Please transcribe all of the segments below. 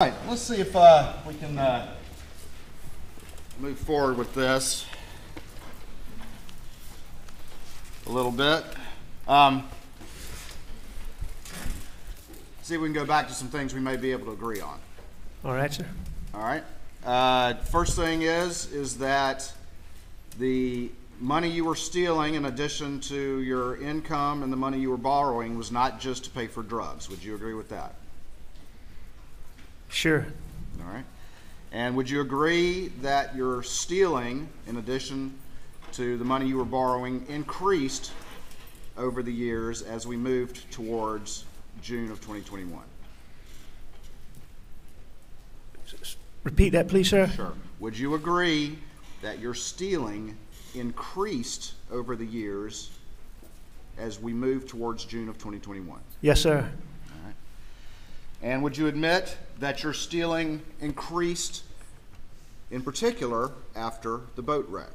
All right, let's see if we can move forward with this a little bit. See if we can go back to some things we may be able to agree on. All right, sir. All right. First thing is that the money you were stealing in addition to your income and the money you were borrowing was not just to pay for drugs. Would you agree with that? Sure. All right. And would you agree that your stealing, in addition to the money you were borrowing, increased over the years as we moved towards June of 2021? Repeat that, please, sir. Sure. Would you agree that your stealing increased over the years as we moved towards June of 2021? Yes, sir. And would you admit that your stealing increased, in particular, after the boat wreck?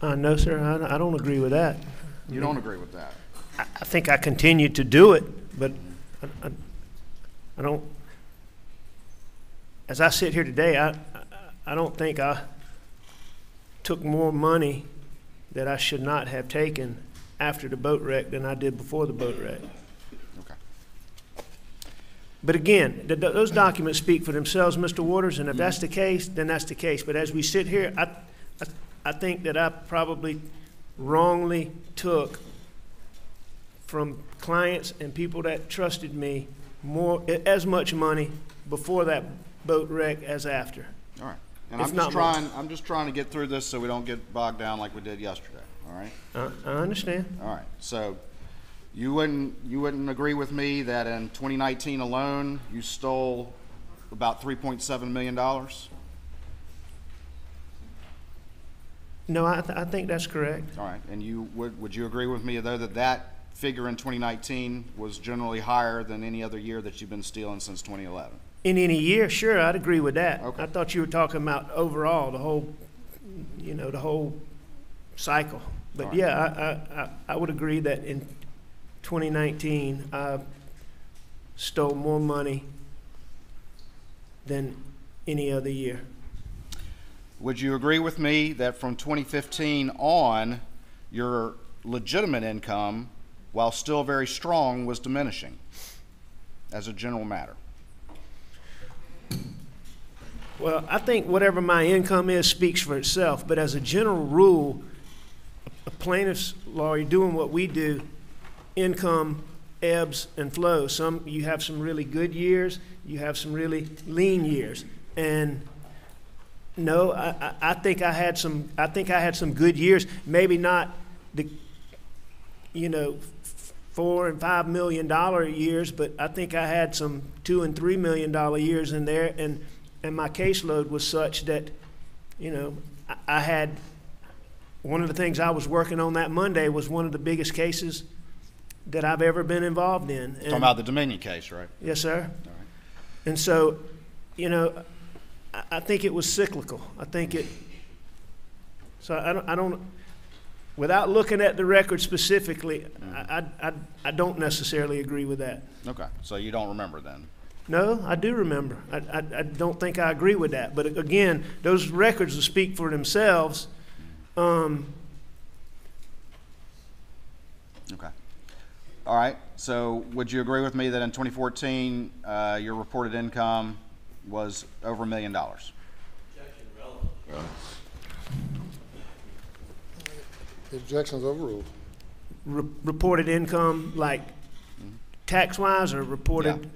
No, sir. I don't agree with that. You don't agree with that? I think I continued to do it, but I don't. As I sit here today, I don't think I took more money that I should not have taken after the boat wreck than I did before the boat wreck. Okay. But again, those documents speak for themselves, Mr. Waters, and if that's the case, then that's the case. But as we sit here, I think that I probably wrongly took from clients and people that trusted me more, as much money before that boat wreck as after. All right. And I'm just trying to get through this so we don't get bogged down like we did yesterday. All right. I understand. All right. So, you wouldn't agree with me that in 2019 alone you stole about $3.7 million? No, I think that's correct. All right. And you would you agree with me though that that figure in 2019 was generally higher than any other year that you've been stealing since 2011? In any year, sure, I'd agree with that. Okay. I thought you were talking about overall, the whole, you know, the whole cycle. But right. Yeah, I would agree that in 2019, I stole more money than any other year. Would you agree with me that from 2015 on, your legitimate income, while still very strong, was diminishing as a general matter? Well, I think whatever my income is speaks for itself, but as a general rule, a plaintiff's lawyer doing what we do, income ebbs and flows. You have some really good years, you have some really lean years. And no, I think I had some good years, maybe not the, you know, $4 and $5 million years, but I think I had some $2 and $3 million years in there, and my caseload was such that, you know, I had, one of the things I was working on that Monday was one of the biggest cases that I've ever been involved in. And talking about the Dominion case, right? Yes, sir. All right. And so, you know, I think it was cyclical. I think it, so I don't without looking at the record specifically, I don't necessarily agree with that. Okay, so you don't remember then? No, I do remember. I don't think I agree with that. But again, those records will speak for themselves. Okay. All right, so would you agree with me that in 2014, your reported income was over $1 million? The objection's overruled. Reported income, like tax-wise, or reported? Yeah.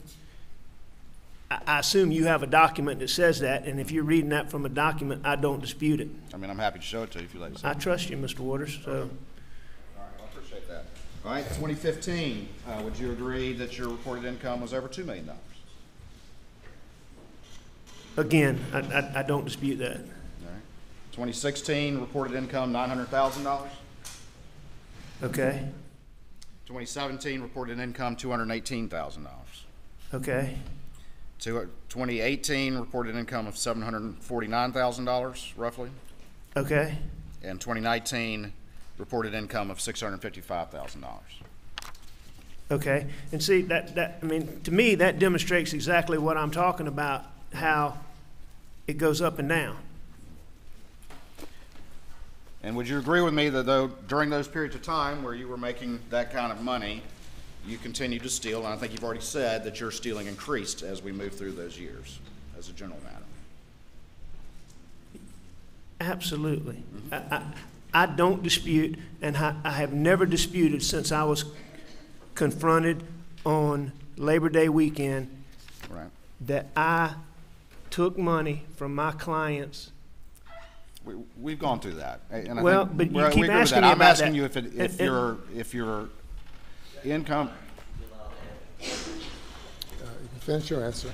I assume you have a document that says that, and if you're reading that from a document, I don't dispute it. I mean, I'm happy to show it to you if you like. I trust you, Mr. Waters. So. All right, I appreciate that. All right, 2015, would you agree that your reported income was over $2 million? Again, I don't dispute that. All right. 2016, reported income, $900,000. Okay. 2017, reported income, $218,000. Okay. 2018, reported income of $749,000, roughly. Okay. And 2019, reported income of $655,000. Okay, and see that I mean, to me, that demonstrates exactly what I'm talking about, how it goes up and down. And would you agree with me that though during those periods of time where you were making that kind of money, you continued to steal, and I think you've already said that your stealing increased as we moved through those years as a general matter? Absolutely. Mm-hmm. I don't dispute, and I have never disputed since I was confronted on Labor Day weekend, right, that I took money from my clients. We've gone through that. And I well, but you keep asking me about that. I'm asking you if your income. Finish your answer.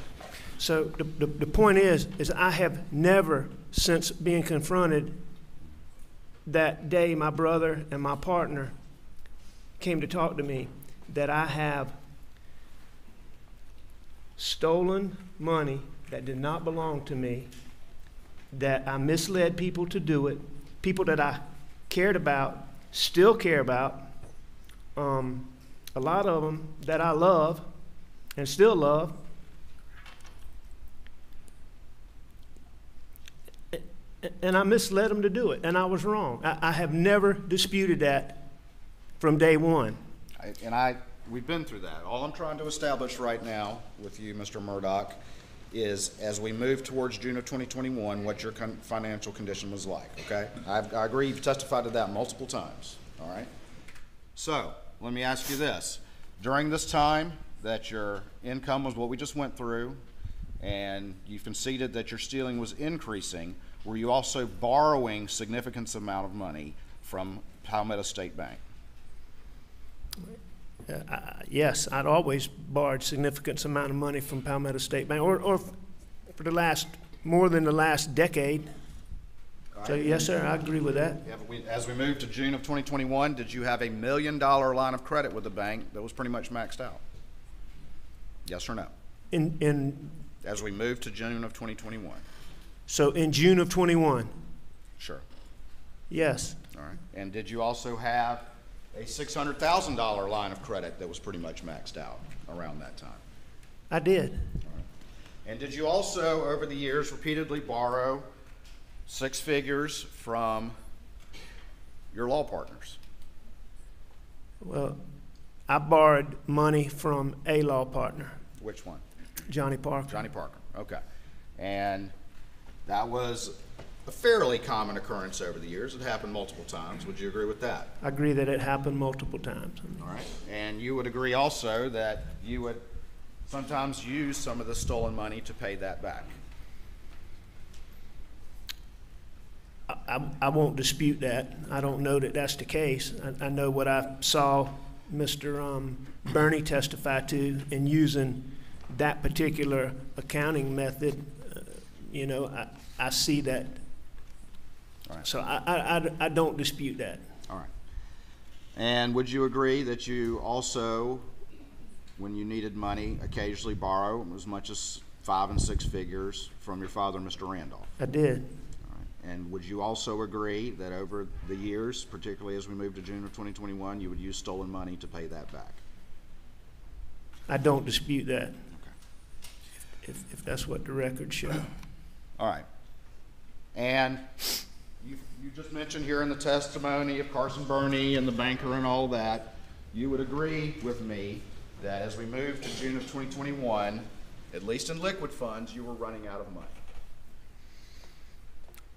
So the point is I have never, since being confronted that day, my brother and my partner came to talk to me, that I have stolen money that did not belong to me, that I misled people to do it, people that I cared about, still care about, a lot of them that I love and still love. And I misled them to do it, and I was wrong. I have never disputed that from day one. We've been through that. All I'm trying to establish right now with you, Mr. Murdaugh, is as we move towards June of 2021, what your financial condition was like, okay? I agree, you've testified to that multiple times, all right? So, let me ask you this. During this time that your income was what we just went through, and you conceded that your stealing was increasing, were you also borrowing significant amount of money from Alameda State Bank? Yes, I'd always borrowed significant amount of money from Alameda State Bank, or for the last, more than the last decade. Right. So yes, sir, I agree with that. Yeah, but as we moved to June of 2021, did you have $1 million line of credit with the bank that was pretty much maxed out? Yes or no? As we moved to June of 2021. So in June of 21? Sure. Yes. All right. And did you also have a $600,000 line of credit that was pretty much maxed out around that time? I did. All right. And did you also, over the years, repeatedly borrow six figures from your law partners? Well, I borrowed money from a law partner. Which one? Johnny Parker. Johnny Parker, okay. And that was a fairly common occurrence over the years. It happened multiple times. Would you agree with that? I agree that it happened multiple times. All right. And you would agree also that you would sometimes use some of the stolen money to pay that back? I won't dispute that. I don't know that that's the case. I know what I saw Mr. Bernie testify to in using that particular accounting method. You know, I see that. All right. So I don't dispute that. All right. And would you agree that you also, when you needed money, occasionally borrow as much as 5 and 6 figures from your father, Mr. Randolph? I did. All right. And would you also agree that over the years, particularly as we moved to June of 2021, you would use stolen money to pay that back? I don't dispute that. Okay. If that's what the records show. All right. And you just mentioned here in the testimony of Carson Burney and the banker and all that, you would agree with me that as we move to June of 2021, at least in liquid funds, you were running out of money.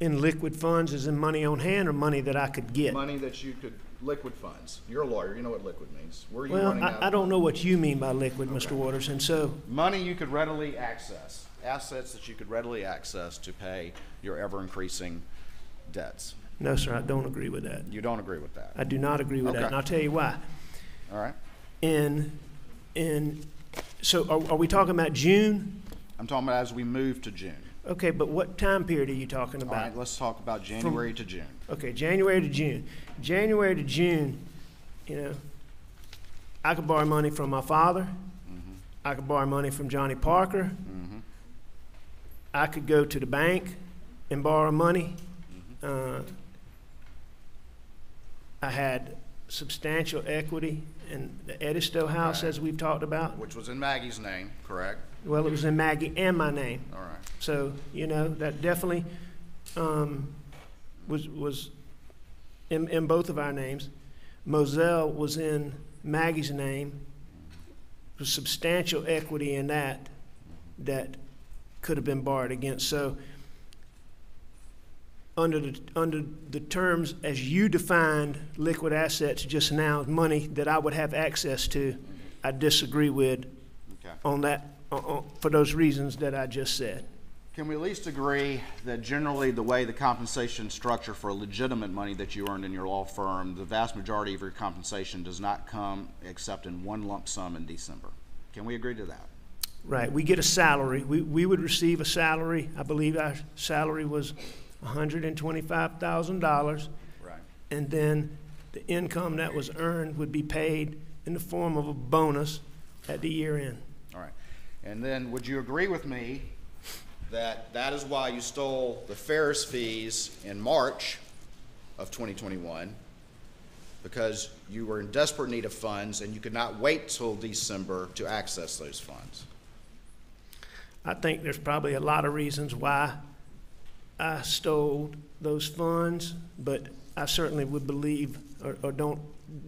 In liquid funds is in money on hand or money that I could get? Money that you could, liquid funds. You're a lawyer, you know what liquid means. Were you running out of money? I don't know what you mean by liquid, okay, Mr. Waters, and so. Money you could readily access. Assets that you could readily access to pay your ever-increasing debts. No, sir, I don't agree with that. You don't agree with that? I do not agree with that, and I'll tell you why. All right. So are we talking about June? I'm talking about as we move to June. Okay, but what time period are you talking about? All right, let's talk about January to June. Okay, January to June. January to June, you know, I could borrow money from my father. Mm-hmm. I could borrow money from Johnny Parker. Mm-hmm. I could go to the bank and borrow money. Mm-hmm. I had substantial equity in the Edisto house, as we've talked about. Which was in Maggie's name, correct? Well, it was in Maggie and my name. All right. So, you know, that definitely was in both of our names. Moselle was in Maggie's name. There's substantial equity in that that could have been barred against. So under the terms as you defined liquid assets just now, money that I would have access to, I disagree with on that for those reasons that I just said. Can we at least agree that generally the way the compensation structure for legitimate money that you earned in your law firm, the vast majority of your compensation does not come except in one lump sum in December? Can we agree to that? Right. We get a salary. We would receive a salary. I believe our salary was $125,000. Right. And then the income that was earned would be paid in the form of a bonus at the year end. All right. And then would you agree with me that is why you stole the Ferris fees in March of 2021, because you were in desperate need of funds and you could not wait till December to access those funds? I think there's probably a lot of reasons why I stole those funds, but I certainly would believe or don't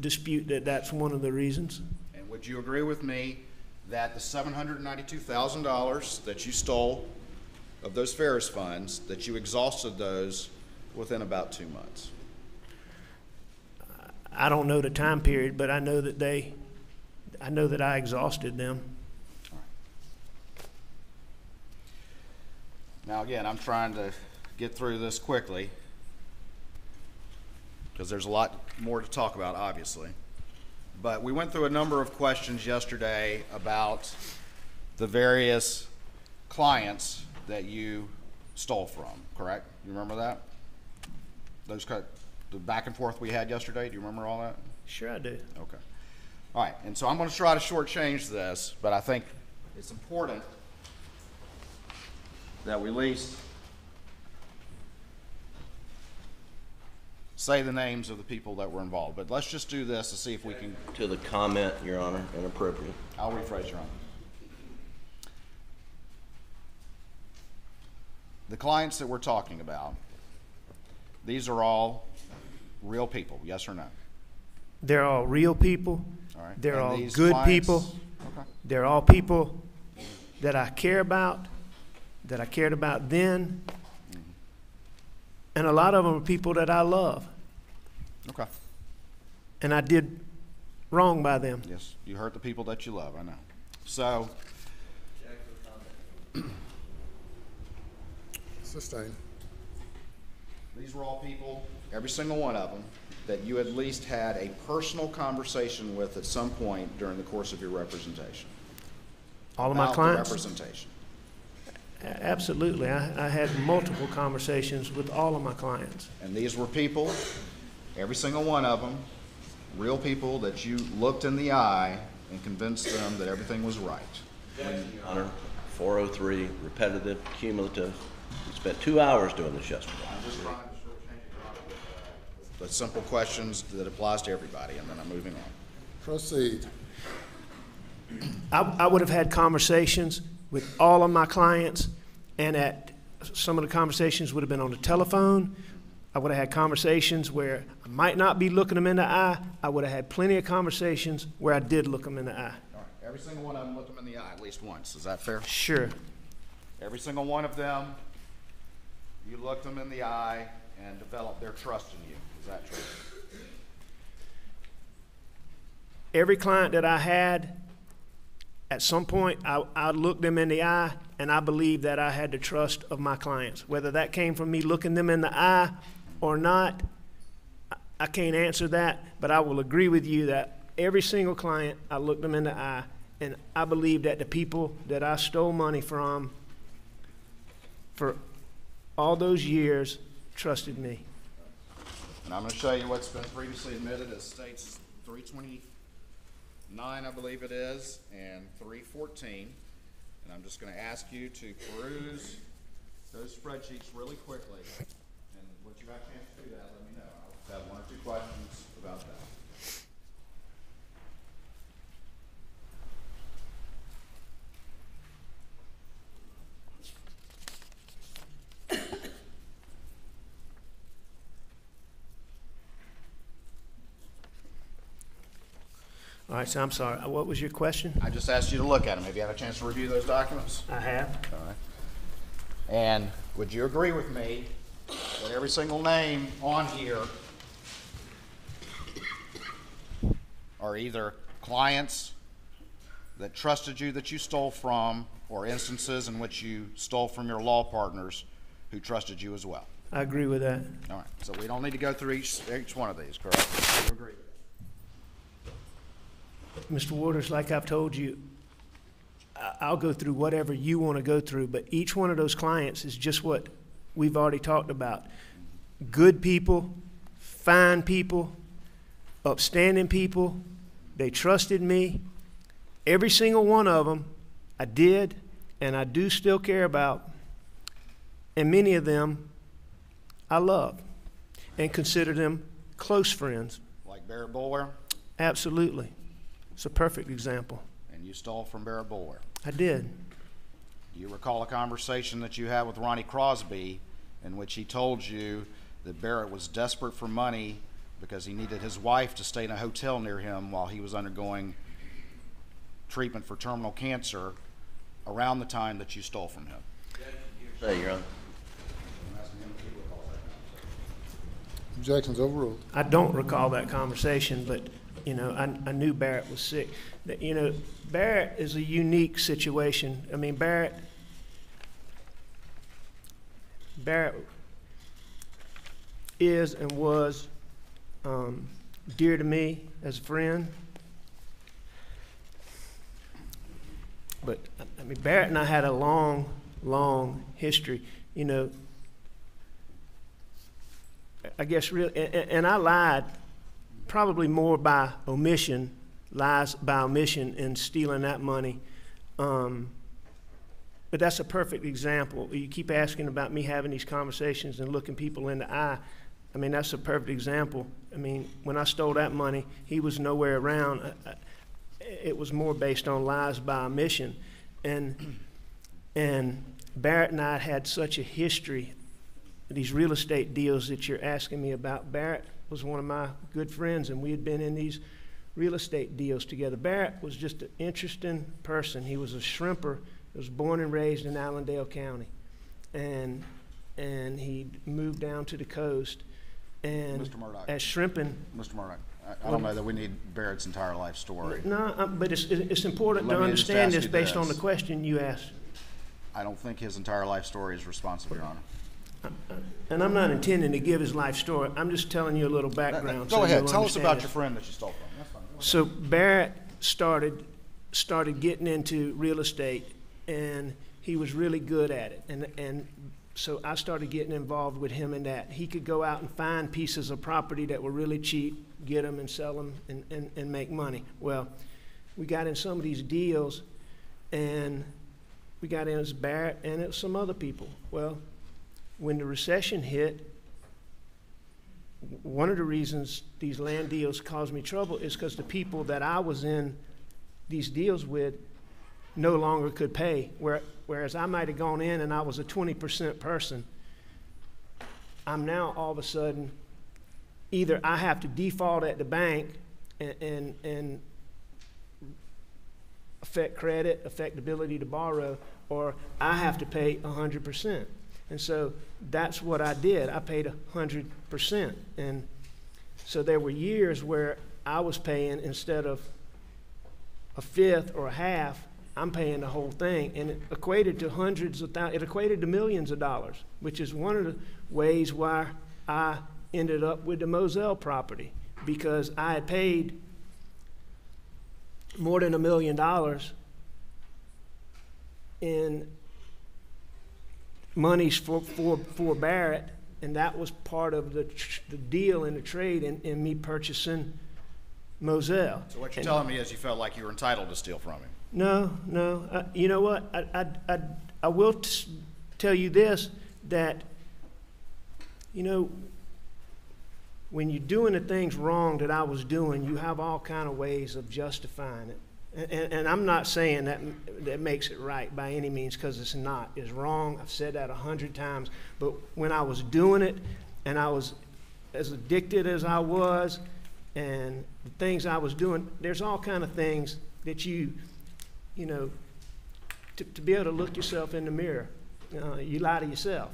dispute that that's one of the reasons. And would you agree with me that the $792,000 that you stole of those Ferris funds, that you exhausted those within about 2 months? I don't know the time period, but I know that I exhausted them. All right. Now again, I'm trying to get through this quickly because there's a lot more to talk about, obviously. But we went through a number of questions yesterday about the various clients that you stole from, correct? You remember that? The back and forth we had yesterday, do you remember all that? Sure I do. Okay. All right, and so I'm gonna try to shortchange this, but I think it's important that we at least say the names of the people that were involved. But let's just do this to see if we can. To the comment, Your Honor, inappropriate. I'll rephrase, Your Honor. The clients that we're talking about, these are all real people, yes or no? They're all real people. All right. They're all good people. Okay. They're all people that I care about, that I cared about then. Mm-hmm. And a lot of them are people that I love. Okay. And I did wrong by them. Yes, you hurt the people that you love, I know. So. Sustain. These were all people, every single one of them, that you at least had a personal conversation with at some point during the course of your representation. All of my clients? Representation. Absolutely. I had multiple conversations with all of my clients. And these were people, every single one of them, real people that you looked in the eye and convinced them that everything was right. Yes, Your Honor. 403, repetitive, cumulative. We spent 2 hours doing this yesterday. I'm just trying to shortchange the simple questions that applies to everybody, and then I'm moving on. Proceed. I would have had conversations with all of my clients, and at some of the conversations would have been on the telephone. I would have had conversations where I might not be looking them in the eye. I would have had plenty of conversations where I did look them in the eye. All right. Every single one of them looked them in the eye at least once. Is that fair? Sure. Every single one of them, you looked them in the eye and developed their trust in you. Is that true? Every client that I had, at some point, I looked them in the eye, and I believed that I had the trust of my clients. Whether that came from me looking them in the eye or not, I can't answer that, but I will agree with you that every single client, I looked them in the eye, and I believe that the people that I stole money from for all those years trusted me. And I'm going to show you what's been previously admitted as states 329, I believe it is, and 314. And I'm just going to ask you to peruse those spreadsheets really quickly. And once you have a chance to do that, let me know. I'll have one or two questions about that. All right, so I'm sorry, what was your question? I just asked you to look at them. Have you had a chance to review those documents? I have. All right. And would you agree with me that every single name on here are either clients that trusted you that you stole from, or instances in which you stole from your law partners who trusted you as well? I agree with that. All right, so we don't need to go through each one of these, correct? You agree with that? Mr. Waters, like I've told you, I'll go through whatever you want to go through, but each one of those clients is just what we've already talked about. Good people, fine people, upstanding people, they trusted me. Every single one of them I did, and I do still care about, and many of them I love and consider them close friends. Like Barrett Boulware? Absolutely. It's a perfect example. And you stole from Barrett Boulware? I did. Do you recall a conversation that you had with Ronnie Crosby in which he told you that Barrett was desperate for money because he needed his wife to stay in a hotel near him while he was undergoing treatment for terminal cancer around the time that you stole from him? There you go. Objections overruled. I don't recall that conversation, but you know, I knew Barrett was sick. You know, Barrett is a unique situation. I mean, Barrett is and was dear to me as a friend. But, I mean, Barrett and I had a long, long history. You know, I guess really, and I lied. Probably more by omission, lies by omission, and stealing that money. But that's a perfect example. You keep asking about me having these conversations and looking people in the eye. I mean, that's a perfect example. I mean, when I stole that money, he was nowhere around. It was more based on lies by omission. And Barrett and I had such a history, these real estate deals that you're asking me about. Barrett was one of my good friends, and we had been in these real estate deals together. Barrett was just an interesting person. He was a shrimper. He was born and raised in Allendale County, and he moved down to the coast. And Mr. Murdaugh, as shrimping, Mr. Murdaugh, I don't know that we need Barrett's entire life story. No, but it's important to understand this based on the question you asked. I don't think his entire life story is responsible, Your Honor. And I'm not intending to give his life story. I'm just telling you a little background. Go ahead. Tell us about your friend that you stole from. That's fine. So Barrett started getting into real estate, and he was really good at it. And so I started getting involved with him in that. He could go out and find pieces of property that were really cheap, get them and sell them and make money. Well, we got in some of these deals, and we got in as Barrett and it was some other people. Well, when the recession hit, one of the reasons these land deals caused me trouble is because the people that I was in these deals with no longer could pay. Whereas I might have gone in and I was a 20% person, I'm now all of a sudden, either I have to default at the bank and affect credit, affect ability to borrow, or I have to pay 100%. And so that's what I did. I paid 100%. And so there were years where I was paying, instead of a fifth or a half, I'm paying the whole thing. And it equated to hundreds of thousands. It equated to millions of dollars, which is one of the ways why I ended up with the Moselle property, because I had paid more than $1 million in monies for Barrett, and that was part of the deal and the trade in me purchasing Moselle. So what you're telling me is you felt like you were entitled to steal from him? No. You know what? I will tell you this, that, you know, when you're doing the things wrong that I was doing, you have all kind of ways of justifying it. And I'm not saying that makes it right by any means, because it's not. It's wrong. I've said that 100 times. But when I was doing it, and I was as addicted as I was, and the things I was doing, there's all kind of things that you know, to be able to look yourself in the mirror, you lie to yourself.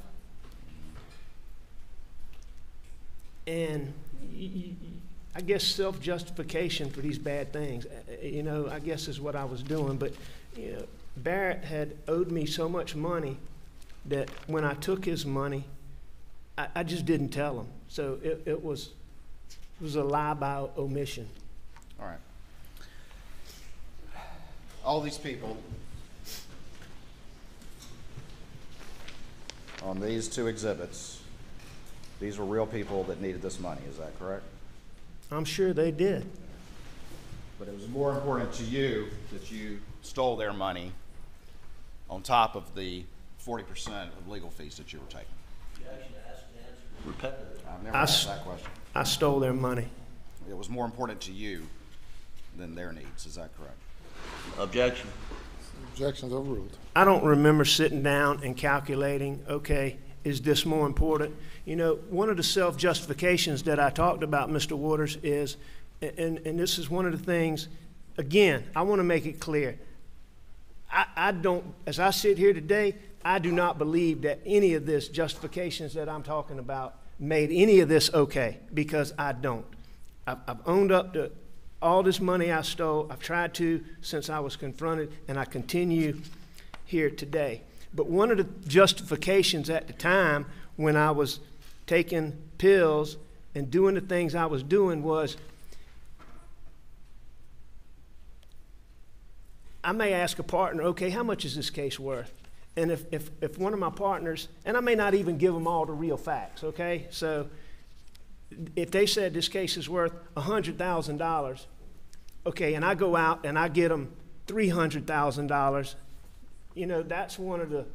And I guess self-justification for these bad things, you know, I guess is what I was doing. But you know, Barrett had owed me so much money that when I took his money, I just didn't tell him. So it was a lie by omission. All right. All these people on these two exhibits, these were real people that needed this money, is that correct? I'm sure they did. But it was more important to you that you stole their money on top of the 40% of legal fees that you were taking. You actually asked and answered. Repetitive. I've never asked that question. I stole their money. It was more important to you than their needs, is that correct? Objection. Objection's overruled. I don't remember sitting down and calculating, okay, is this more important? You know, one of the self-justifications that I talked about, Mr. Waters, is, and this is one of the things, again, I want to make it clear. I don't, as I sit here today, I do not believe that any of this justifications that I'm talking about made any of this okay, because I don't. I've owned up to all this money I stole. I've tried to since I was confronted, and I continue here today. But one of the justifications at the time when I was taking pills and doing the things I was doing was, I may ask a partner, okay, how much is this case worth? And if one of my partners, and I may not even give them all the real facts, okay? So if they said this case is worth $100,000, okay, and I go out and I get them $300,000, you know, that's one of the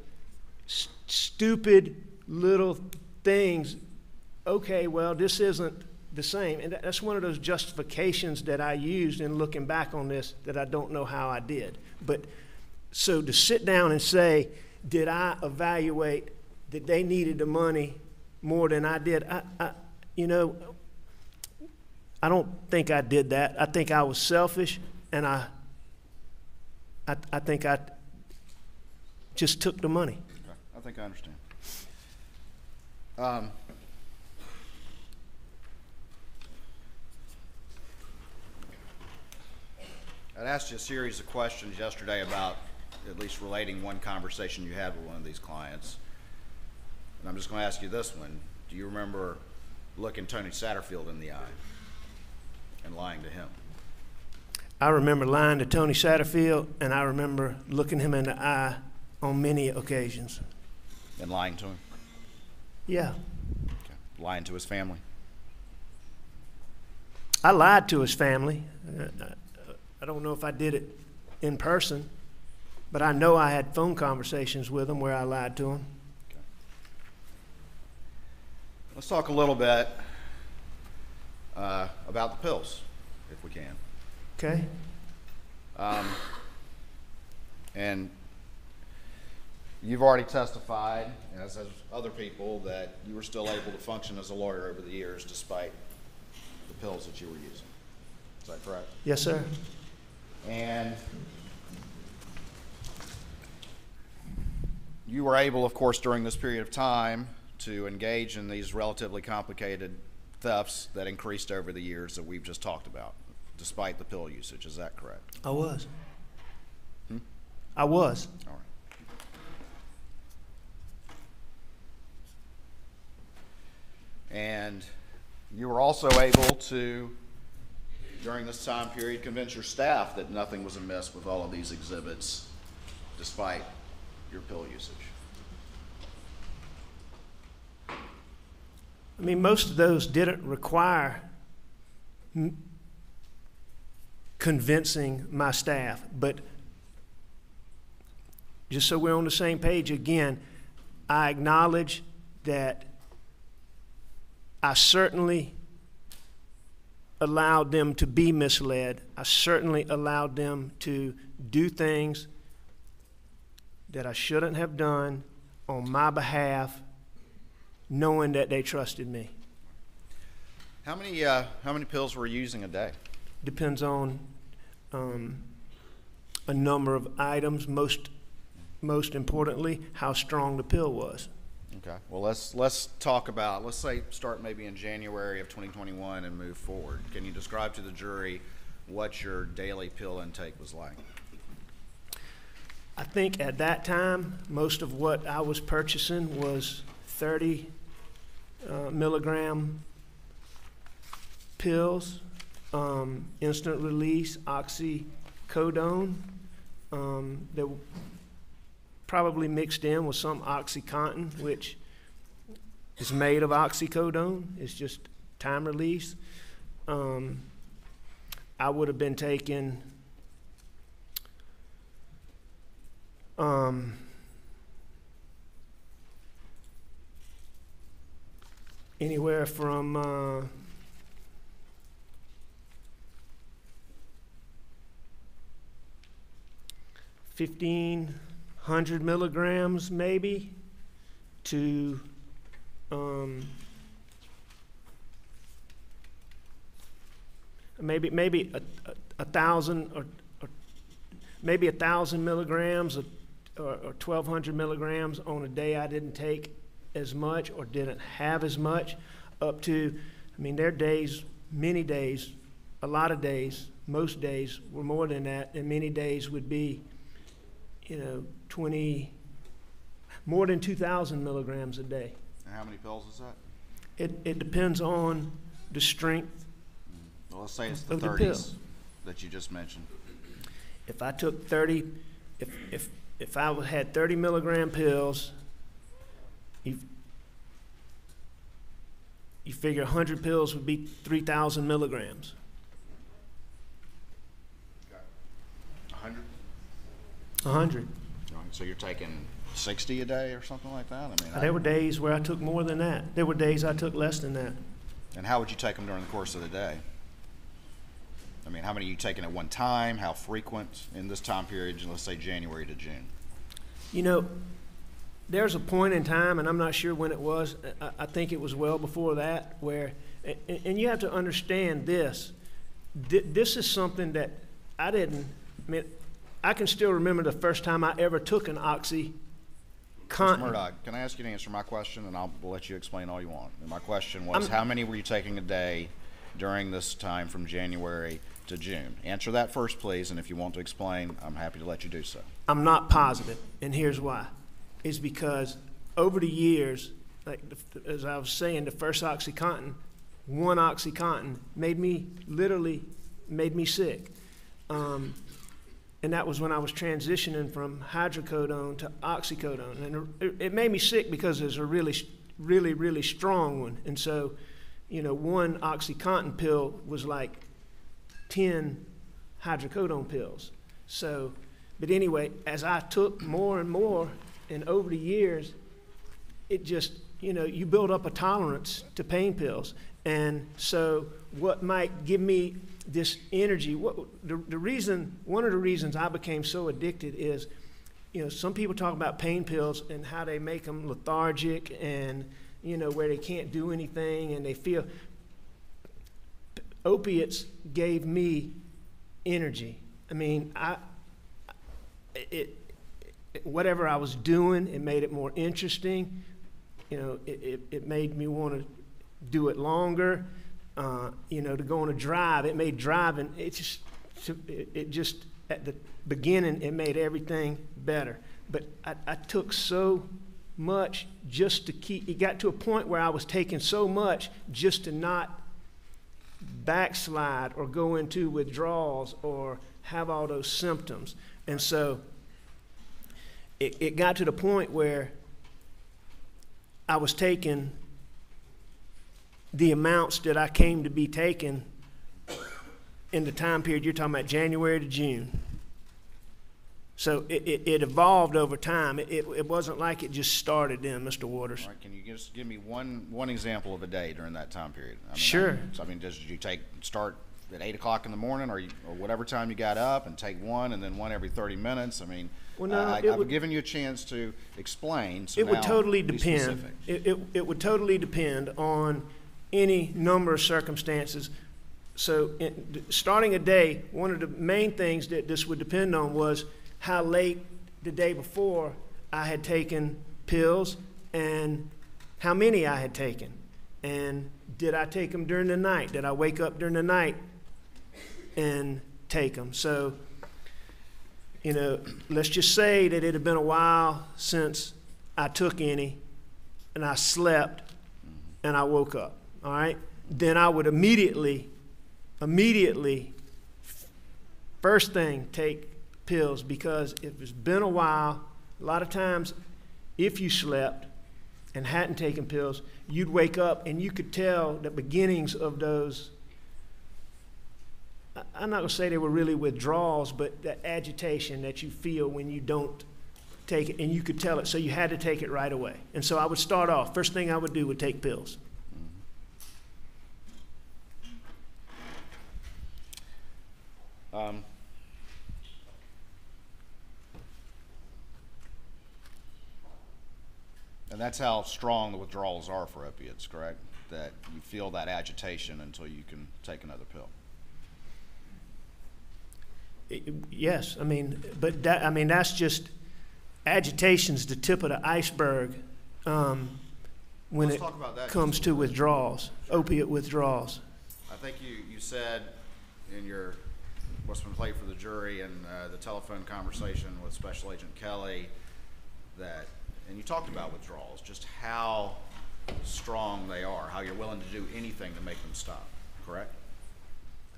stupid little things. Okay, well, this isn't the same. And that's one of those justifications that I used in looking back on this that I don't know how I did. But so to sit down and say, did I evaluate that they needed the money more than I did? You know, I don't think I did that. I think I was selfish, and I think I just took the money. Okay. I think I understand. I'd asked you a series of questions yesterday about at least relating one conversation you had with one of these clients. And I'm just going to ask you this one. Do you remember looking Tony Satterfield in the eye and lying to him? I remember lying to Tony Satterfield, and I remember looking him in the eye on many occasions. And lying to him? Yeah. Okay. Lying to his family? I lied to his family. I don't know if I did it in person, but I know I had phone conversations with him where I lied to him. Okay. Let's talk a little bit about the pills, if we can. Okay. And you've already testified, as have other people, that you were still able to function as a lawyer over the years despite the pills that you were using. Is that correct? Yes, sir. And you were able, of course, during this period of time to engage in these relatively complicated thefts that increased over the years that we've just talked about, despite the pill usage. Is that correct? I was. Hmm? I was. All right. And you were also able to, during this time period, convince your staff that nothing was amiss with all of these exhibits, despite your pill usage. I mean, most of those didn't require convincing my staff, but just so we're on the same page again, I acknowledge that I certainly allowed them to be misled. I certainly allowed them to do things that I shouldn't have done on my behalf, knowing that they trusted me. How many pills were you using a day? Depends on a number of items. Most importantly, how strong the pill was. Okay. Well, let's talk about, let's say, start maybe in January of 2021 and move forward. Can you describe to the jury what your daily pill intake was like? I think at that time, most of what I was purchasing was 30 milligram pills, instant release, oxycodone, that probably mixed in with some OxyContin, which is made of oxycodone. It's just time release. I would have been taking anywhere from 1,500 milligrams maybe to 1,000 milligrams or 1,200 milligrams on a day I didn't take as much or didn't have as much, up to, I mean, there are days, many days, a lot of days, most days were more than that, and many days would be, you know, more than 2,000 milligrams a day. And how many pills is that? It depends on the strength. Well, let's say it's the 30s that you just mentioned. If I took 30, if I had 30 milligram pills, you figure 100 pills would be 3,000 milligrams. 100? 100. So you're taking 60 a day or something like that? I mean, there were days where I took more than that. There were days I took less than that. And how would you take them during the course of the day? I mean, how many are you taking at one time? How frequent in this time period, let's say January to June? You know, there's a point in time, and I'm not sure when it was, I think it was well before that, where, and you have to understand this. This is something that I can still remember the first time I ever took an OxyContin. Mr. Murdaugh, can I ask you to answer my question, and I'll let you explain all you want. And my question was, how many were you taking a day during this time from January to June? Answer that first, please, and if you want to explain, I'm happy to let you do so. I'm not positive, and here's why. It's because over the years, like as I was saying, the first OxyContin, one OxyContin, literally made me sick. And that was when I was transitioning from hydrocodone to oxycodone. And it made me sick because it was a really, really, really strong one. And so, you know, one OxyContin pill was like 10 hydrocodone pills. So, but anyway, as I took more and more, and over the years, it just, you know, you build up a tolerance to pain pills. And so what might give me this energy, one of the reasons I became so addicted is, you know, some people talk about pain pills and how they make them lethargic and, you know, where they can't do anything and they feel. Opiates gave me energy. I mean, whatever I was doing, it made it more interesting. You know, it made me want to do it longer. You know, to go on a drive, it made driving, it just at the beginning, it made everything better. But I took so much just to keep, it got to a point where I was taking so much just to not backslide or go into withdrawals or have all those symptoms. And so it got to the point where I was taking the amounts that I came to be taking in the time period you're talking about, January to June. So it evolved over time. It wasn't like it just started then, Mr. Waters. All right, can you just give me one example of a day during that time period? I mean, sure. Did you start at 8 o'clock in the morning or whatever time you got up and take one and then one every 30 minutes? I mean, well, no, I've given you a chance to explain. So it would totally depend. It would totally depend on any number of circumstances. So starting a day, one of the main things that this would depend on was how late the day before I had taken pills and how many I had taken. And did I take them during the night? Did I wake up during the night and take them? So, you know, let's just say that it had been a while since I took any and I slept and I woke up, all right? Then I would immediately, first thing, take pills, because if it's been a while, a lot of times if you slept and hadn't taken pills, you'd wake up and you could tell the beginnings of those, I'm not going to say they were really withdrawals, but the agitation that you feel when you don't take it, and you could tell it, so you had to take it right away. And so I would start off, first thing I would do would take pills. And that's how strong the withdrawals are for opiates, correct? That you feel that agitation until you can take another pill. Yes, that's just, agitation's the tip of the iceberg when it comes to withdrawals, opiate withdrawals. I think you said in your what's been played for the jury and the telephone conversation with Special Agent Kelly that, and you talked about withdrawals, just how strong they are, how you're willing to do anything to make them stop, correct?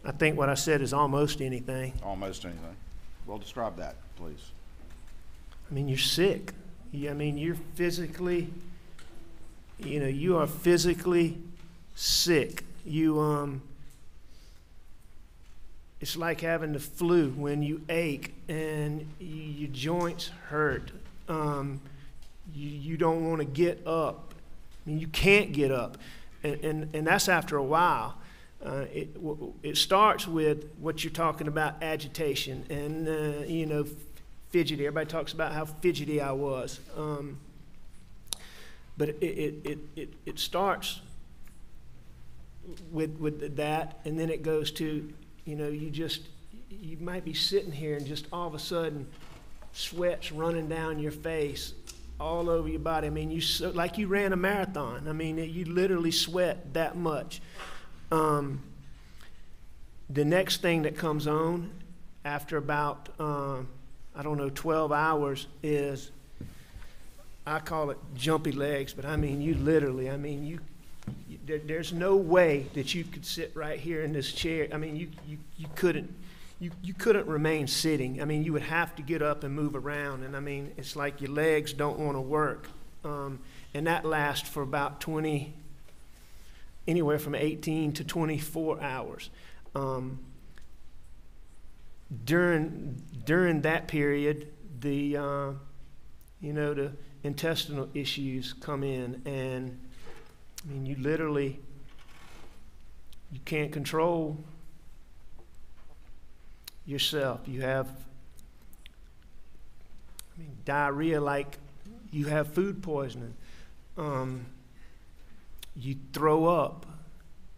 I think what I said is almost anything. Almost anything. Well, describe that, please. You're sick. You're physically, you are physically sick. It's like having the flu when you ache and your joints hurt. You don't want to get up. You can't get up. And that's after a while. It starts with what you're talking about, agitation, and, fidgety. Everybody talks about how fidgety I was. But it starts with that, and then it goes to, you might be sitting here and just all of a sudden sweat's running down your face, all over your body. Like you ran a marathon. You literally sweat that much. The next thing that comes on after about, 12 hours is, I call it jumpy legs, but you literally, there's no way that you could sit right here in this chair. You couldn't. You couldn't remain sitting. You would have to get up and move around. And it's like your legs don't want to work. And that lasts for about anywhere from 18 to 24 hours. During that period, the intestinal issues come in, and you literally, you can't control yourself. You have diarrhea, like you have food poisoning. You throw up.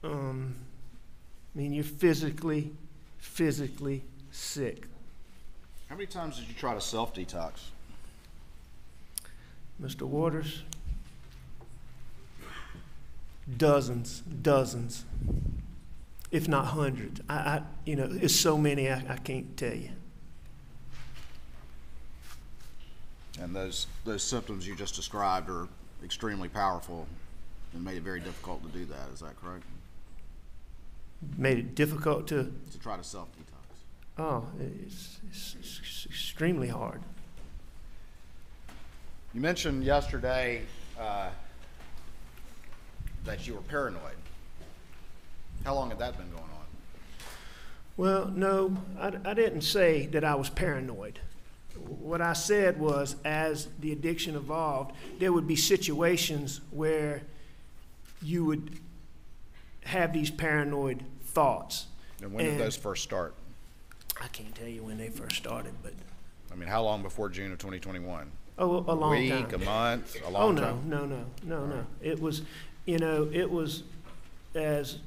You're physically sick. How many times did you try to self-detox? Mr. Waters? Dozens, if not hundreds. It's so many I can't tell you. And those symptoms you just described are extremely powerful and made it very difficult to do that. Is that correct? Made it difficult to try to self-detox. Oh, it's extremely hard. You mentioned yesterday that you were paranoid. How long had that been going on? Well, no, I didn't say that I was paranoid. What I said was, as the addiction evolved, there would be situations where you would have these paranoid thoughts. And when did those first start? I can't tell you when they first started, but. I mean, how long before June of 2021? Oh, a long time. A week, a month, a long time? Oh, no. It was, you know, it was as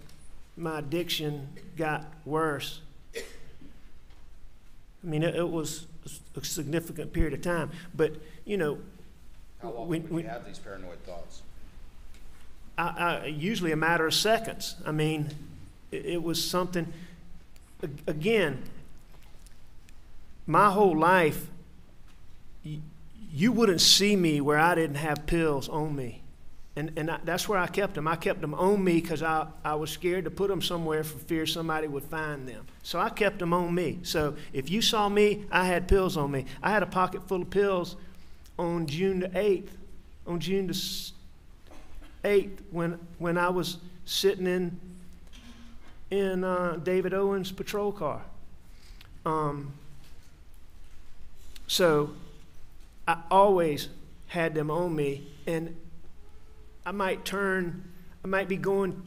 my addiction got worse. I mean, it was a significant period of time, but, you know. How often would you have these paranoid thoughts? I usually a matter of seconds. I mean, it was something, again, my whole life, you wouldn't see me where I didn't have pills on me. And that's where I kept them. I kept them on me because I was scared to put them somewhere for fear somebody would find them. So I kept them on me. So if you saw me, I had pills on me. I had a pocket full of pills on June the 8th, on June the 8th when I was sitting in David Owens' patrol car. So I always had them on me, and I might be going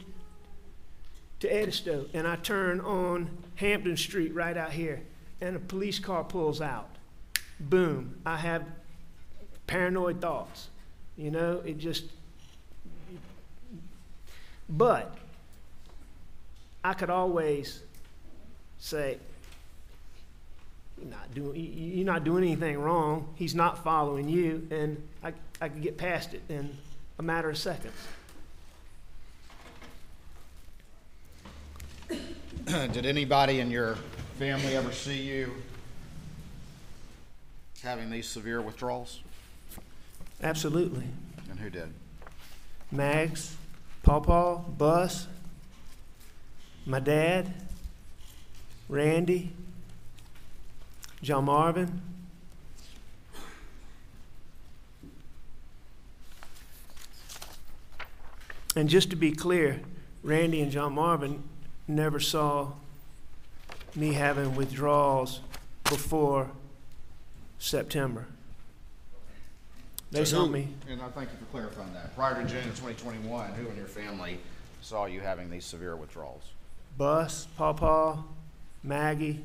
to Edisto, and I turn on Hampton Street right out here, and a police car pulls out. Boom, I have paranoid thoughts. You know, it just, but I could always say, you're not doing anything wrong. He's not following you, and I could get past it in a matter of seconds. Did anybody in your family ever see you having these severe withdrawals? Absolutely. And who did? Mags, Paw Paw, Bus, my dad, Randy, John Marvin. And just to be clear, Randy and John Marvin never saw me having withdrawals before September. They saw me. And I thank you for clarifying that. Prior to June of 2021, who in your family saw you having these severe withdrawals? Bus, Paw Paw, Maggie,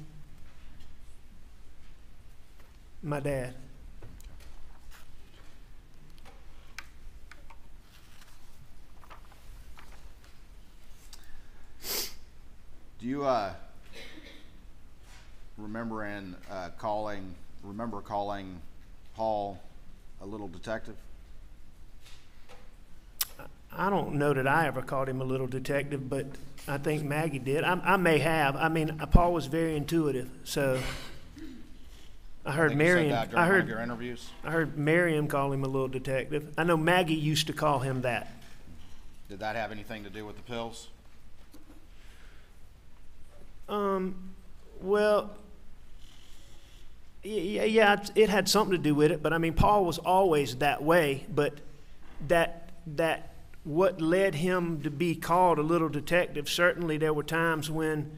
my dad. Do you remember calling Paul a little detective? I don't know that I ever called him a little detective, but I think Maggie did. I may have. I mean, Paul was very intuitive, so I heard Marion. I heard your interviews. I heard Marion call him a little detective. I know Maggie used to call him that. Did that have anything to do with the pills? Well, yeah, it had something to do with it, but I mean, Paul was always that way, but that what led him to be called a little detective, certainly there were times when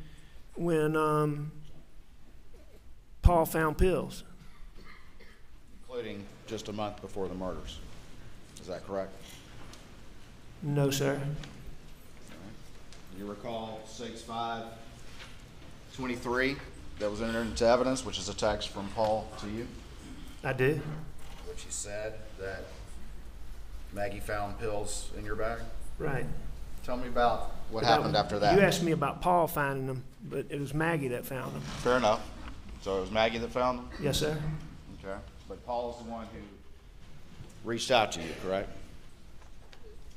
Paul found pills. Including just a month before the murders, is that correct? No, sir. Right. You recall 6/5/23 that was entered into evidence, which is a text from Paul to you? I did. Which you said that Maggie found pills in your bag? Right. Tell me about what happened after that. You asked me about Paul finding them, but it was Maggie that found them. Fair enough. So it was Maggie that found them? Yes, sir. Okay. But Paul's the one who reached out to you, correct?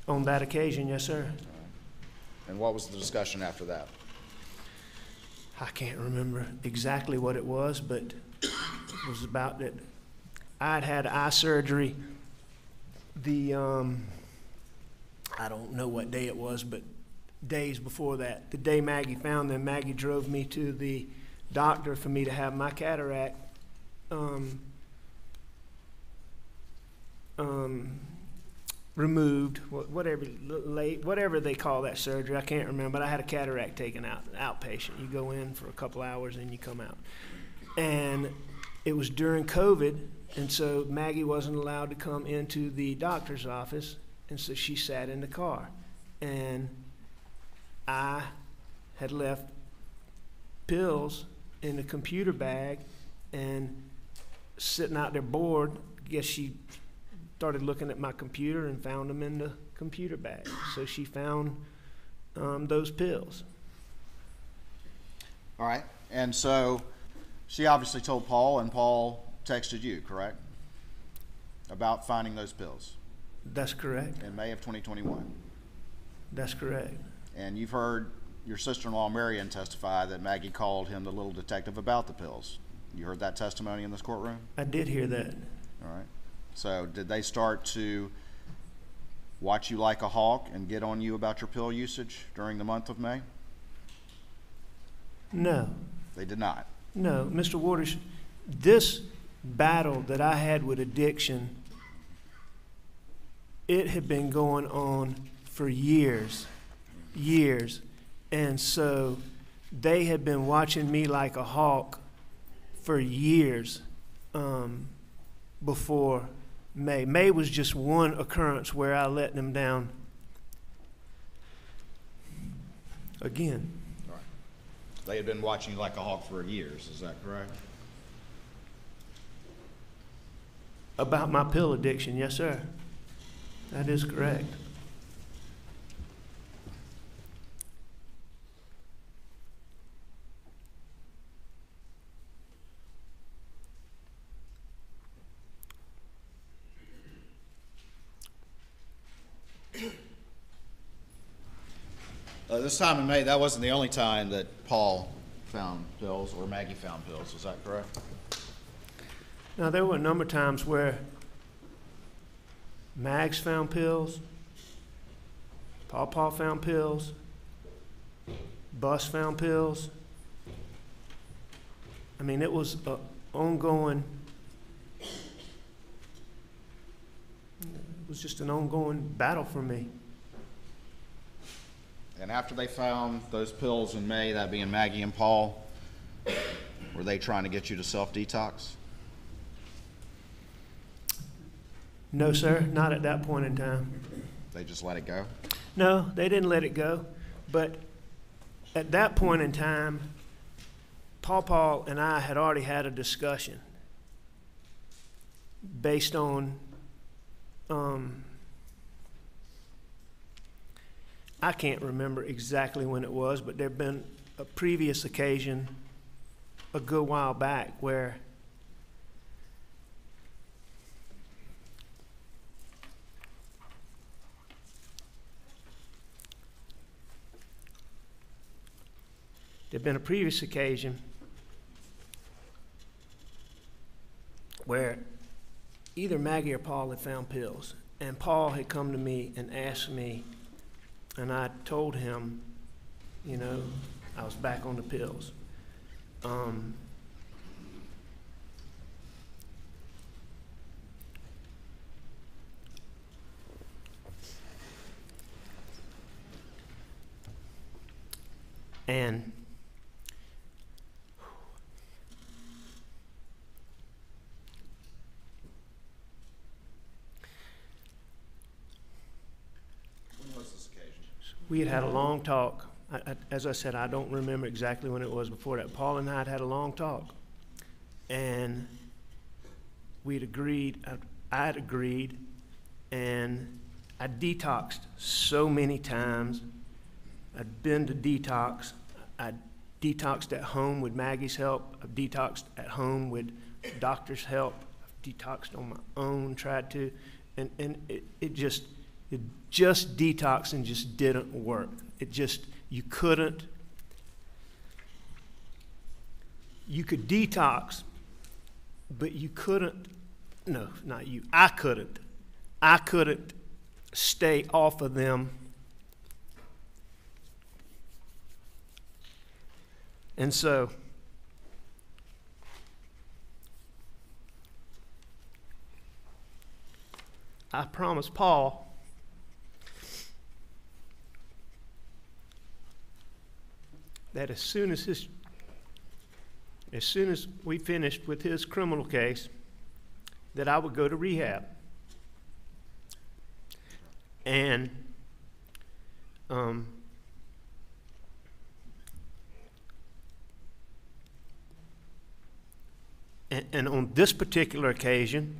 On that occasion, yes, sir. All right. And what was the discussion after that? I can't remember exactly what it was, but it was about that I'd had eye surgery. I don't know what day it was, but days before that, the day Maggie found them, Maggie drove me to the doctor for me to have my cataract removed, whatever they call that surgery. I can't remember, but I had a cataract taken out, outpatient. You go in for a couple hours and you come out. And It was during COVID, and so Maggie wasn't allowed to come into the doctor's office, and so she sat in the car. And I had left pills in the computer bag, and sitting out there bored, I guess she started looking at my computer and found them in the computer bag. So she found those pills. All right, and so she obviously told Paul, and Paul texted you, correct? About finding those pills. That's correct. In May of 2021. That's correct. And you've heard your sister-in-law, Marion, testify that Maggie called him, the little detective, about the pills. You heard that testimony in this courtroom? I did hear that. All right. So did they start to watch you like a hawk and get on you about your pill usage during the month of May? No. They did not? No. Mr. Waters, this battle that I had with addiction, it had been going on for years. And so they had been watching me like a hawk for years before May. May was just one occurrence where I let them down again. All right. They had been watching you like a hawk for years, is that correct? About my pill addiction, yes, sir. That is correct. This time in May, that wasn't the only time that Paul found pills or Maggie found pills, is that correct? Now, there were a number of times where Mags found pills, Paw Paw found pills, Bus found pills. I mean, it was an ongoing, it was just an ongoing battle for me. And after they found those pills in May, that being Maggie and Paul, were they trying to get you to self-detox? No, sir, not at that point in time. They just let it go? No, they didn't let it go. But at that point in time, Paw Paw and I had already had a discussion based on I can't remember exactly when it was, but there had been a previous occasion a good while back where either Maggie or Paul had found pills, and Paul had come to me and asked me, and I told him, you know, I was back on the pills. And we had had a long talk. As I said, I don't remember exactly when it was before that. Paul and I had had a long talk. And we'd agreed, I had agreed, and I detoxed so many times. I'd been to detox. I detoxed at home with Maggie's help. I've detoxed at home with doctor's help. I've detoxed on my own, tried to. And it just detoxing just didn't work. It just, you couldn't. You could detox, but you couldn't, no, not you, I couldn't stay off of them. And so, I promised Paul that as soon as his as soon as we finished with his criminal case, that I would go to rehab. And and on this particular occasion,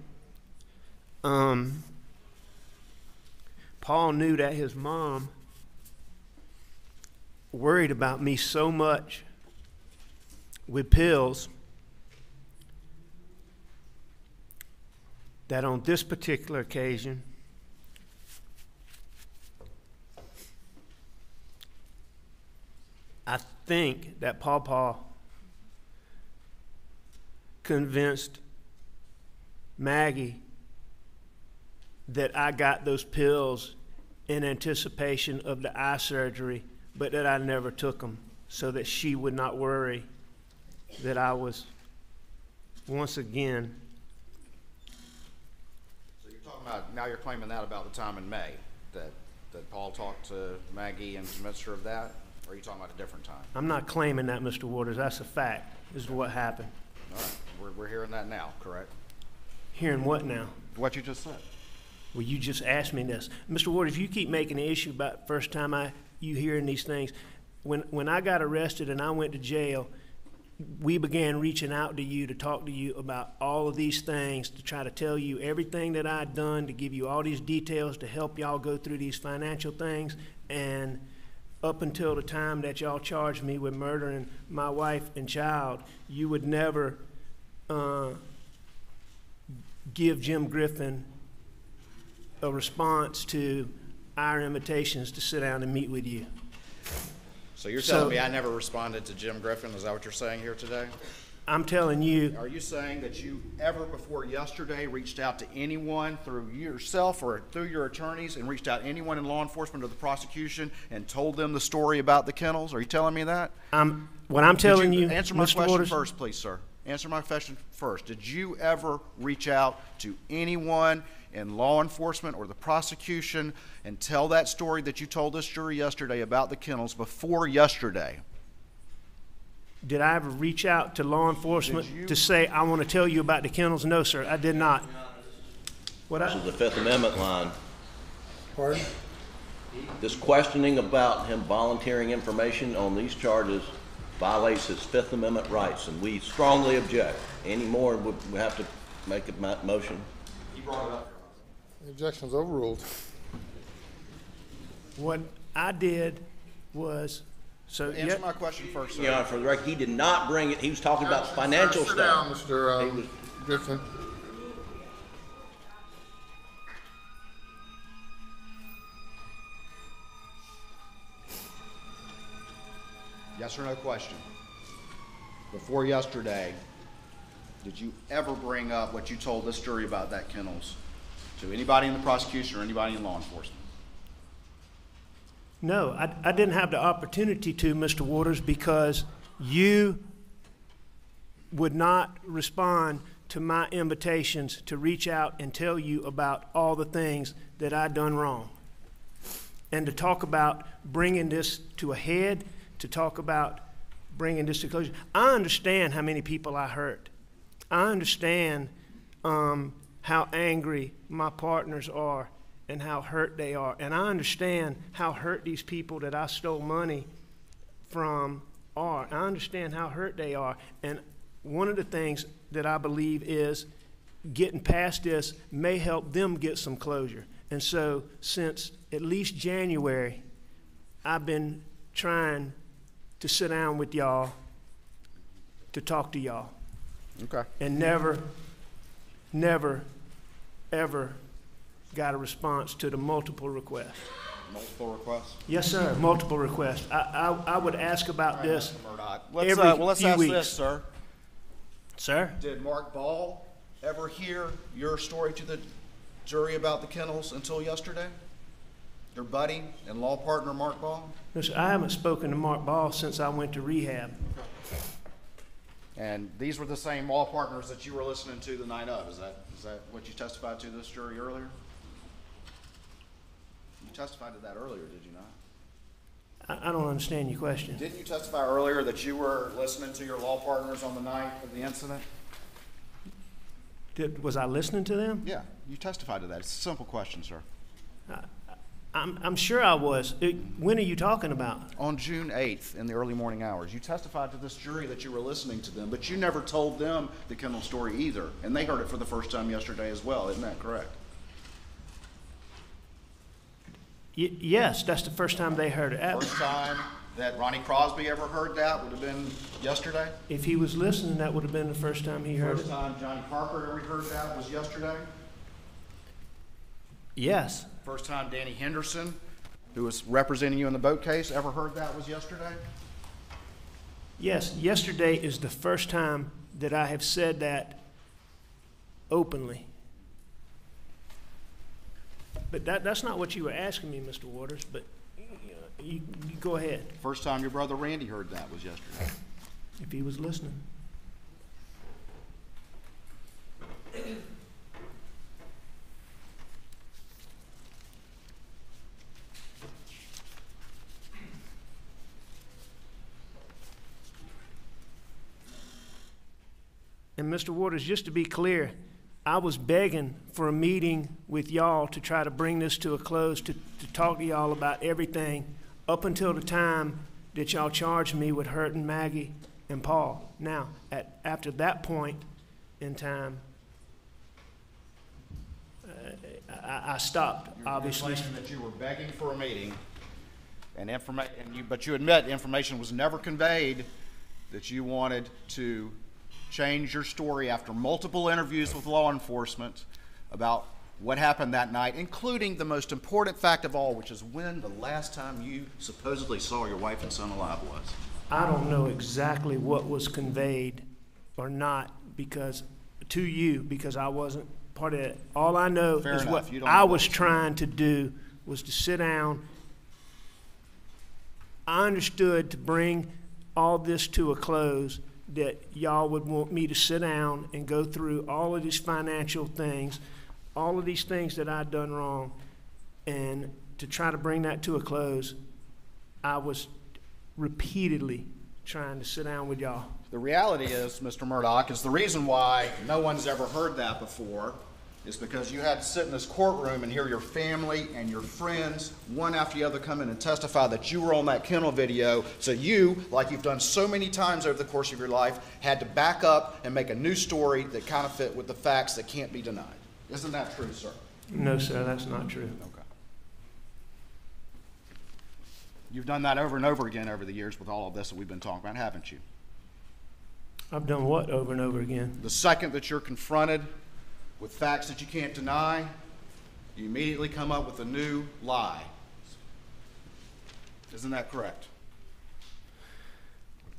Paul knew that his mom worried about me so much with pills that on this particular occasion, I think that Paw Paw convinced Maggie that I got those pills in anticipation of the eye surgery, but that I never took them, so that she would not worry that I was once again. So you're talking about, now you're claiming that about the time in May, that Paul talked to Maggie in the midst of that? Or are you talking about a different time? I'm not claiming that, Mr. Waters. That's a fact. This is what happened. All right. We're hearing that now, correct? Hearing what now? What you just said. Well, you just asked me this. Mr. Waters, you keep making an issue about the first time you hearing these things. When I got arrested and I went to jail, we began reaching out to you to talk to you about all of these things, to try to tell you everything that I had done, to give you all these details, to help y'all go through these financial things. And up until the time that y'all charged me with murdering my wife and child, you would never give Jim Griffin a response to our invitations to sit down and meet with you. So you're telling me I never responded to Jim Griffin? Is that what you're saying here today? I'm telling you. Are you saying that you ever before yesterday reached out to anyone through yourself or through your attorneys and reached out to anyone in law enforcement or the prosecution and told them the story about the kennels? Are you telling me that? What I'm telling you, answer my question first, please, sir. Answer my question first. Did you ever reach out to anyone in law enforcement or the prosecution and tell that story that you told this jury yesterday about the kennels before yesterday? Did I ever reach out to law enforcement to say, I want to tell you about the kennels? No, sir, I did not. This is the Fifth Amendment line. Pardon? This questioning about him volunteering information on these charges violates his Fifth Amendment rights, and we strongly object. Any more, we have to make a motion. He brought it up. The objection's overruled. What I did was... So answer my question first, sir. Yeah, for the record, he did not bring it. He was talking about financial stuff. Sit down, Mr. Griffin. Yes or no question. Before yesterday, did you ever bring up what you told this jury about that kennels to anybody in the prosecution or anybody in law enforcement? No, I didn't have the opportunity to, Mr. Waters, because you would not respond to my invitations to reach out and tell you about all the things that I'd done wrong. And to talk about bringing this to a head, to talk about bringing this to closure. I understand how many people I hurt. I understand how angry my partners are and how hurt they are. And I understand how hurt these people that I stole money from are. I understand how hurt they are. And one of the things that I believe is getting past this may help them get some closure. And so since at least January, I've been trying to sit down with y'all to talk to y'all. Okay. And never, ever got a response to the multiple requests. Multiple requests? Yes, sir. Multiple requests. I would ask about this. Let's ask this, sir. Sir? Did Mark Ball ever hear your story to the jury about the kennels until yesterday? Your buddy and law partner, Mark Ball? No, sir, I haven't spoken to Mark Ball since I went to rehab. Okay. And these were the same law partners that you were listening to the night of. Is that what you testified to this jury earlier? You testified to that earlier, did you not? I don't understand your question. Didn't you testify earlier that you were listening to your law partners on the night of the incident? Was I listening to them? Yeah, you testified to that. It's a simple question, sir. I'm sure I was. When are you talking about? On June 8th in the early morning hours. You testified to this jury that you were listening to them, but you never told them the Kendall story either, and they heard it for the first time yesterday as well. Isn't that correct? Yes, that's the first time they heard it. First time that Ronnie Crosby ever heard that would have been yesterday? If he was listening, that would have been the first time he heard it. First time Johnny Parker ever heard that was yesterday? Yes. First time Danny Henderson, who was representing you in the boat case, ever heard that was yesterday? Yes, yesterday is the first time that I have said that openly. But that's not what you were asking me, Mr. Waters, but you go ahead. First time your brother Randy heard that was yesterday. If he was listening. And Mr. Waters, just to be clear, I was begging for a meeting with y'all to try to bring this to a close, to talk to y'all about everything up until the time that y'all charged me with hurting Maggie and Paul. Now, after that point in time, I stopped, obviously. You're claiming that you were begging for a meeting, but you admit information was never conveyed that you wanted to change your story after multiple interviews with law enforcement about what happened that night, including the most important fact of all, which is when the last time you supposedly saw your wife and son alive was. I don't know exactly what was conveyed or not because I wasn't part of it. All I know is what I was trying to do was to sit down. I understood to bring all this to a close that y'all would want me to sit down and go through all of these financial things, all of these things that I'd done wrong, and to try to bring that to a close. I was repeatedly trying to sit down with y'all. The reality is, Mr. Murdaugh, is the reason why no one's ever heard that before is because you had to sit in this courtroom and hear your family and your friends one after the other come in and testify that you were on that kennel video, so you, like you've done so many times over the course of your life, had to back up and make a new story that kind of fit with the facts that can't be denied. Isn't that true, sir? No, sir, that's not true. Okay. You've done that over and over again over the years with all of this that we've been talking about, haven't you? I've done what over and over again? The second that you're confronted with facts that you can't deny, you immediately come up with a new lie. Isn't that correct?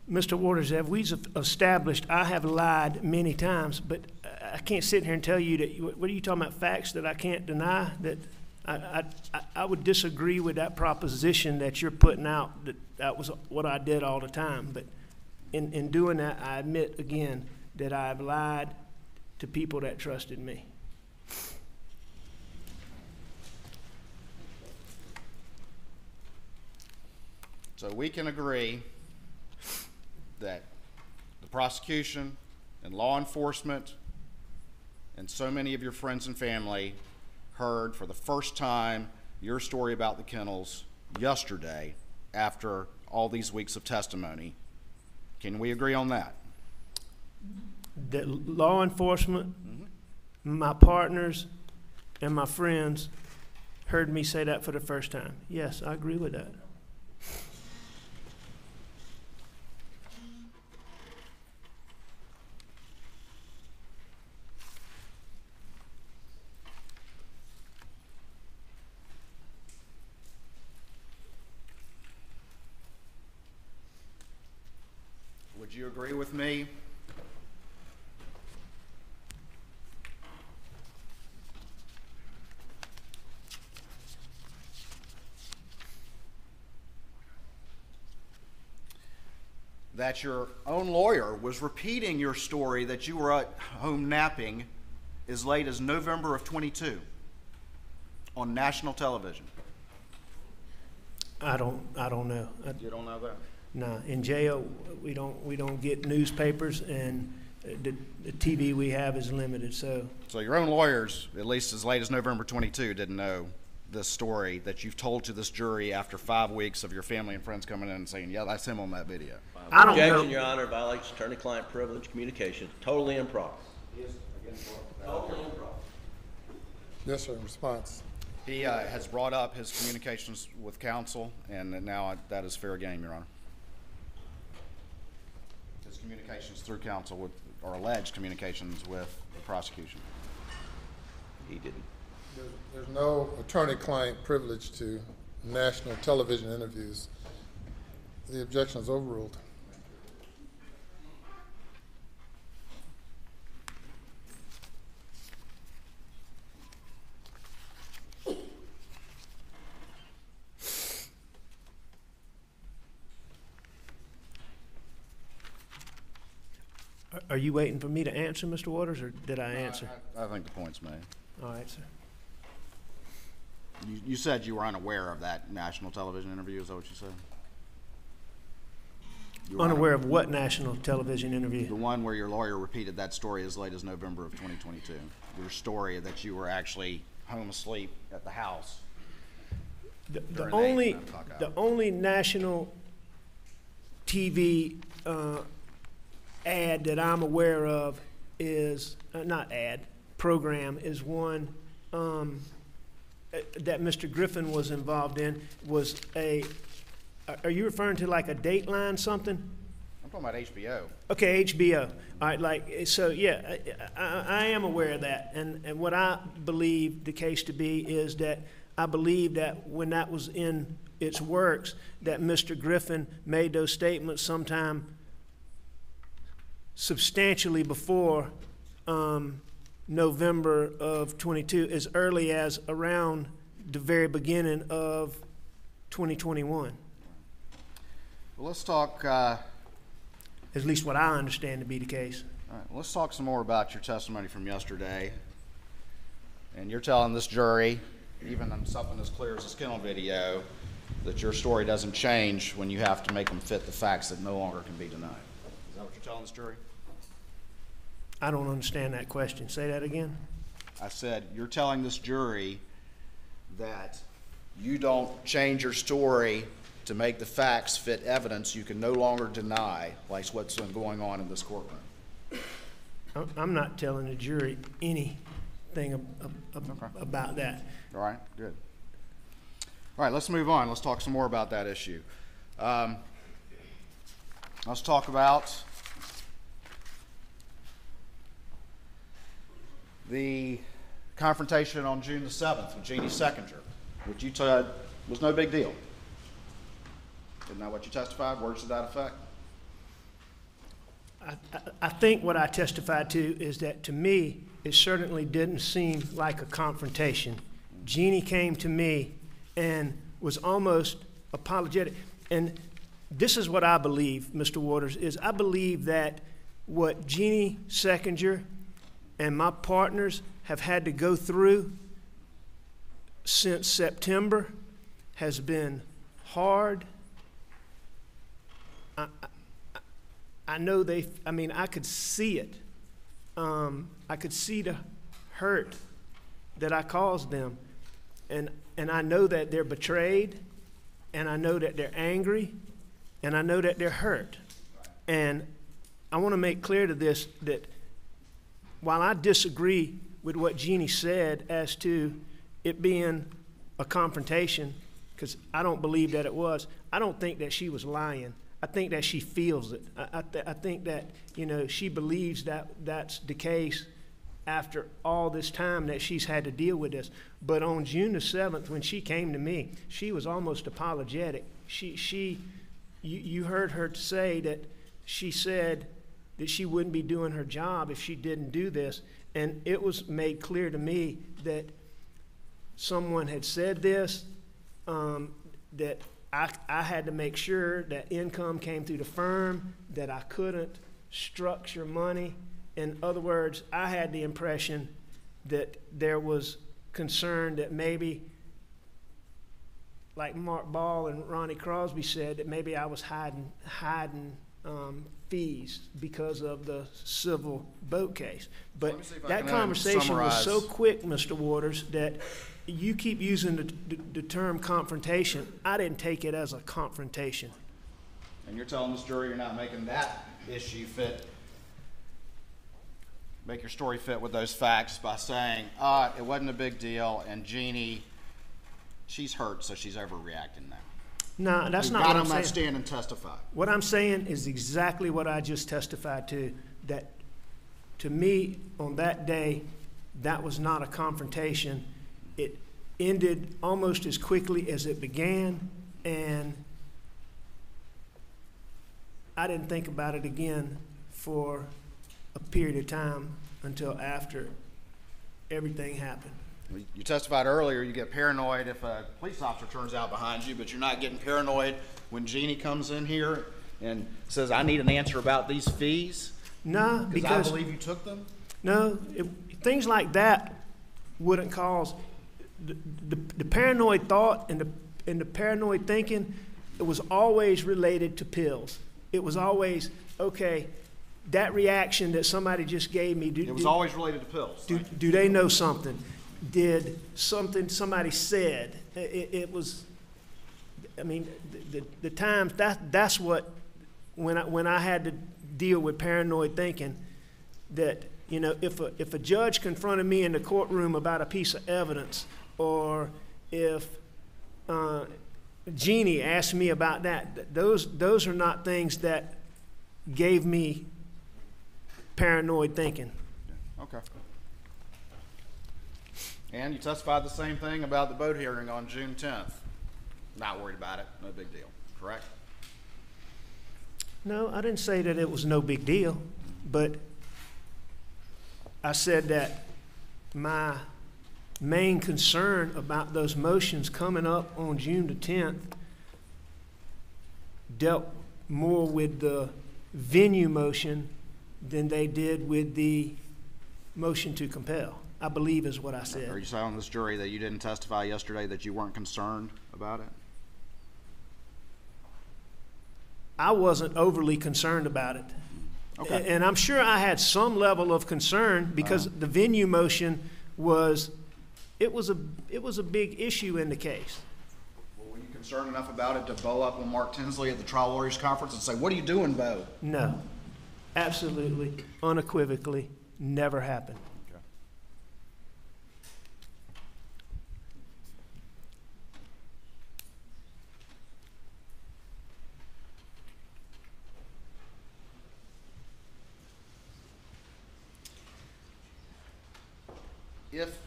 Mr. Waters, have we established I have lied many times, but I can't sit here and tell you that, what are you talking about, facts that I can't deny? That I would disagree with that proposition that you're putting out, that was what I did all the time. But in doing that, I admit again that I've lied to people that trusted me. So we can agree that the prosecution and law enforcement and so many of your friends and family heard for the first time your story about the kennels yesterday after all these weeks of testimony. Can we agree on that? That law enforcement, my partners, and my friends heard me say that for the first time. Yes, I agree with that. Would you agree with me that your own lawyer was repeating your story that you were at home napping as late as November of 22 on national television? I don't know. You don't know that? No. In jail, we don't get newspapers, and the TV we have is limited. So your own lawyers, at least as late as November 22, didn't know this story that you've told to this jury after 5 weeks of your family and friends coming in and saying, yeah, that's him on that video. I don't know. Your Honor, violates attorney-client privilege communication. Totally improper. Yes, again, totally improper. Yes, sir. Response. He has brought up his communications with counsel, and now that is fair game, Your Honor. His communications through counsel with, or alleged communications with the prosecution. He didn't. There's no attorney-client privilege to national television interviews. The objection is overruled. Are you waiting for me to answer, Mr. Waters, or did I answer? I think the point's made. All right, sir. You said you were unaware of that national television interview, is that what you said? You unaware of what national television interview? The one where your lawyer repeated that story as late as November of 2022. Your story that you were actually home asleep at the house. The only national TV ad that I'm aware of is, program is one that Mr. Griffin was involved in, was a, are you referring to like a Dateline something? I'm talking about HBO. Okay, HBO. All right, like, so yeah, I am aware of that. And what I believe the case to be is that I believe that when that was in its works, that Mr. Griffin made those statements sometime substantially before November of 22, as early as around the very beginning of 2021. Well, let's talk. At least what I understand to be the case. All right, well, let's talk some more about your testimony from yesterday. And you're telling this jury, even on something as clear as a kennel video, that your story doesn't change when you have to make them fit the facts that no longer can be denied. Is that what you're telling this jury? I don't understand that question. Say that again. I said, you're telling this jury that you don't change your story to make the facts fit evidence you can no longer deny, like what's been going on in this courtroom. I'm not telling the jury anything about that. All right, good. All right, let's move on. Let's talk some more about that issue. Let's talk about the confrontation on June the 7th with Jeanne Seckinger, which you said was no big deal. Isn't that what you testified? Words to that effect? I think what I testified to is that, to me, it certainly didn't seem like a confrontation. Jeanne came to me and was almost apologetic. And this is what I believe, Mr. Waters, is I believe that what Jeanne Seckinger and my partners have had to go through since September has been hard. I know they, I mean, I could see it. I could see the hurt that I caused them. And I know that they're betrayed, and I know that they're angry, and I know that they're hurt. And I want to make clear to this that while I disagree with what Jeanne said as to it being a confrontation, because I don't believe that it was, I don't think that she was lying. I think that she feels it. I think that, you know, she believes that that's the case after all this time that she's had to deal with this. But on June the 7th, when she came to me, she was almost apologetic. You heard her say that she said that she wouldn't be doing her job if she didn't do this. And it was made clear to me that someone had said this, that I had to make sure that income came through the firm, that I couldn't structure money. In other words, I had the impression that there was concern that maybe like Mark Ball and Ronnie Crosby said, that maybe I was hiding fees because of the civil boat case. But that conversation was so quick, Mr. Waters, that you keep using the term confrontation. I didn't take it as a confrontation. And you're telling this jury you're not making that issue fit, make your story fit with those facts by saying, it wasn't a big deal, and Jeanne, she's hurt, so she's overreacting now. No, that's not what I'm saying. You've got on that stand and testify. What I'm saying is exactly what I just testified to, that to me on that day, that was not a confrontation. It ended almost as quickly as it began, and I didn't think about it again for a period of time until after everything happened. You testified earlier, you get paranoid if a police officer turns out behind you, but you're not getting paranoid when Jeanne comes in here and says, I need an answer about these fees? No, because I believe you took them? No, things like that wouldn't cause the paranoid thought and the paranoid thinking. It was always related to pills. It was always, okay, that reaction that somebody just gave me. It was always related to pills. Do they know something? Did something somebody said? It was, I mean, the times, that's what, when I had to deal with paranoid thinking, that, you know, if a judge confronted me in the courtroom about a piece of evidence, or if Jeanne asked me about that, those are not things that gave me paranoid thinking. Okay. And you testified the same thing about the boat hearing on June 10th. Not worried about it, no big deal, correct? No, I didn't say that it was no big deal, but I said that my main concern about those motions coming up on June the 10th dealt more with the venue motion than they did with the motion to compel, I believe is what I said. Are you saying on this jury that you didn't testify yesterday that you weren't concerned about it? I wasn't overly concerned about it. Okay. And I'm sure I had some level of concern because the venue motion was, it was a big issue in the case. Well, were you concerned enough about it to bow up on Mark Tinsley at the trial lawyers conference and say, what are you doing, Bo? No, absolutely, unequivocally, never happened. If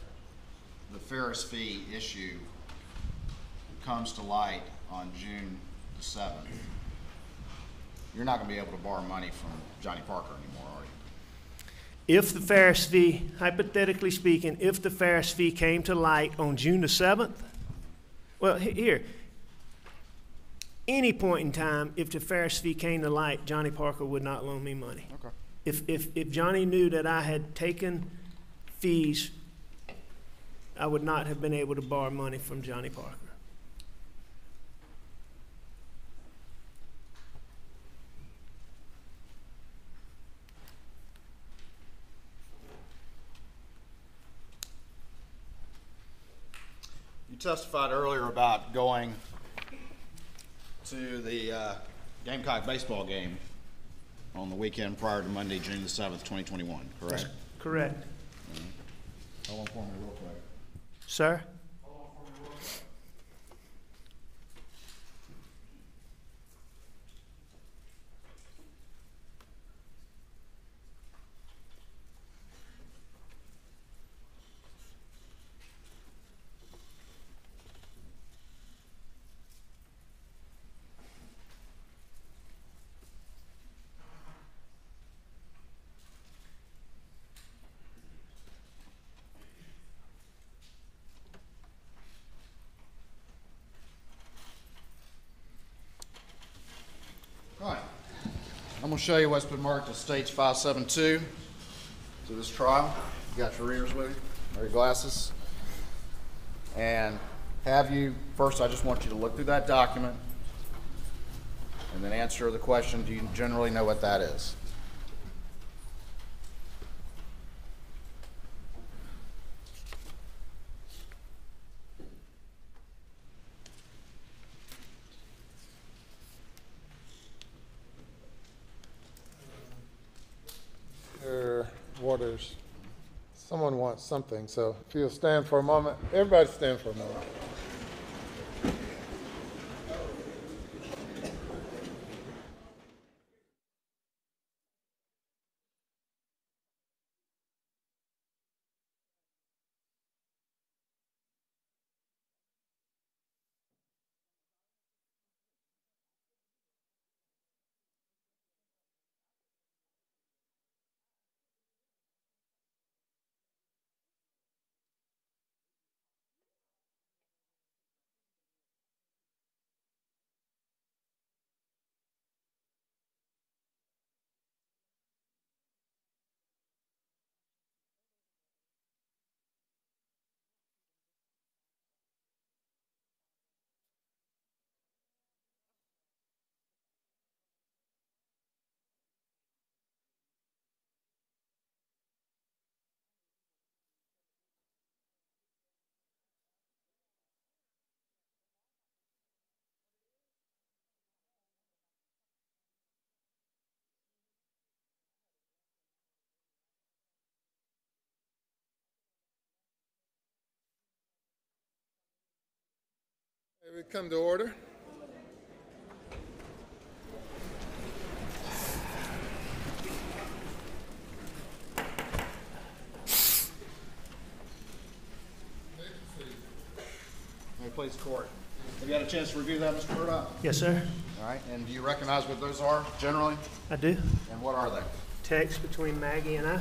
the Ferris fee issue comes to light on June the 7th, you're not going to be able to borrow money from Johnny Parker anymore, are you? If the Ferris fee, hypothetically speaking, if the Ferris fee came to light on June the 7th, well, here, any point in time, if the Ferris fee came to light, Johnny Parker would not loan me money. Okay. If Johnny knew that I had taken fees, I would not have been able to borrow money from Johnny Parker. You testified earlier about going to the Gamecock baseball game on the weekend prior to Monday, June the 7th, 2021, correct? That's correct. Mm-hmm. Hold on for me real quick. Sir? I'm going to show you what's been marked as stage 572 to this trial. You got your readers with you, or your glasses. And have you, first I just want you to look through that document and then answer the question, do you generally know what that is? Waters. Someone wants something, so if you'll stand for a moment. Everybody stand for a moment. We come to order. May please, Court. Have you had a chance to review that, Mr. Murdaugh? Yes, sir. All right, and do you recognize what those are generally? I do. And what are they? Texts between Maggie and I.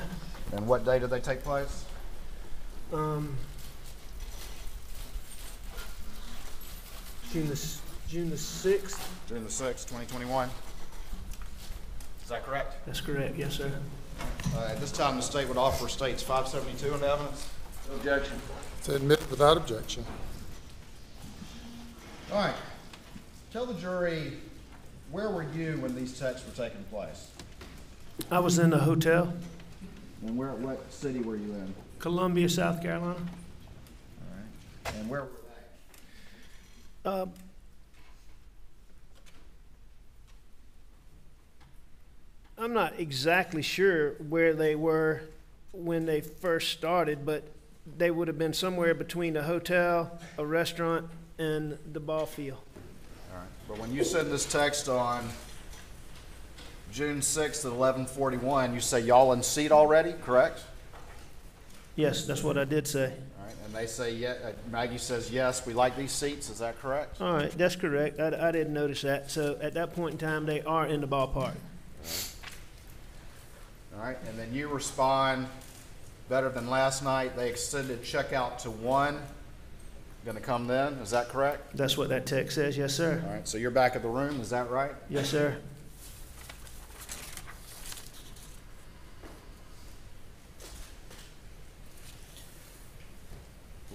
And what day did they take place? June the 6th. June the 6th, 2021. Is that correct? That's correct, yes, sir. At this time, the state would offer states 572 in evidence. No objection. To admit without objection. All right. Tell the jury, where were you when these texts were taking place? I was in the hotel. And where? What city were you in? Columbia, South Carolina. All right. And where? I'm not exactly sure where they were when they first started, but they would have been somewhere between a hotel, a restaurant, and the ball field. All right. But when you send this text on June 6th at 11:41, you say y'all in seat already, correct? Yes, that's what I did say. And they say, yeah, Maggie says, yes, we like these seats. Is that correct? All right, that's correct. I didn't notice that. So at that point in time, they are in the ballpark. All right, and then you respond, better than last night. They extended checkout to 1. Going to come then. Is that correct? That's what that text says. Yes, sir. All right, so you're back at the room. Is that right? Yes, sir.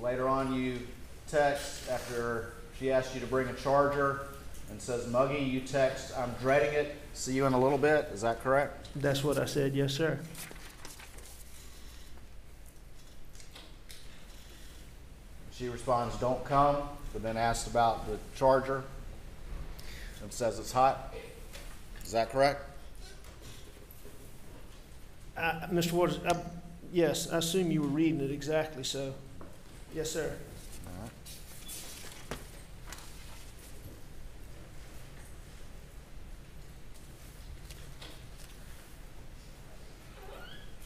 Later on, you text after she asked you to bring a charger and says, Muggy, you text, I'm dreading it. See you in a little bit. Is that correct? That's what I said. Yes, sir. She responds, don't come, but then asks about the charger and says it's hot. Is that correct? Mr. Waters, yes, I assume you were reading it exactly so. Yes, sir. All right.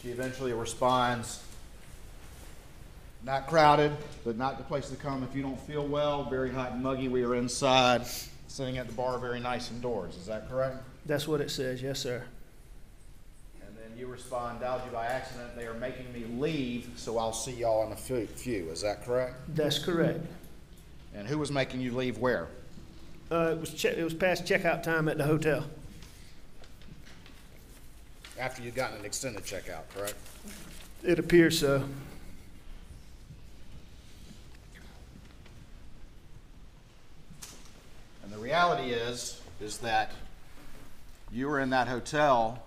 She eventually responds, not crowded, but not the place to come if you don't feel well. Very hot and muggy. We are inside, sitting at the bar, very nice indoors. Is that correct? That's what it says. Yes, sir. You respond, dialed you by accident, they are making me leave, so I'll see y'all in a few. Is that correct? That's correct. And who was making you leave where? It was past checkout time at the hotel. After you'd gotten an extended checkout, correct? It appears so. is that you were in that hotel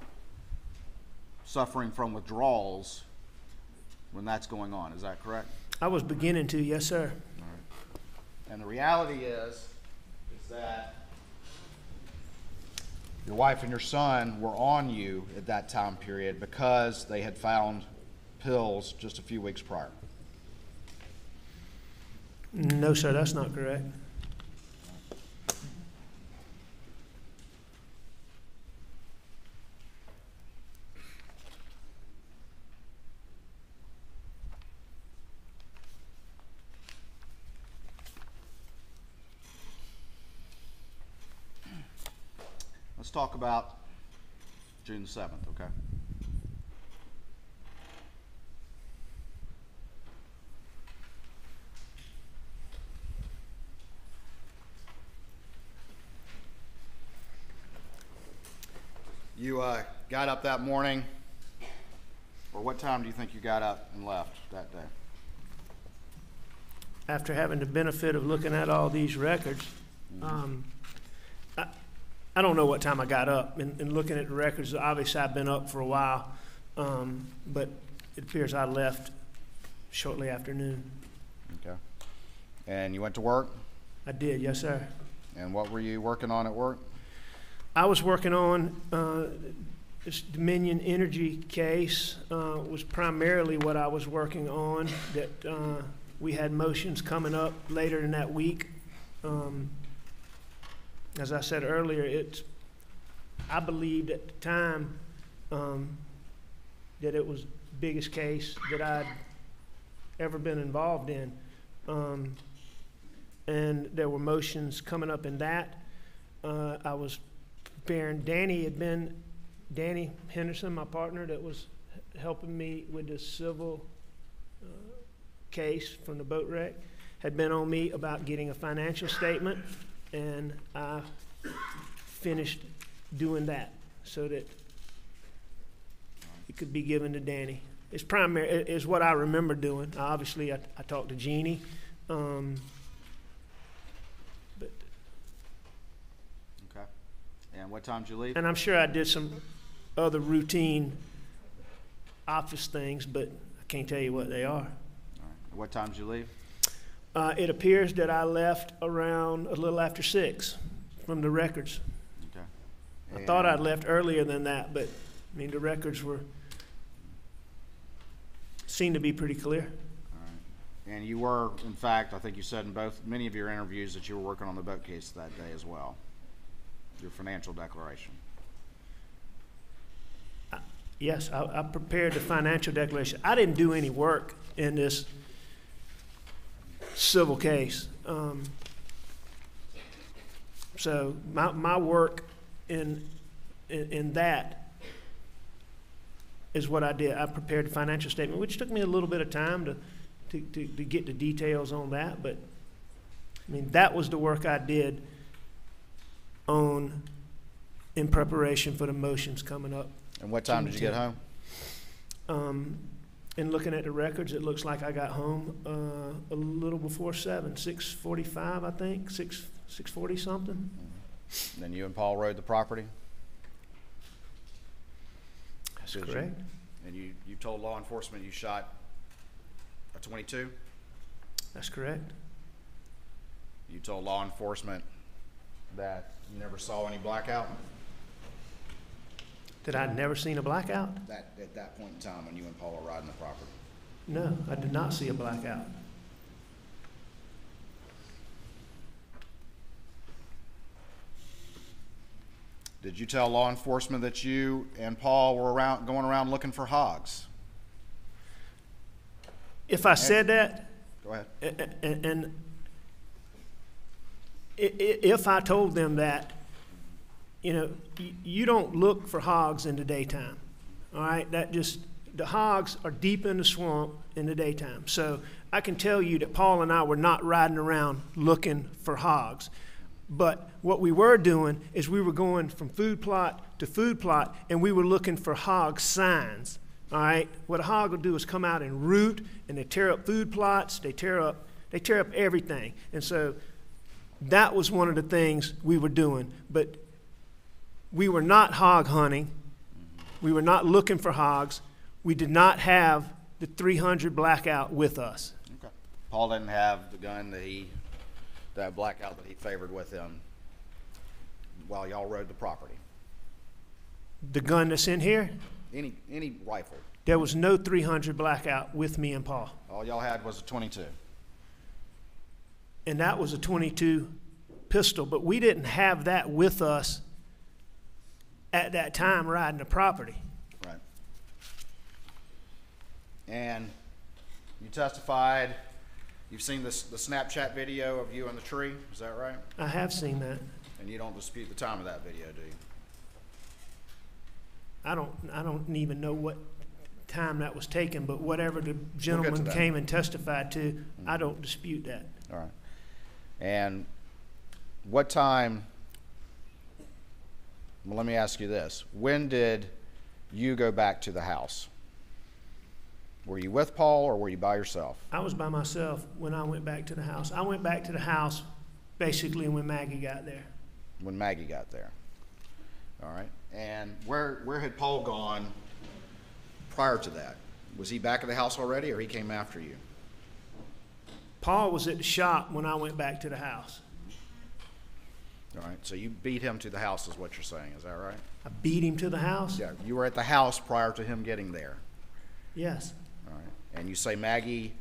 suffering from withdrawals when that's going on. Is that correct? I was beginning to, yes, sir. All right. And the reality is that your wife and your son were on you at that time period because they had found pills just a few weeks prior. No, sir, that's not correct. Let's talk about June 7th, okay? You got up that morning, or what time do you think you got up and left that day? After having the benefit of looking at all these records, I don't know what time I got up, and looking at the records, obviously I've been up for a while, but it appears I left shortly after noon. Okay. And you went to work? I did, yes, sir. And what were you working on at work? I was working on this Dominion Energy case, was primarily what I was working on, that we had motions coming up later in that week. As I said earlier, I believed at the time that it was the biggest case that I'd ever been involved in. And there were motions coming up in that. I was preparing. Danny Henderson, my partner, that was helping me with the civil case from the boat wreck, had been on me about getting a financial statement. And I finished doing that so that it could be given to Danny. It's primary is what I remember doing. Obviously, I talked to Jeannie, but okay. And what time did you leave? And I'm sure I did some other routine office things, but I can't tell you what they are. All right. What time did you leave? It appears that I left around a little after 6 from the records. Okay. I thought I'd left earlier than that, but I mean, the records seemed to be pretty clear. All right. And you were, in fact, I think you said in many of your interviews that you were working on the boat case that day as well, your financial declaration. Yes, I prepared the financial declaration. I didn't do any work in this civil case. So my work in that is what I did. I prepared the financial statement, which took me a little bit of time to get the details on that, but I mean, that was the work I did in preparation for the motions coming up. And what time did you get home? And looking at the records, it looks like I got home a little before 7, 6:45, I think, 6:40 something. Mm-hmm. And then you and Paul rode the property? That's correct. And you told law enforcement you shot a .22? That's correct. You told law enforcement that you never saw any blackout? That I'd never seen a blackout? At that point in time when you and Paul were riding the property? No, I did not see a blackout. Did you tell law enforcement that you and Paul were going around looking for hogs? If I said that, go ahead. And if I told them that, you know, you don't look for hogs in the daytime, all right? The hogs are deep in the swamp in the daytime. So I can tell you that Paul and I were not riding around looking for hogs. But what we were doing is we were going from food plot to food plot, and we were looking for hog signs, all right? What a hog will do is come out and root, and they tear up food plots, they tear up everything. And so that was one of the things we were doing. But we were not hog hunting. We were not looking for hogs. We did not have the 300 blackout with us. Okay. Paul didn't have the gun that that blackout that he favored with him while y'all rode the property. The gun that's in here? Any rifle. There was no 300 blackout with me and Paul. All y'all had was a 22. And that was a 22 pistol, but we didn't have that with us at that time riding the property. Right. And you testified, you've seen this, the Snapchat video of you in the tree, is that right? I have seen that. And you don't dispute the time of that video, do you? I don't even know what time that was taken, but whatever the gentleman came and testified to, mm-hmm. I don't dispute that. All right. And what time, well, let me ask you this. When did you go back to the house? Were you with Paul or were you by yourself? I was by myself when I went back to the house. I went back to the house basically when Maggie got there. When Maggie got there. All right. And where had Paul gone prior to that? Was he back at the house already or he came after you? Paul was at the shop when I went back to the house. All right, so you beat him to the house is what you're saying, is that right? I beat him to the house? Yeah, you were at the house prior to him getting there. Yes. All right, and you say Maggie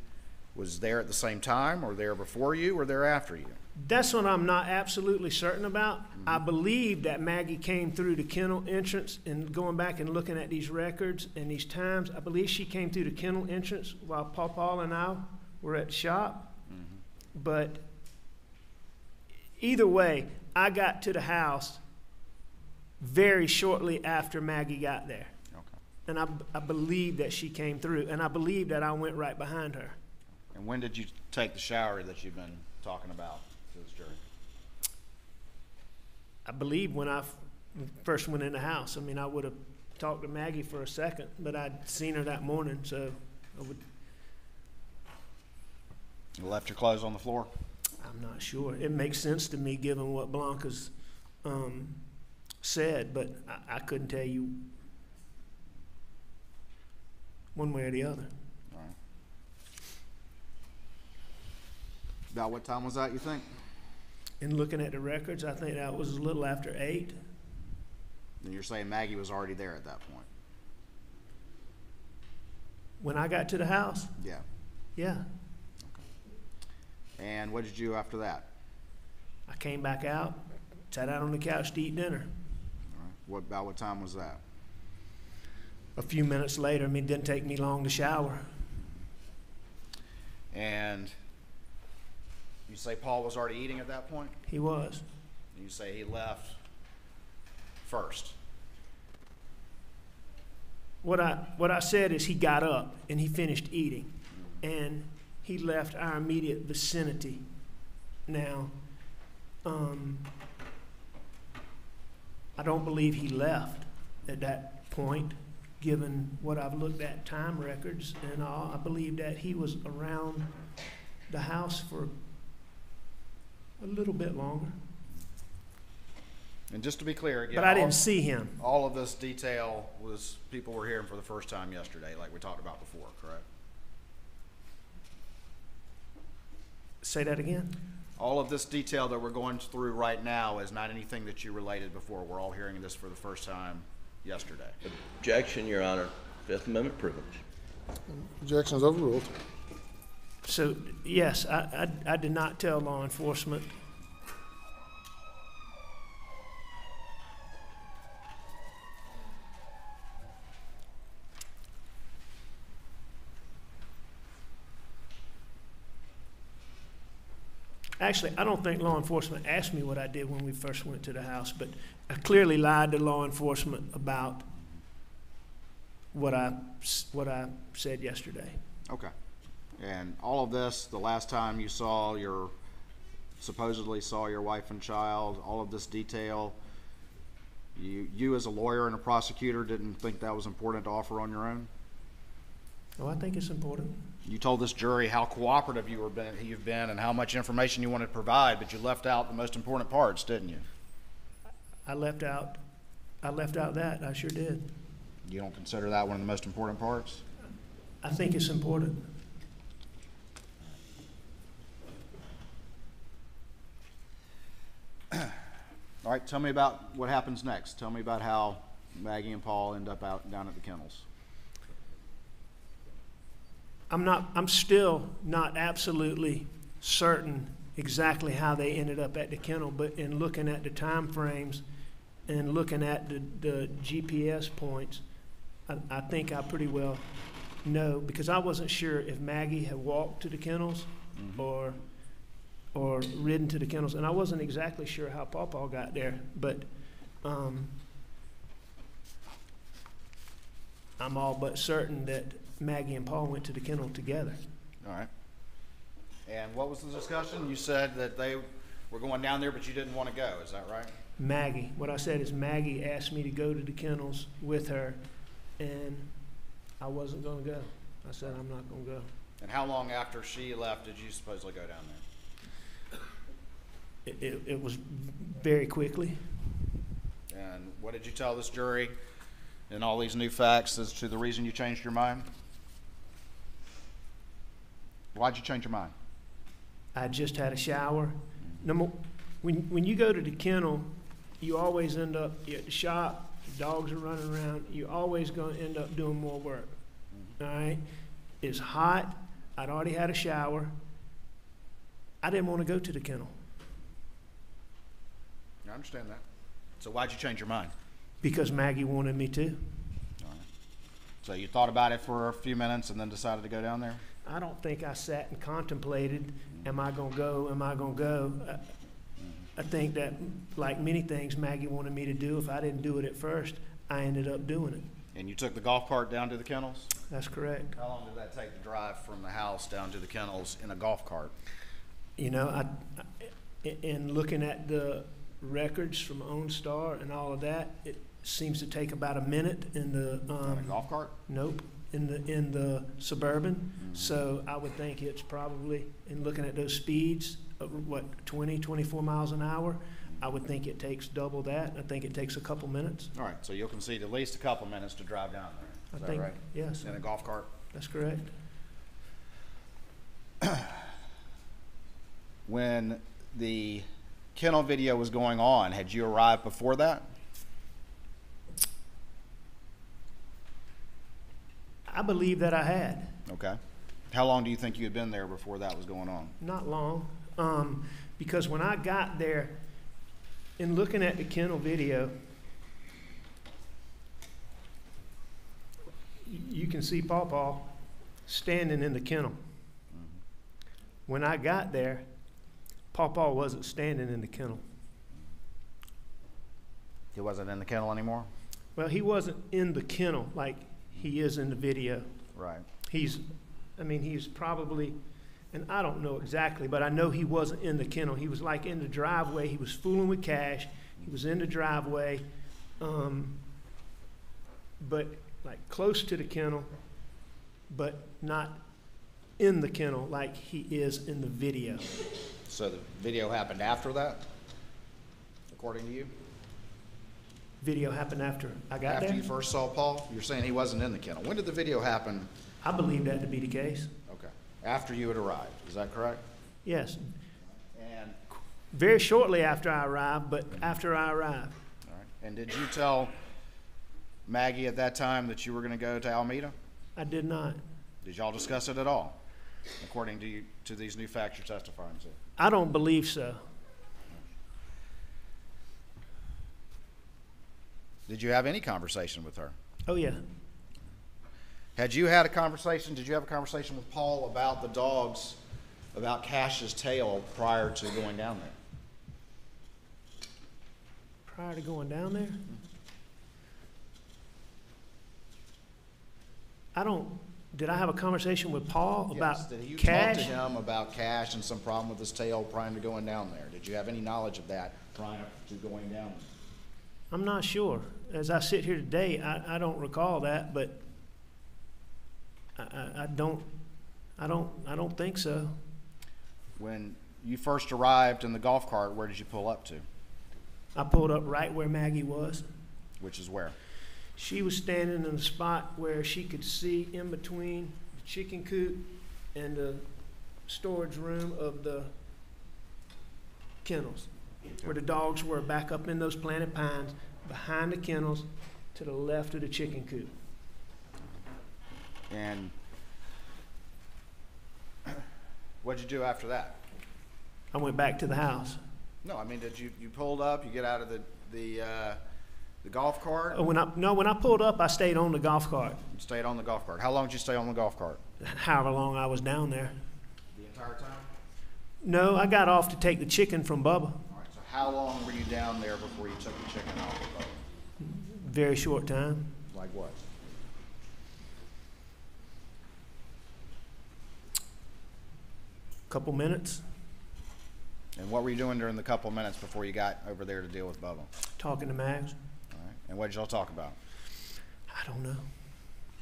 was there at the same time or there before you or there after you? That's what I'm not absolutely certain about. Mm-hmm. I believe that Maggie came through the kennel entrance, and going back and looking at these records and these times, I believe she came through the kennel entrance while Paw Paw and I were at the shop. Mm-hmm. But either way, I got to the house very shortly after Maggie got there. Okay. And I believe that she came through, and I believe that I went right behind her. And when did you take the shower that you've been talking about to this jury? I believe when I first went in the house. I mean, I would have talked to Maggie for a second, but I'd seen her that morning, so I would. You left your clothes on the floor? I'm not sure. It makes sense to me given what Blanca's said, but I couldn't tell you one way or the other. All right. About what time was that, you think? In looking at the records, I think that was a little after 8. And you're saying Maggie was already there at that point? When I got to the house? Yeah. Yeah. And what did you do after that? I came back out, sat out on the couch to eat dinner. All right. About what time was that? A few minutes later. I mean, it didn't take me long to shower. And you say Paul was already eating at that point? He was. You say he left first. What I said is he got up and he finished eating. Mm-hmm. And he left our immediate vicinity. Now, I don't believe he left at that point, given what I've looked at time records and all. I believe that he was around the house for a little bit longer. And just to be clear again, but I didn't see him. All of this detail was people were hearing for the first time yesterday, like we talked about before, correct? Say that again. All of this detail that we're going through right now is not anything that you related before. We're all hearing this for the first time yesterday. Objection, Your Honor. Fifth Amendment privilege. Objection is overruled. So, yes, I did not tell law enforcement. Actually, I don't think law enforcement asked me what I did when we first went to the house, but I clearly lied to law enforcement about what I said yesterday. Okay. And all of this, the last time you supposedly saw your wife and child, all of this detail, you as a lawyer and a prosecutor didn't think that was important to offer on your own? Well, I think it's important. You told this jury how cooperative you were you've been and how much information you wanted to provide, but you left out the most important parts, didn't you? I left out that. I sure did. You don't consider that one of the most important parts? I think it's important. All right, tell me about what happens next. Tell me about how Maggie and Paul end up out down at the kennels. I'm still not absolutely certain exactly how they ended up at the kennel, but in looking at the time frames and looking at the GPS points, I think I pretty well know, because I wasn't sure if Maggie had walked to the kennels or ridden to the kennels, and I wasn't exactly sure how Paw Paw got there, but I'm all but certain that Maggie and Paul went to the kennel together. All right. And what was the discussion? You said that they were going down there, but you didn't want to go. Is that right? Maggie. What I said is Maggie asked me to go to the kennels with her, and I wasn't going to go. I said I'm not going to go. And how long after she left did you supposedly go down there? It was very quickly. And what did you tell this jury and all these new facts as to the reason you changed your mind? Why'd you change your mind? I just had a shower. When you go to the kennel, you always end up at the shop, the dogs are running around, you're always going to end up doing more work. Mm-hmm. All right? It's hot. I'd already had a shower. I didn't want to go to the kennel. I understand that. So why'd you change your mind? Because Maggie wanted me to. All right. So you thought about it for a few minutes and then decided to go down there? I don't think I sat and contemplated, am I going to go, am I going to go? I think that, like many things Maggie wanted me to do, if I didn't do it at first, I ended up doing it. And you took the golf cart down to the kennels? That's correct. How long did that take to drive from the house down to the kennels in a golf cart? You know, in looking at the records from OnStar and all of that, it seems to take about a minute in the in a golf cart? Nope. In the Suburban. Mm-hmm. So I would think it's probably, in looking at those speeds, what, 20, 24 miles an hour, I would think it takes double that. I think it takes a couple minutes. All right, so you'll concede at least a couple minutes to drive down there. Is that right? Yes. In a golf cart? That's correct. When the kennel video was going on, had you arrived before that? I believe that I had. Okay. How long do you think you had been there before that was going on? Not long, because when I got there, in looking at the kennel video, you can see Paw Paw standing in the kennel. Mm-hmm. When I got there, Paw Paw wasn't standing in the kennel. He wasn't in the kennel anymore? Well, he wasn't in the kennel like he is in the video. Right. He's probably, and I don't know exactly, but I know he wasn't in the kennel. He was like in the driveway. He was fooling with Cash. He was in the driveway, but like close to the kennel, but not in the kennel like he is in the video. So the video happened after that, according to you? Video happened after I got there? After you first saw Paul? You're saying he wasn't in the kennel. When did the video happen? I believe that to be the case. Okay. After you had arrived. Is that correct? Yes. And very shortly after I arrived, but after I arrived. All right. And did you tell Maggie at that time that you were going to go to Alameda? I did not. Did y'all discuss it at all, according to you, to these new facts you're testifying to? I don't believe so. Did you have any conversation with her? Oh, yeah. Did you have a conversation with Paul about the dogs, about Cash's tail prior to going down there? Prior to going down there? Did I have a conversation with Paul about Cash? Yes, did you talk to him about Cash and some problem with his tail prior to going down there? Did you have any knowledge of that prior to going down there? I'm not sure. As I sit here today, I don't recall that, but I don't think so. When you first arrived in the golf cart, where did you pull up to? I pulled up right where Maggie was. Which is where? She was standing in a spot where she could see in between the chicken coop and the storage room of the kennels, where the dogs were, back up in those planted pines, behind the kennels, to the left of the chicken coop. And what'd you do after that? I went back to the house. No, I mean, did you pulled up? You get out of the golf cart? When I pulled up, I stayed on the golf cart. You stayed on the golf cart. How long did you stay on the golf cart? However long I was down there. The entire time? No, I got off to take the chicken from Bubba. All right. So how long were you down there before you took the chicken off of Bubba? Very short time. Like what? Couple minutes. And what were you doing during the couple minutes before you got over there to deal with Bubba? Talking to Mags. All right. And what did y'all talk about? I don't know.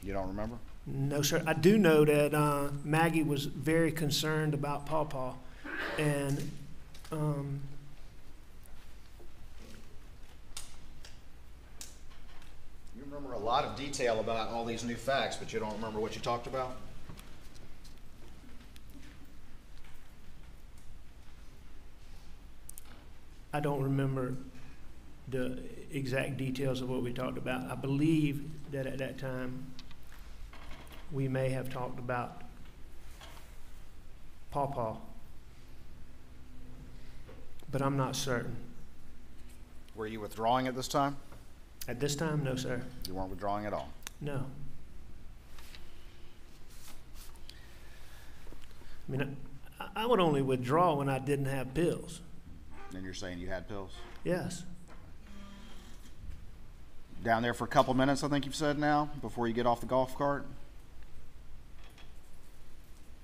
You don't remember? No, sir. I do know that Maggie was very concerned about Paw Paw, and you remember a lot of detail about all these new facts, but you don't remember what you talked about? I don't remember the exact details of what we talked about. I believe that at that time we may have talked about Paw Paw, but I'm not certain. Were you withdrawing at this time? At this time, no, sir. You weren't withdrawing at all? No. I mean, I would only withdraw when I didn't have pills. And you're saying you had pills? Yes. Down there for a couple minutes, I think you've said now, before you get off the golf cart?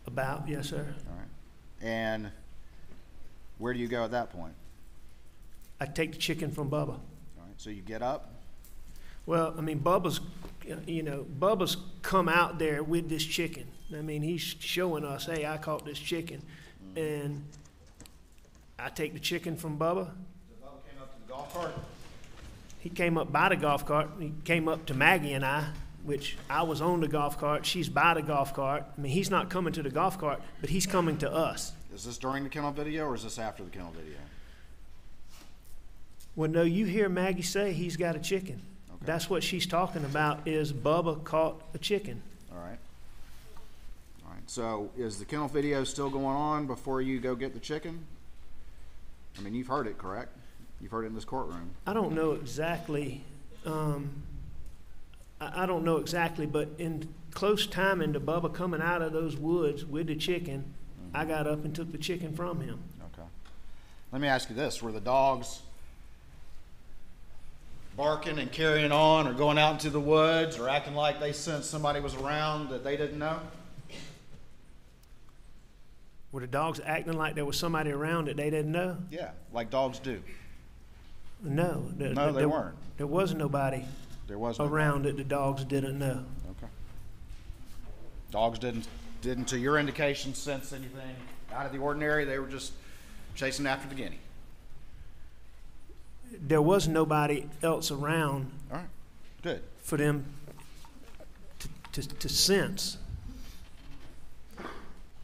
About, yes, sir. All right. And where do you go at that point? I take the chicken from Bubba. All right. So you get up? Well, I mean, Bubba's come out there with this chicken. I mean, he's showing us, hey, I caught this chicken. Mm. And I take the chicken from Bubba. So Bubba came up to the golf cart? He came up by the golf cart. He came up to Maggie and I, which I was on the golf cart. She's by the golf cart. I mean, he's not coming to the golf cart, but he's coming to us. Is this during the kennel video or is this after the kennel video? Well, no, you hear Maggie say he's got a chicken. Okay. That's what she's talking about, is Bubba caught a chicken. All right. All right. So is the kennel video still going on before you go get the chicken? I mean, you've heard it, correct? You've heard it in this courtroom. I don't know exactly. I don't know exactly, but in close timing to Bubba coming out of those woods with the chicken, mm-hmm. I got up and took the chicken from him. Okay. Let me ask you this. Were the dogs barking and carrying on, or going out into the woods, or acting like they sensed somebody was around that they didn't know? Were the dogs acting like there was somebody around that they didn't know? Yeah, like dogs do. No. They weren't. There was nobody around that the dogs didn't know. Okay. Dogs didn't, to your indication, sense anything out of the ordinary. They were just chasing after the guinea. There was nobody else around. All right, good. For them to sense.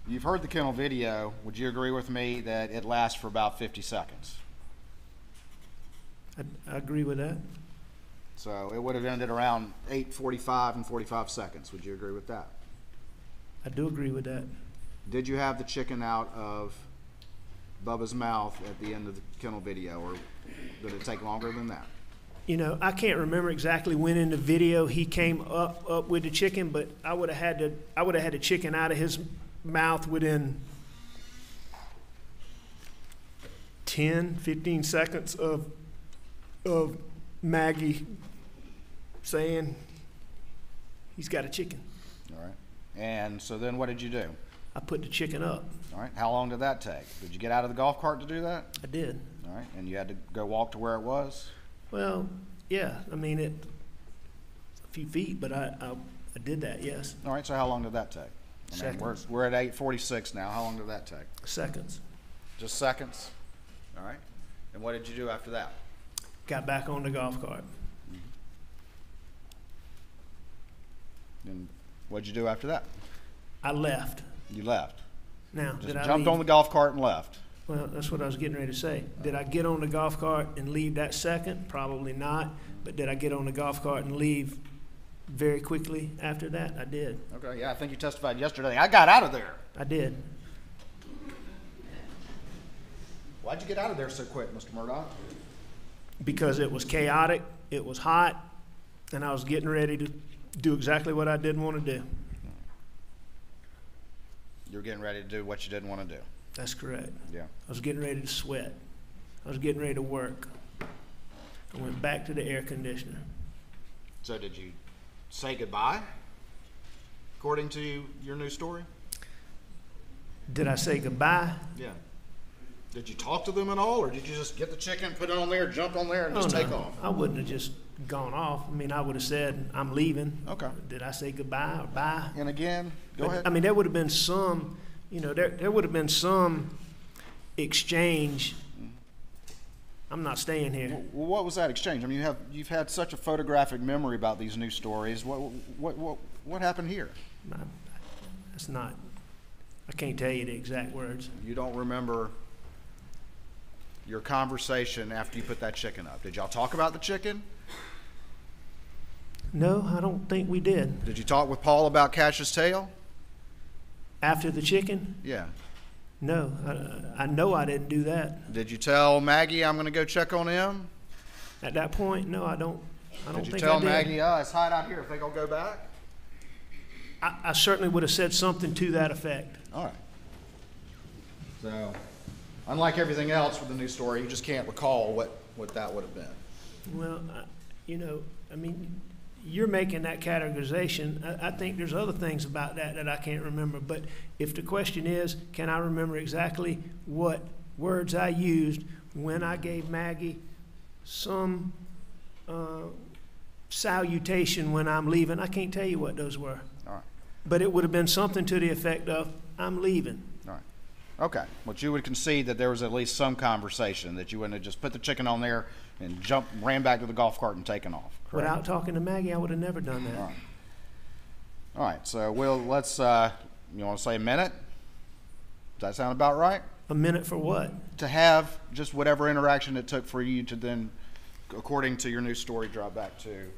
You've heard the kennel video. Would you agree with me that it lasts for about 50 seconds? I agree with that. So it would have ended around 8:45 and 45 seconds. Would you agree with that? I do agree with that. Did you have the chicken out of Bubba's mouth at the end of the kennel video, or did it take longer than that? You know, I can't remember exactly when in the video he came up with the chicken, but I would have had the chicken out of his mouth within 10, 15 seconds of Maggie saying he's got a chicken. All right. And so then what did you do? I put the chicken up. All right. How long did that take? Did you get out of the golf cart to do that? I did. All right. And you had to go walk to where it was? Well, yeah. I mean, it's a few feet, but I I did that, yes. All right, so how long did that take? Seconds. We're at 8:46 now. How long did that take? Seconds. Just seconds? All right. And what did you do after that? Got back on the golf cart. Mm-hmm. And what did you do after that? I left. You left? Now, just did I jumped on the golf cart and left? Well, that's what I was getting ready to say. Did I get on the golf cart and leave that second? Probably not. But did I get on the golf cart and leave very quickly after that? I did. Okay, yeah, I think you testified yesterday. I got out of there. I did. Why'd you get out of there so quick, Mr. Murdaugh? Because it was chaotic, it was hot, and I was getting ready to do exactly what I didn't want to do. You were getting ready to do what you didn't want to do. That's correct. Yeah. I was getting ready to sweat. I was getting ready to work. I went back to the air conditioner. So did you say goodbye, according to your new story? Did I say goodbye? Yeah. Did you talk to them at all, or did you just get the chicken, put it on there, jump on there, and just take off? I wouldn't have just gone off. I mean, I would have said, I'm leaving. Okay. Did I say goodbye or bye? And again, go ahead. I mean, there would have been some, you know, there would have been some exchange. I'm not staying here. Well, what was that exchange? I mean, you've had such a photographic memory about these new stories. What happened here? That's not. I can't tell you the exact words. You don't remember your conversation after you put that chicken up. Did y'all talk about the chicken? No, I don't think we did. Did you talk with Paul about Cash's tail? After the chicken? Yeah. No, I know I didn't do that. Did you tell Maggie I'm going to go check on him? At that point, no, I don't think I did. Did you tell Maggie, it's hot out here, if they going to go back? I certainly would have said something to that effect. All right. So, unlike everything else with the new story, you just can't recall what that would have been. Well, you know, I mean, you're making that categorization. I think there's other things about that I can't remember. But if the question is, can I remember exactly what words I used when I gave Maggie some salutation when I'm leaving, I can't tell you what those were. All right. But it would have been something to the effect of, I'm leaving. All right. Okay. But you would concede that there was at least some conversation, that you wouldn't have just put the chicken on there and ran back to the golf cart and taken off. Correct? Without talking to Maggie, I would have never done that. All right. All right. So, Will, let's, you want to say a minute? Does that sound about right? A minute for what? To have just whatever interaction it took for you to then, according to your new story, drop back to.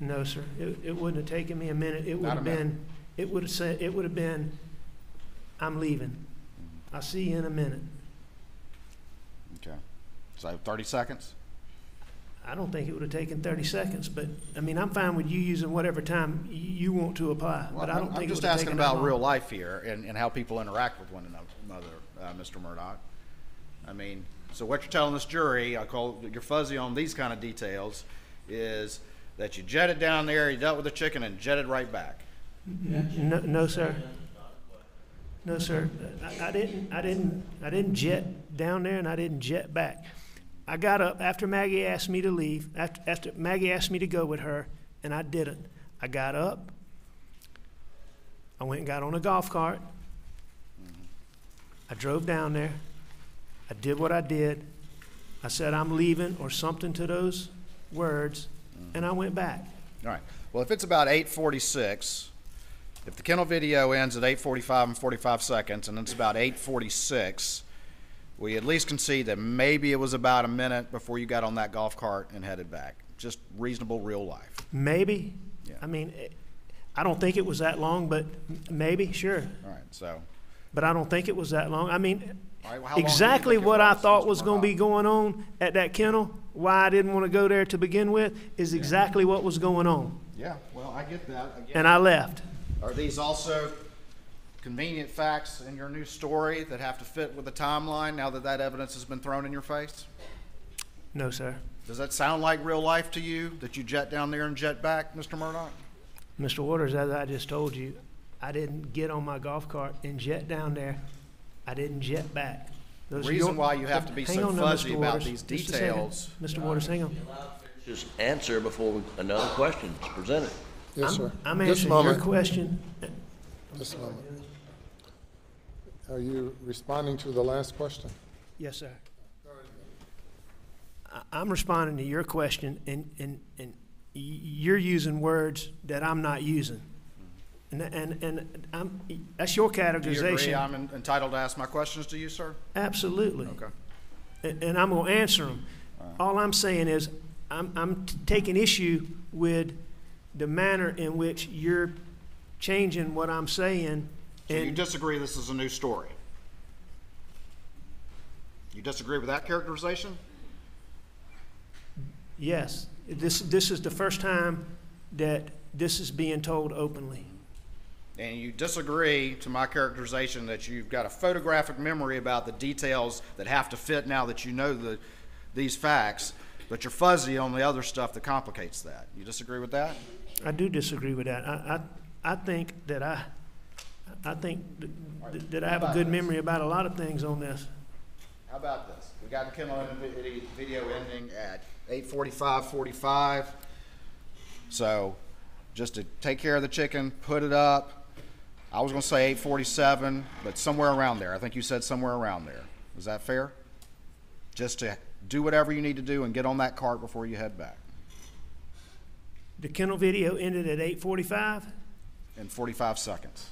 No, sir. It wouldn't have taken me a minute. It would have been. It would have said. It would have been. I'm leaving. I'll see you in a minute. Okay. So 30 seconds? I don't think it would have taken 30 seconds, but, I mean, I'm fine with you using whatever time you want to apply, well, but I don't think it would have taken that long. I'm just asking about real life here and how people interact with one another, Mr. Murdaugh. I mean, so what you're telling this jury, you're fuzzy on these kind of details, is that you jetted down there, you dealt with the chicken, and jetted right back. No, no, sir. No, sir. I didn't jet down there, and I didn't jet back. I got up after Maggie asked me to leave, after Maggie asked me to go with her, and I didn't. I got up. I went and got on a golf cart. I drove down there. I did what I did. I said, I'm leaving, or something to those words, and I went back. All right. Well, if it's about 8:46, if the kennel video ends at 8:45 and 45 seconds, and it's about 8:46, we at least concede that maybe it was about a minute before you got on that golf cart and headed back. Just reasonable real life. Maybe. Yeah. I mean, I don't think it was that long, but maybe, sure. All right, so. But I don't think it was that long. I mean, right, well, exactly what I thought was going to be going on at that kennel, why I didn't want to go there to begin with, is exactly what was going on. Yeah, well, I get that. And I left. Are these also convenient facts in your new story that have to fit with the timeline now that that evidence has been thrown in your face? No, sir. Does that sound like real life to you, that you jet down there and jet back, Mr. Murdaugh? Mr. Waters, as I just told you, I didn't get on my golf cart and jet down there. I didn't jet back. The reason why you have to be so fuzzy about these details. Mr. Waters, hang on. Just answer before another question is presented. Yes, sir. I'm answering your question. Just a moment. Are you responding to the last question? Yes, sir. I'm responding to your question, and you're using words that I'm not using. And that's your categorization. Do you agree I'm entitled to ask my questions to you, sir? Absolutely. Okay. And I'm going to answer them. All I'm saying is I'm taking issue with the manner in which you're changing what I'm saying. So you disagree this is a new story? You disagree with that characterization? Yes. This is the first time that this is being told openly. And you disagree to my characterization that you've got a photographic memory about the details that have to fit now that you know these facts, but you're fuzzy on the other stuff that complicates that. You disagree with that? I do disagree with that. I think that I think that I have a good memory about a lot of things on this. How about this? We got the Kimmel video ending at 8:45:45. So just to take care of the chicken, put it up. I was going to say 8:47, but somewhere around there. I think you said somewhere around there. Is that fair? Just to do whatever you need to do and get on that cart before you head back. The kennel video ended at 8:45? In 45 seconds.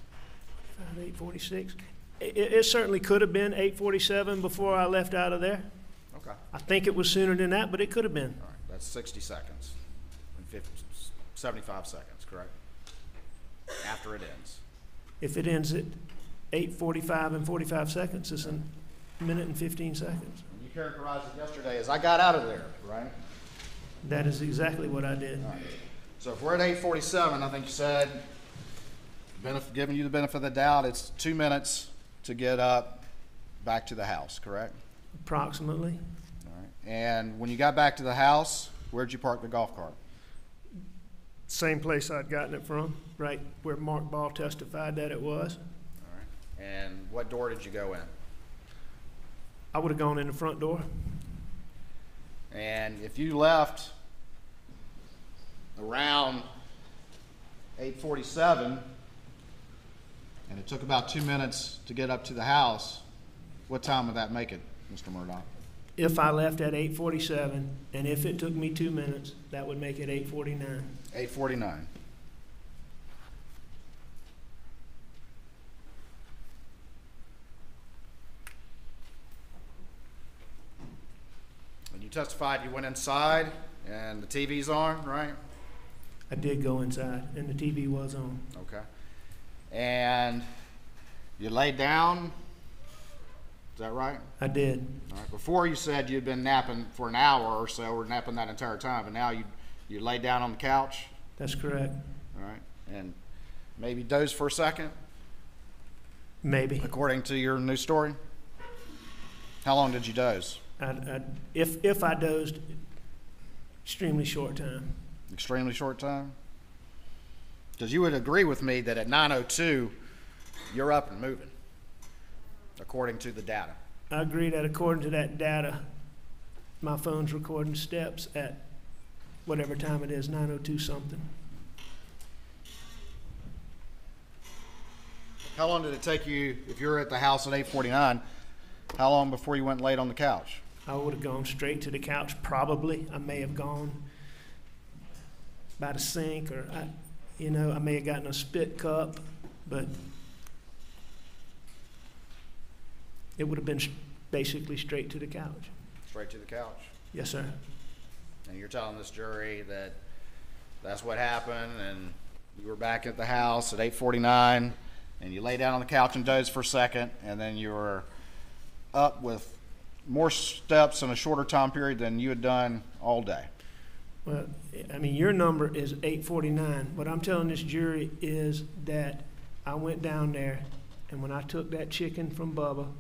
8:46. It certainly could have been 8:47 before I left out of there. Okay. I think it was sooner than that, but it could have been. All right, that's 60 seconds and 75 seconds, correct? After it ends. If it ends at 8:45 and 45 seconds, it's a minute and 15 seconds. You characterized it yesterday as I got out of there, right? That is exactly what I did. All right. So if we're at 8:47, I think you said, giving you the benefit of the doubt, it's 2 minutes to get up back to the house, correct? Approximately. All right. And when you got back to the house, where'd you park the golf cart? Same place I'd gotten it from, right where Mark Ball testified that it was. All right. And what door did you go in? I would have gone in the front door. And if you left around 8:47 and it took about 2 minutes to get up to the house, what time would that make it, Mr. Murdaugh? If I left at 8:47 and if it took me 2 minutes, that would make it 8:49. 8:49. When you testified, you went inside and the TV's on, right? I did go inside and the TV was on. Okay. And you laid down, is that right? I did. All right. Before you said you'd been napping for an hour or so, or napping that entire time, but now you laid down on the couch? That's correct. All right. And maybe dozed for a second? Maybe. According to your new story? How long did you doze? If I dozed, extremely short time. Extremely short time? Because you would agree with me that at 9:02, you're up and moving, according to the data. I agree that according to that data, my phone's recording steps at whatever time it is, 9:02 something. How long did it take you, if you were at the house at 8:49, how long before you went and laid on the couch? I would have gone straight to the couch, probably. I may have gone by the sink, or you know, I may have gotten a spit cup, but it would have been basically straight to the couch. Straight to the couch? Yes, sir. And you're telling this jury that that's what happened, and you were back at the house at 8:49, and you lay down on the couch and dozed for a second, and then you were up with more steps in a shorter time period than you had done all day. Well, I mean, your number is 8:49. What I'm telling this jury is that I went down there, and when I took that chicken from Bubba,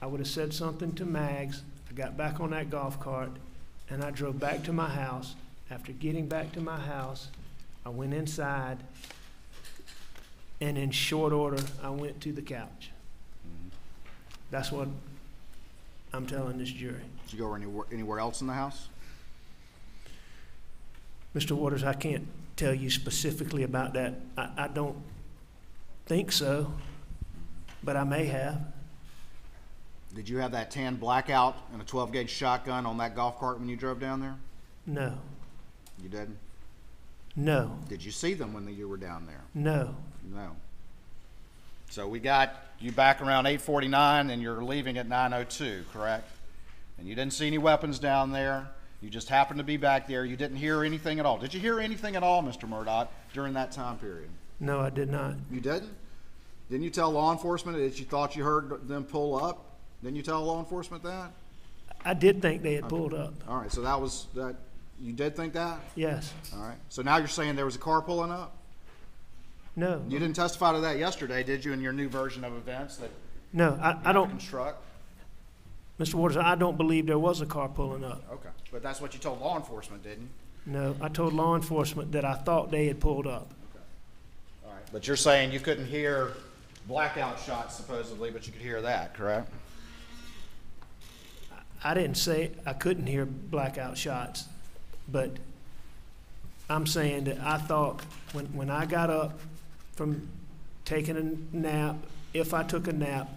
I would have said something to Mags. I got back on that golf cart, and I drove back to my house. After getting back to my house, I went inside, and in short order, I went to the couch. Mm-hmm. That's what I'm telling this jury. Did you go anywhere else in the house? Mr. Waters, I can't tell you specifically about that. I don't think so, but I may have. Did you have that tan blackout and a 12-gauge shotgun on that golf cart when you drove down there? No. You didn't? No. Did you see them when you were down there? No. No. So we got you back around 8:49 and you're leaving at 9:02, correct? And you didn't see any weapons down there. You just happened to be back there. You didn't hear anything at all. Did you hear anything at all, Mr. Murdaugh, during that time period? No, I did not. You didn't? Didn't you tell law enforcement that you thought you heard them pull up? Didn't you tell law enforcement that? I did think they had pulled up. All right, so that was that. You did think that? Yes. All right. So now you're saying there was a car pulling up? No. You didn't testify to that yesterday, did you? In your new version of events that? No, I don't. Construct. Mr. Waters, I don't believe there was a car pulling up. Okay, but that's what you told law enforcement, didn't you? No, I told law enforcement that I thought they had pulled up. Okay. All right. But you're saying you couldn't hear blackout shots supposedly, but you could hear that, correct? I didn't say I couldn't hear blackout shots, but I'm saying that I thought when I got up from taking a nap, if I took a nap,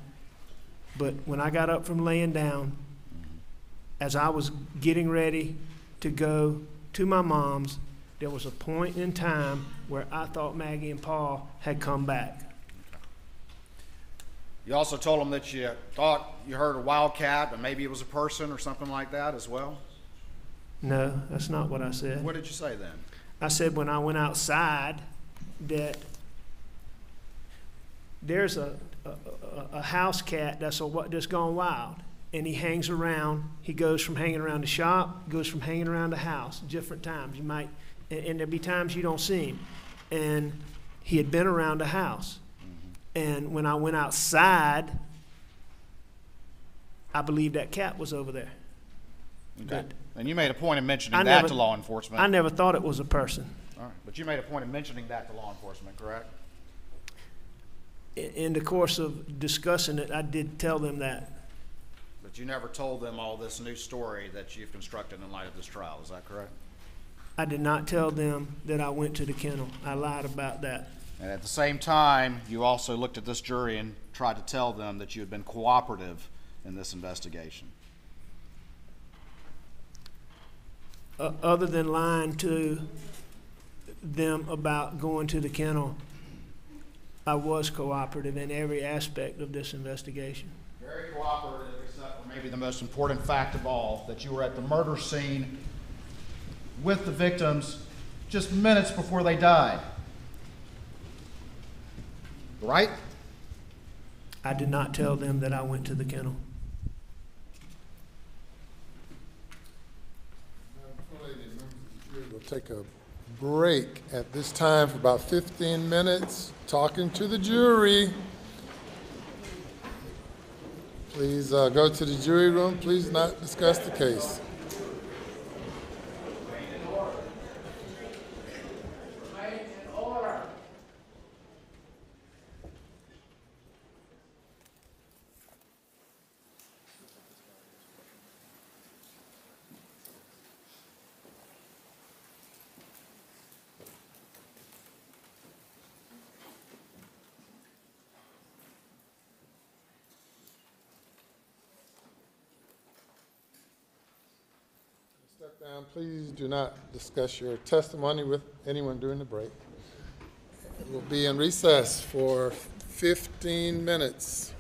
but when I got up from laying down, as I was getting ready to go to my mom's, there was a point in time where I thought Maggie and Paul had come back. You also told them that you thought you heard a wildcat, but maybe it was a person or something like that as well? No, that's not what I said. What did you say then? I said when I went outside that there's a house cat that's gone wild, and he hangs around. He goes from hanging around the shop, goes from hanging around the house, different times. You might, and there'll be times you don't see him. And he had been around the house. And when I went outside, I believed that cat was over there. Okay. But and you made a point of mentioning that to law enforcement. I never thought it was a person. All right. But you made a point of mentioning that to law enforcement, correct? In the course of discussing it, I did tell them that. But you never told them all this new story that you've constructed in light of this trial. Is that correct? I did not tell them that I went to the kennel. I lied about that. And at the same time, you also looked at this jury and tried to tell them that you had been cooperative in this investigation. Other than lying to them about going to the kennel, I was cooperative in every aspect of this investigation. Very cooperative, except for maybe the most important fact of all, that you were at the murder scene with the victims just minutes before they died. Right? I did not tell them that I went to the kennel. We'll take a break at this time for about 15 minutes, talking to the jury. Please go to the jury room. Please not discuss the case. Please do not discuss your testimony with anyone during the break. We'll be in recess for 15 minutes.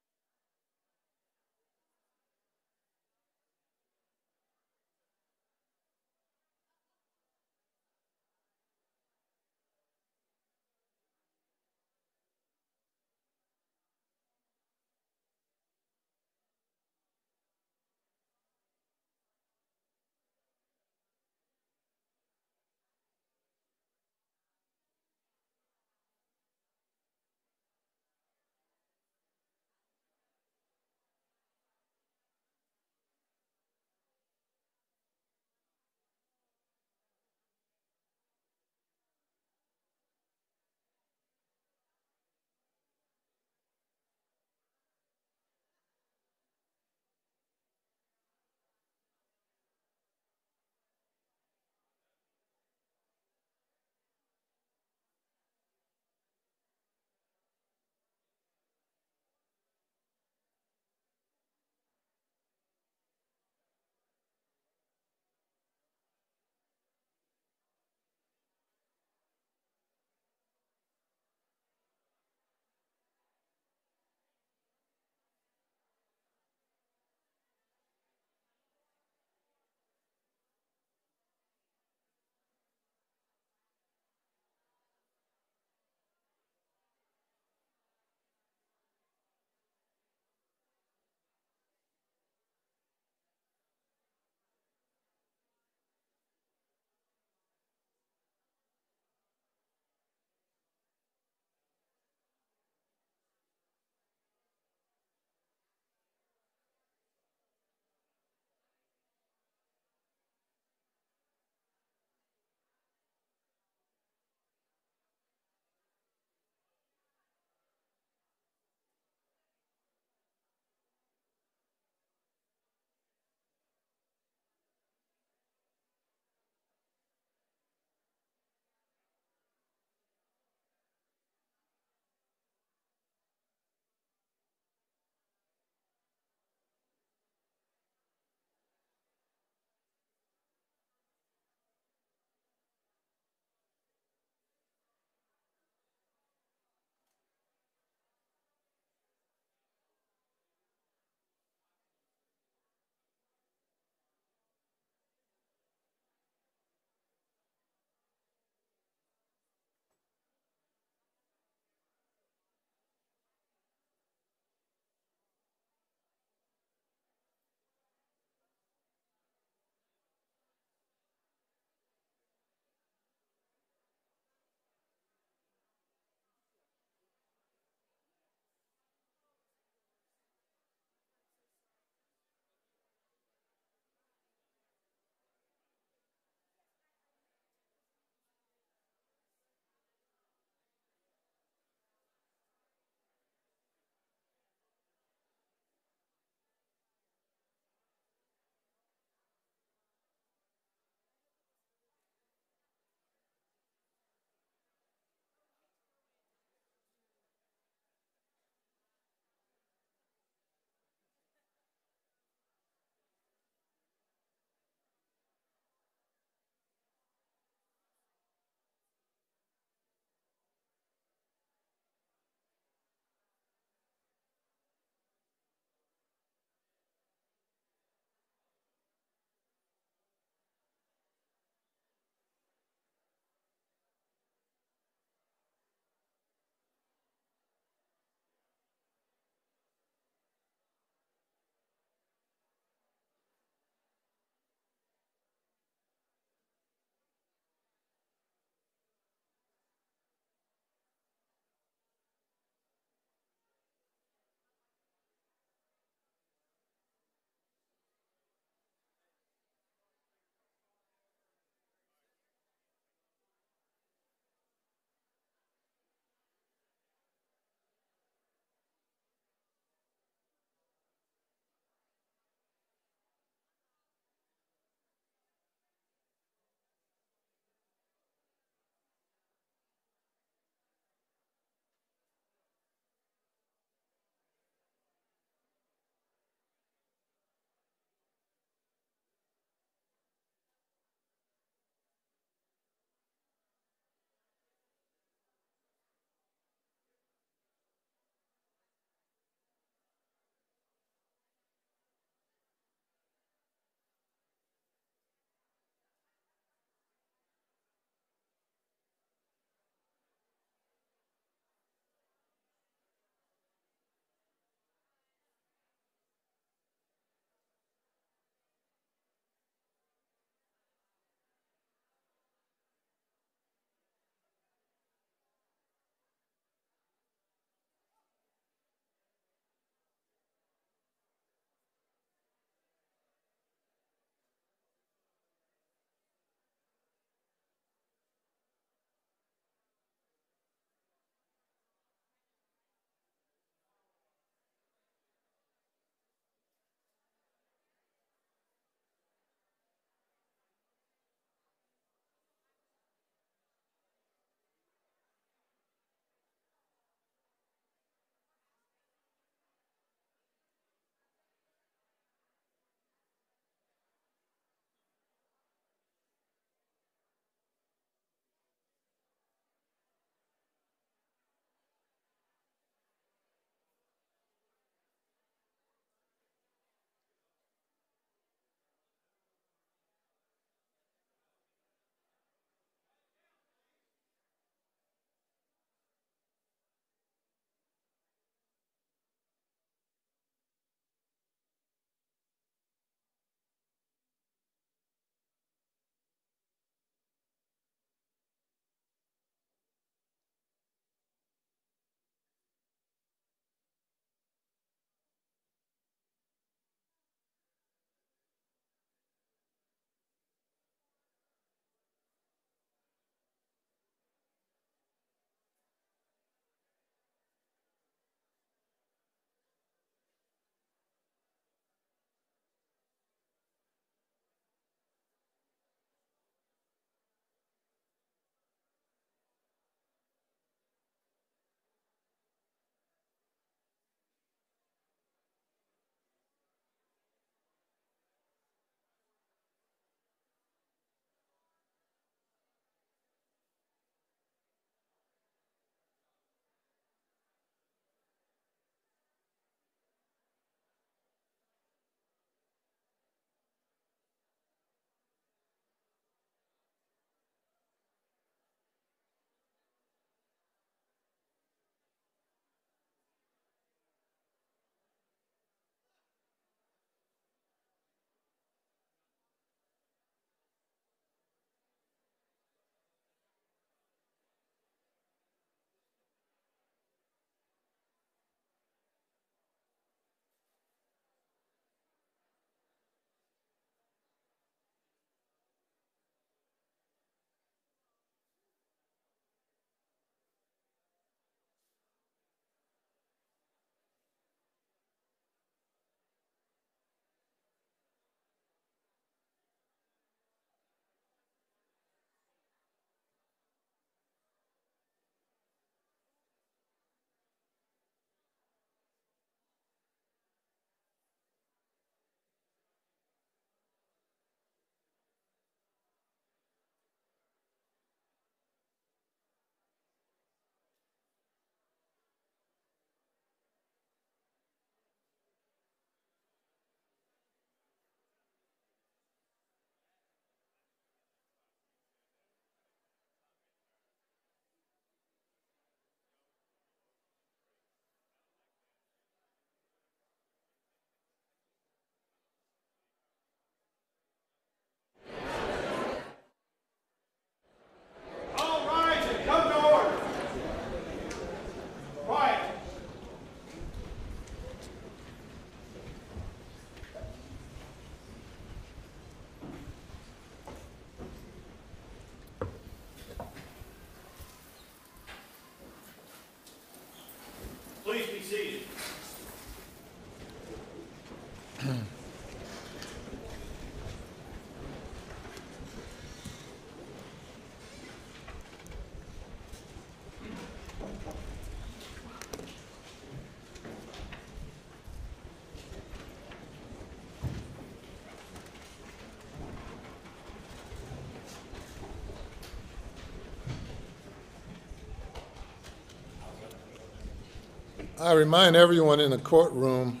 I remind everyone in the courtroom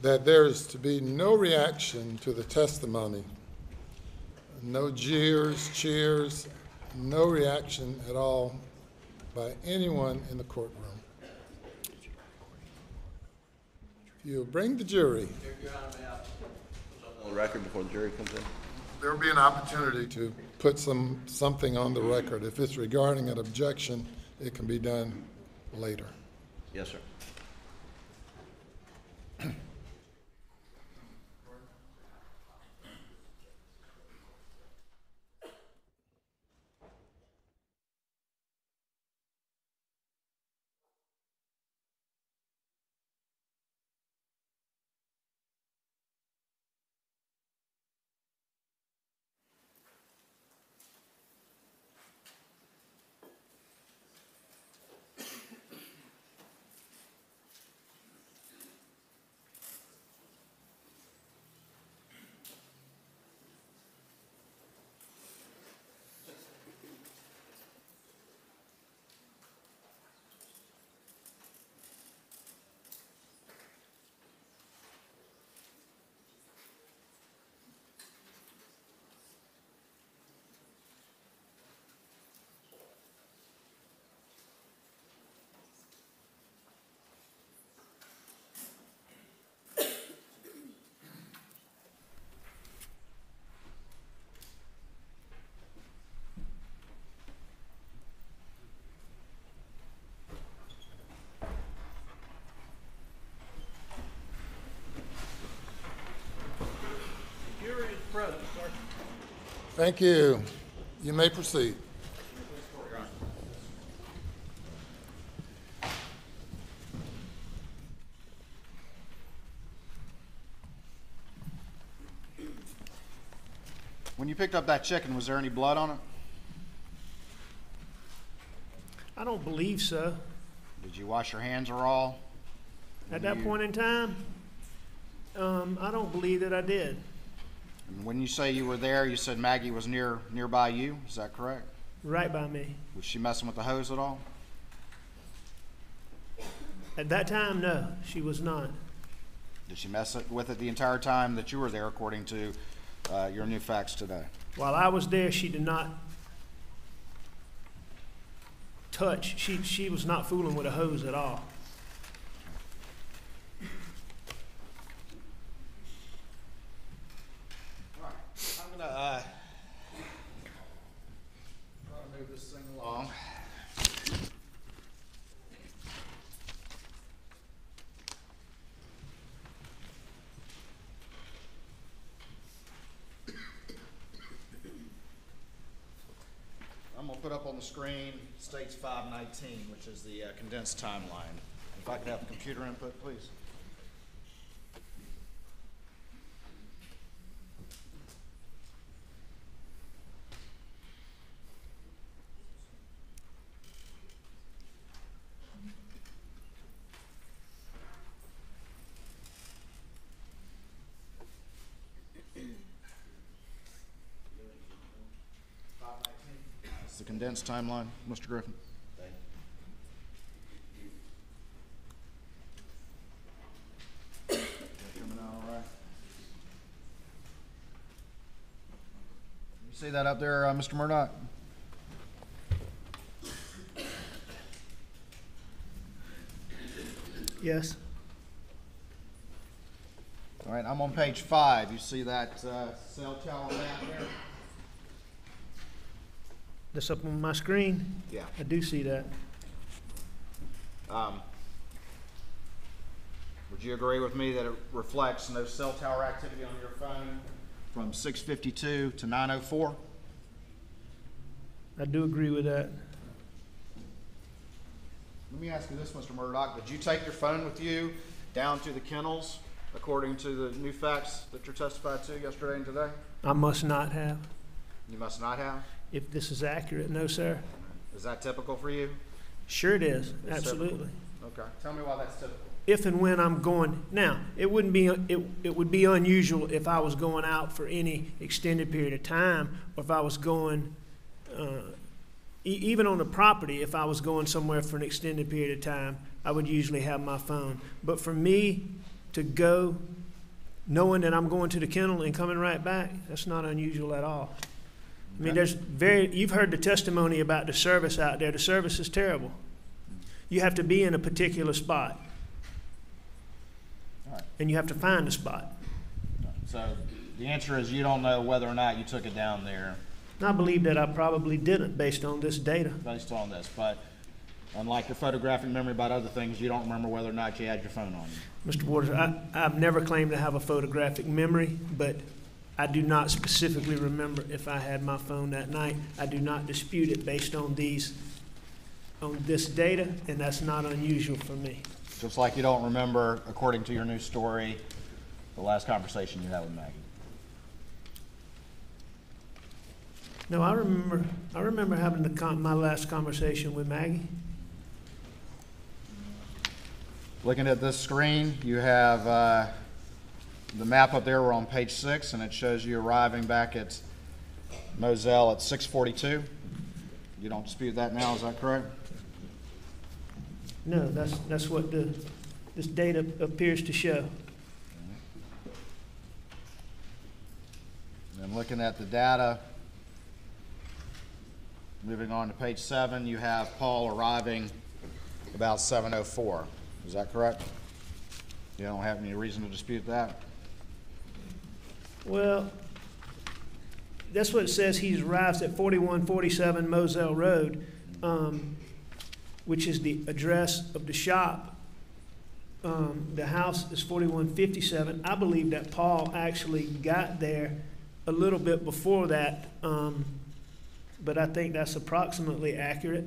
that there is to be no reaction to the testimony. No jeers, cheers, no reaction at all by anyone in the courtroom. You bring the jury. On the record before the jury comes in. There'll be an opportunity to put something on the record. If it's regarding an objection, it can be done later. Yes, sir. Thank you. You may proceed. When you picked up that chicken, was there any blood on it? I don't believe so. Did you wash your hands or all? At that point in time, I don't believe that I did. And when you say you were there, you said Maggie was nearby you, is that correct? Right by me. Was she messing with the hose at all? At that time, no, she was not. Did she mess with it the entire time that you were there, according to your new facts today? While I was there, she did not touch. She was not fooling with a hose at all. Screen states 519, which is the condensed timeline. If I could have computer input, please. Condensed timeline, Mr. Griffin. Thank you. Coming out all right. You see that up there, Mr. Murdaugh? Yes. All right, I'm on page 5. You see that cell tower map there? That's up on my screen? Yeah. I do see that. Would you agree with me that it reflects no cell tower activity on your phone from 6:52 to 9:04? I do agree with that. Let me ask you this, Mr. Murdaugh. Did you take your phone with you down to the kennels according to the new facts that you testified to yesterday and today? I must not have. You must not have? If this is accurate, no, sir. Is that typical for you? Sure it is, it's absolutely. Typical. Okay, tell me why that's typical. If and when I'm going, now, it would be unusual if I was going out for any extended period of time, or if I was going even on the property, if I was going somewhere for an extended period of time, I would usually have my phone. But for me to go knowing that I'm going to the kennel and coming right back, that's not unusual at all. I mean, there's you've heard the testimony about the service out there. The service is terrible. You have to be in a particular spot. All right. And you have to find a spot. So the answer is you don't know whether or not you took it down there. I believe that I probably didn't based on this data. Based on this, but unlike your photographic memory about other things, you don't remember whether or not you had your phone on you. Mr. Waters, I've never claimed to have a photographic memory, but I do not specifically remember if I had my phone that night. I do not dispute it based on this data, and that's not unusual for me. Just like you don't remember, according to your new story, the last conversation you had with Maggie. No, I remember having my last conversation with Maggie. Looking at this screen, you have the map up there. We're on page 6, and it shows you arriving back at Moselle at 6:42. You don't dispute that now, is that correct? No, that's what this data appears to show. And looking at the data, moving on to page 7, you have Paul arriving about 7:04. Is that correct? You don't have any reason to dispute that? Well, that's what it says. He arrives at 4147 Moselle Road, which is the address of the shop. The house is 4157. I believe that Paul actually got there a little bit before that. But I think that's approximately accurate.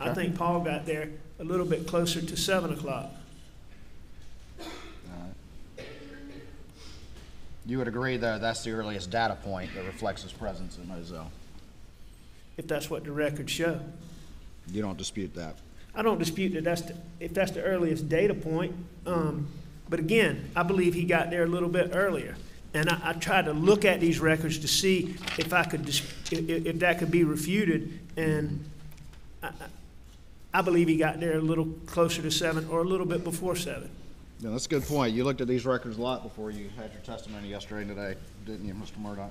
Okay. I think Paul got there a little bit closer to 7 o'clock. All right. You would agree, though, that's the earliest data point that reflects his presence in Moselle? If that's what the records show. You don't dispute that? I don't dispute that if that's the earliest data point. But again, I believe he got there a little bit earlier. And I tried to look at these records to see if I could, if that could be refuted. And I believe he got there a little closer to 7 or a little bit before 7. Yeah, that's a good point. You looked at these records a lot before you had your testimony yesterday and today, didn't you, Mr. Murdaugh?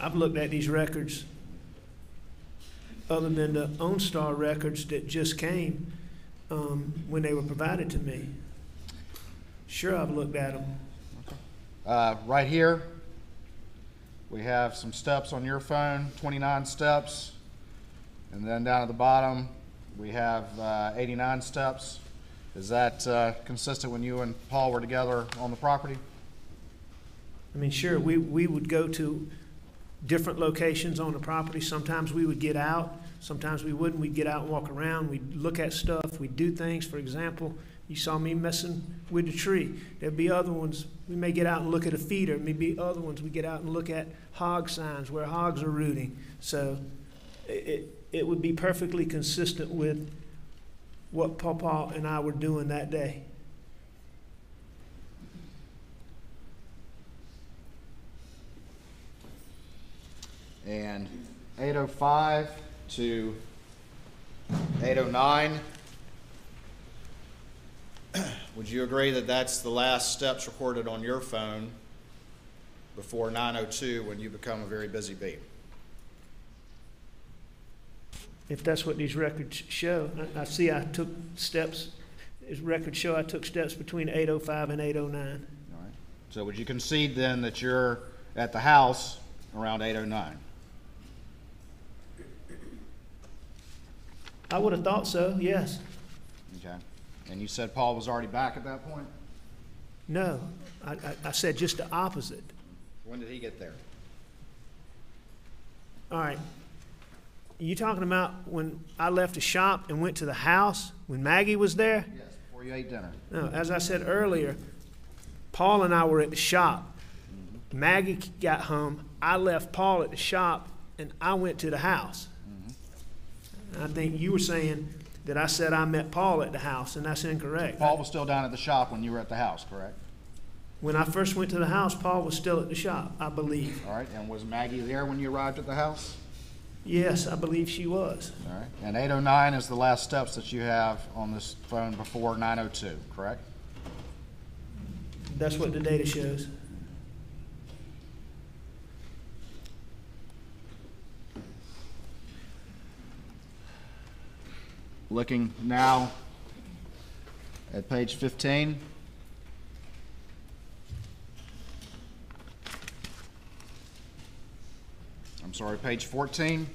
I've looked at these records other than the OnStar records that just came when they were provided to me. Sure, I've looked at them. Right here, we have some steps on your phone, 29 steps. And then down at the bottom, we have 89 steps. Is that consistent when you and Paul were together on the property? I mean, sure, we would go to different locations on the property. Sometimes we would get out, sometimes we wouldn't. We'd get out and walk around, we'd look at stuff, we'd do things. For example, you saw me messing with the tree. There'd be other ones. We may get out and look at a feeder. There may be other ones. We get out and look at hog signs where hogs are rooting. So it would be perfectly consistent with what Paw Paw and I were doing that day. And 8:05 to 8:09. Would you agree that that's the last steps recorded on your phone before 9:02 when you become a very busy bee? If that's what these records show, I see I took steps. These records show I took steps between 8:05 and 8:09. All right. So would you concede then that you're at the house around 8:09? I would have thought so, yes. Okay. And you said Paul was already back at that point? No, I said just the opposite. When did he get there? All right, you talking about when I left the shop and went to the house when Maggie was there? Yes, before you ate dinner. No, as I said earlier, Paul and I were at the shop. Mm-hmm. Maggie got home, I left Paul at the shop, and I went to the house. Mm-hmm. I think you were saying that I said I met Paul at the house, and that's incorrect. Paul was still down at the shop when you were at the house, correct? When I first went to the house, Paul was still at the shop, I believe. All right, and was Maggie there when you arrived at the house? Yes, I believe she was. All right. And 809 is the last steps that you have on this phone before 902, correct? That's what the data shows. Looking now at page 15. I'm sorry, page 14.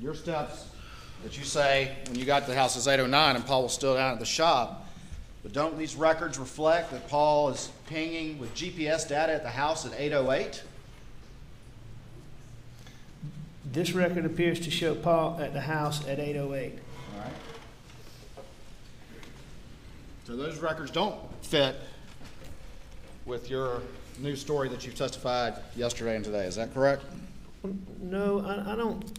Your steps that you say when you got to the house is 809 and Paul was still down at the shop. But don't these records reflect that Paul is pinging with GPS data at the house at 808? This record appears to show Paul at the house at 808. All right. So those records don't fit with your new story that you testified yesterday and today. Is that correct? No, I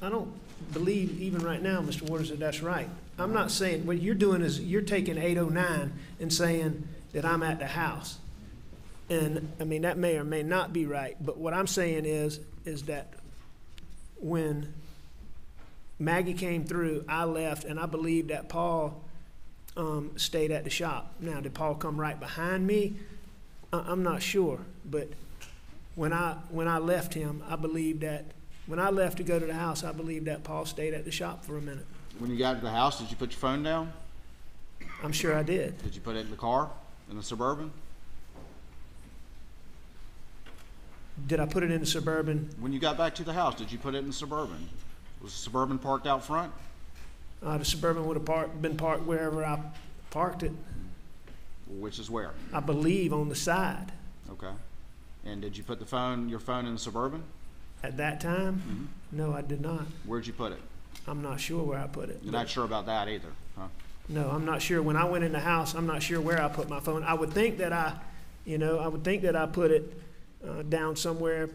don't believe even right now, Mr. Waters, that that's right. I'm not saying what you're doing is you're taking 809 and saying that I'm at the house. And I mean, that may or may not be right, but what I'm saying is that when Maggie came through, I left, and I believe that Paul stayed at the shop. Now, did Paul come right behind me? I'm not sure, but when I left him, I believe that when I left to go to the house, I believe that Paul stayed at the shop for a minute. When you got to the house, did you put your phone down? I'm sure I did. Did you put it in the car, in the Suburban? Did I put it in the Suburban? When you got back to the house, did you put it in the Suburban? Was the Suburban parked out front? The Suburban would have been parked wherever I parked it. Which is where? I believe on the side. Okay. And did you put the phone, your phone in the Suburban? At that time? Mm-hmm. No, I did not. Where'd you put it? I'm not sure where I put it. You're not sure about that either, huh? No, I'm not sure. When I went in the house, I'm not sure where I put my phone. I would think that I put it down somewhere,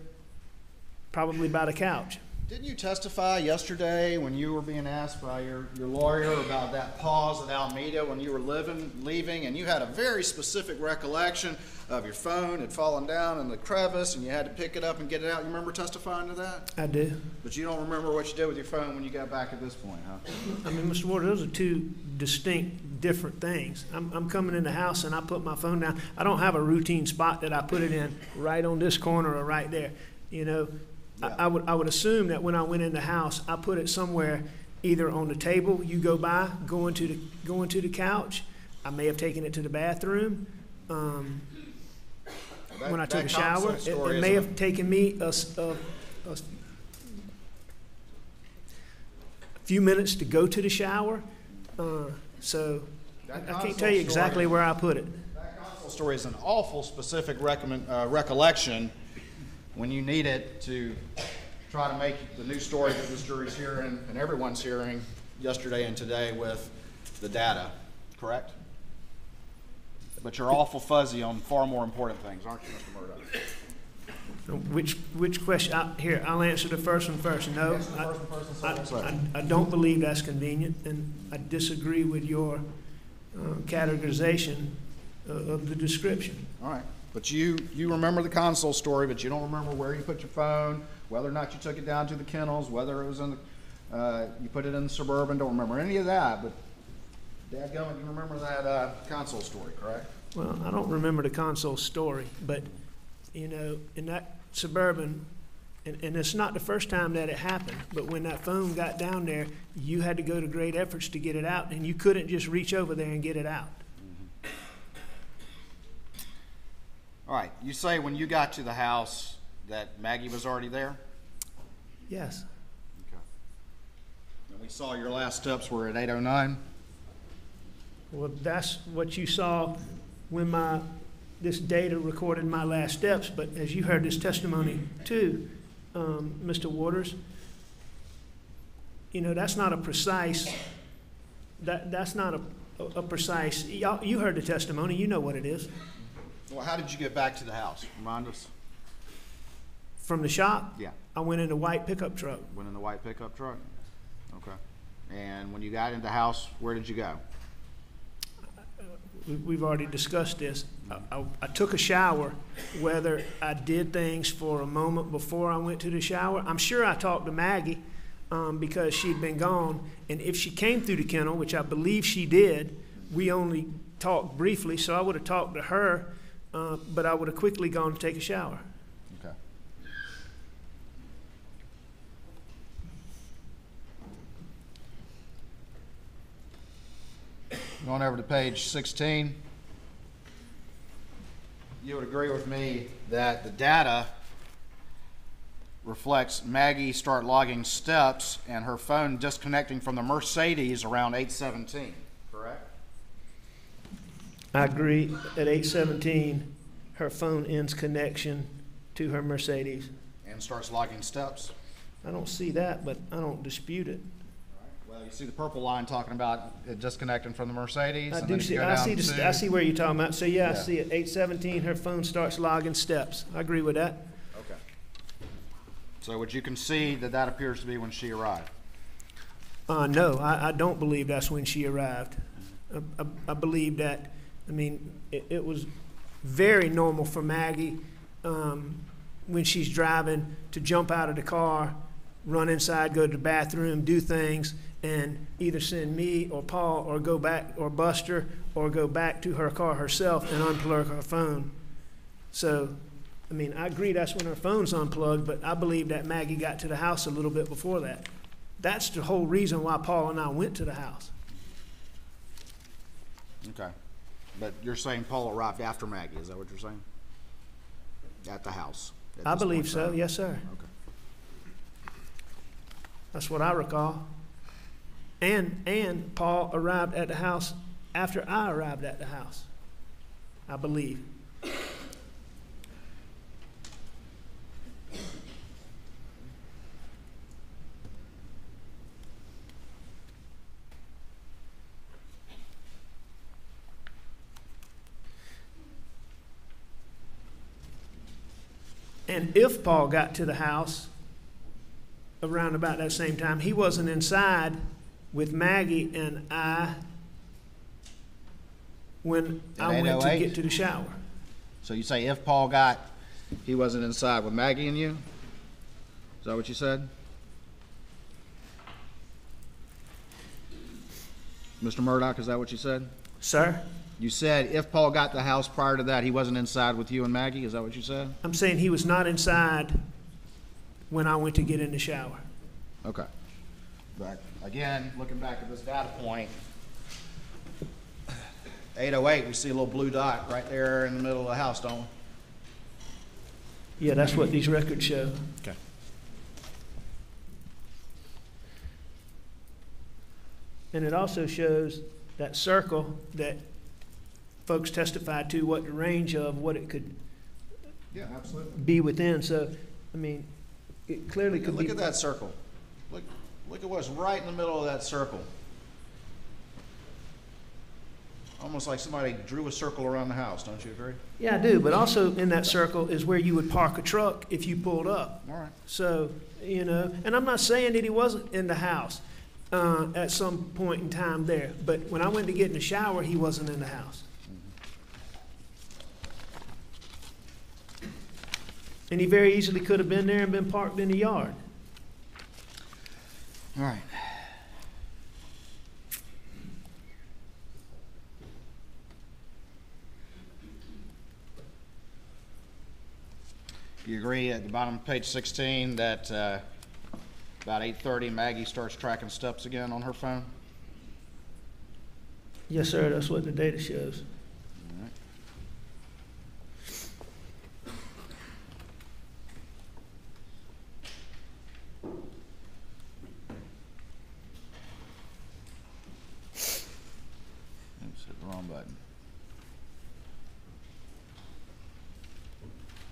probably by the couch. Didn't you testify yesterday when you were being asked by your lawyer about that pause at Alameda when you were leaving, and you had a very specific recollection of your phone had fallen down in the crevice and you had to pick it up and get it out? You remember testifying to that? I do. But you don't remember what you did with your phone when you got back at this point, huh? I mean, Mr. Waters, those are two distinct, different things. I'm coming in the house and I put my phone down. I don't have a routine spot that I put it in right on this corner or right there, you know. Yeah. I would assume that when I went in the house, I put it somewhere, either on the table you go by, going to the couch. I may have taken it to the bathroom. When I took a shower, it may have taken me a few minutes to go to the shower. So I can't tell you exactly where I put it. That console story is an awful specific recollection. When you need it to try to make the new story that this jury's hearing and everyone's hearing yesterday and today with the data, correct? But you're awful fuzzy on far more important things, aren't you, Mr. Murdaugh? Which question? Here, I'll answer the first one first. No, I don't believe that's convenient, and I disagree with your categorization of the description. All right. But you remember the console story, but you don't remember where you put your phone, whether or not you took it down to the kennels, whether it was in the, you put it in the Suburban, don't remember any of that, but dadgummit, you remember that console story, correct? Well, I don't remember the console story, but, you know, in that Suburban, and it's not the first time that it happened, but when that phone got down there, you had to go to great efforts to get it out, and you couldn't just reach over there and get it out. All right, you say when you got to the house that Maggie was already there? Yes. Okay. And we saw your last steps were at 809? Well, that's what you saw when this data recorded my last steps, but as you heard this testimony too, Mr. Waters, you know, that's not a precise, that's not a precise, you heard the testimony, you know what it is. Well, how did you get back to the house? Remind us. From the shop? Yeah. I went in the white pickup truck. Went in the white pickup truck? Okay. And when you got into the house, where did you go? we've already discussed this. I took a shower. Whether I did things for a moment before I went to the shower, I'm sure I talked to Maggie because she'd been gone. And if she came through the kennel, which I believe she did, we only talked briefly, so I would have talked to her, but I would have quickly gone to take a shower. Okay. Going over to page 16, you would agree with me that the data reflects Maggie start logging steps and her phone disconnecting from the Mercedes around 8:17, correct? I agree. At 8:17, her phone ends connection to her Mercedes. And starts logging steps? I don't see that, but I don't dispute it. You see the purple line talking about it disconnecting from the Mercedes. I do see. I see where you're talking about. So yeah, yeah. I see it. 8:17. Her phone starts logging steps. I agree with that. Okay. So would you concede that that appears to be when she arrived? No, I don't believe that's when she arrived. I believe that. I mean, it was very normal for Maggie when she's driving to jump out of the car, run inside, go to the bathroom, do things, and either send me or Paul or go back or Buster or go back to her car herself and unplug her phone. So, I mean, I agree that's when her phone's unplugged, but I believe that Maggie got to the house a little bit before that. That's the whole reason why Paul and I went to the house. Okay. But you're saying Paul arrived after Maggie, is that what you're saying? At the house? I believe so, yes, sir. Okay. That's what I recall. And Paul arrived at the house after I arrived at the house, I believe. And if Paul got to the house around about that same time, he wasn't inside with Maggie and I when I went to get to the shower. So you say if Paul got, he wasn't inside with Maggie and you? Is that what you said? Mr. Murdaugh, is that what you said? Sir? You said if Paul got the house prior to that, he wasn't inside with you and Maggie? Is that what you said? I'm saying he was not inside when I went to get in the shower. Okay. But again, looking back at this data point, 8:08, we see a little blue dot right there in the middle of the house, don't we? Yeah, that's what these records show. Okay. And it also shows that circle that folks testified to, what the range of what it could be within. So, I mean, it clearly could be. Look at that circle. Look at what's right in the middle of that circle. Almost like somebody drew a circle around the house, don't you agree? Yeah, I do, but also in that circle is where you would park a truck if you pulled up. All right. So, you know, and I'm not saying that he wasn't in the house at some point in time there, but when I went to get in the shower, he wasn't in the house. And he very easily could have been there and been parked in the yard. All right. You agree at the bottom of page 16 that about 8:30 Maggie starts tracking steps again on her phone? Yes, sir. That's what the data shows.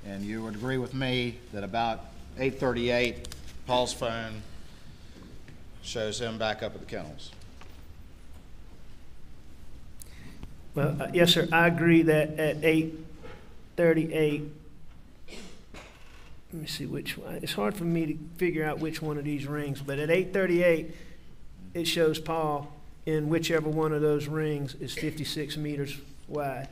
And you would agree with me that about 8:38, Paul's phone shows him back up at the kennels. Well, yes, sir. I agree that at 8:38, let me see which one. It's hard for me to figure out which one of these rings, but at 8:38, it shows Paul in whichever one of those rings is 56 meters Why?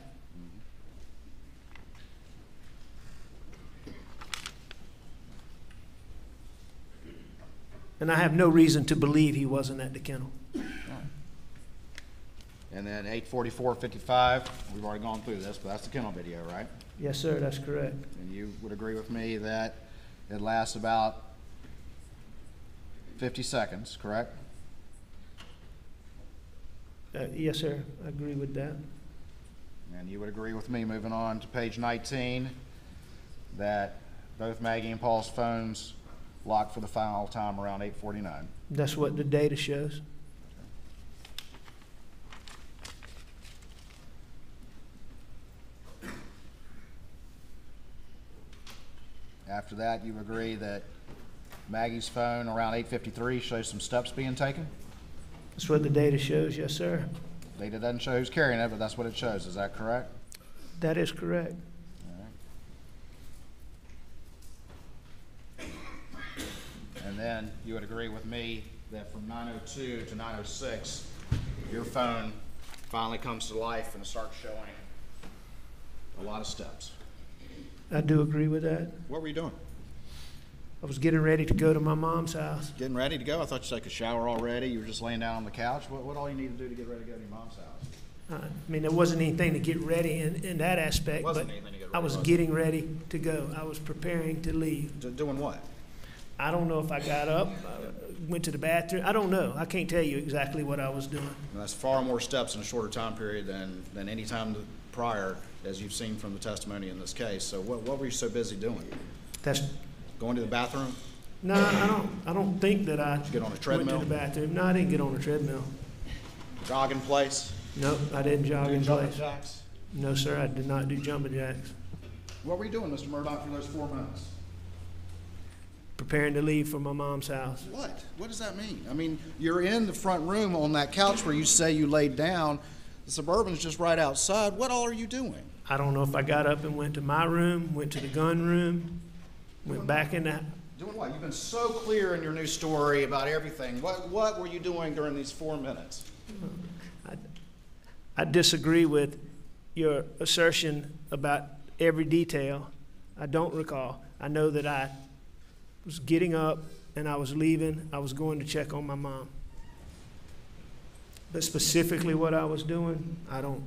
And I have no reason to believe he wasn't at the kennel. And then 8:44:55, we've already gone through this, but that's the kennel video, right? Yes, sir, that's correct. And you would agree with me that it lasts about 50 seconds, correct? Yes, sir, I agree with that. And you would agree with me, moving on to page 19, that both Maggie and Paul's phones locked for the final time around 8:49. That's what the data shows. After that, you agree that Maggie's phone around 8:53 shows some steps being taken? That's what the data shows, yes, sir. Data doesn't show who's carrying it, but that's what it shows. Is that correct? That is correct. All right. And then you would agree with me that from 9:02 to 9:06, your phone finally comes to life and starts showing a lot of steps. I do agree with that. What were you doing? I was getting ready to go to my mom's house. Getting ready to go? I thought you took a shower already. You were just laying down on the couch. What all you need to do to get ready to go to your mom's house? I mean, there wasn't anything to get ready in that aspect. Wasn't but anything to get ready, I was getting ready to go. I was preparing to leave. Doing what? I don't know if I got up, went to the bathroom. I don't know. I can't tell you exactly what I was doing. Well, that's far more steps in a shorter time period than any time prior, as you've seen from the testimony in this case. So what were you so busy doing? That's going to the bathroom? No, I don't think that I get on a treadmill? Went to the bathroom. No, I didn't get on a treadmill. Jog in place? Nope, I didn't jog in place. Jacks? No, sir, I did not do jumping jacks. What were you doing, Mr. Murdaugh, for those 4 months? Preparing to leave for my mom's house. What? What does that mean? I mean, you're in the front room on that couch where you say you laid down. The Suburban's just right outside. What all are you doing? I don't know if I got up and went to my room, went to the gun room, went back in that. Doing what? You've been so clear in your new story about everything. What were you doing during these 4 minutes? I disagree with your assertion about every detail. I don't recall. I know that I was getting up and I was leaving. I was going to check on my mom. But specifically what I was doing, I don't know.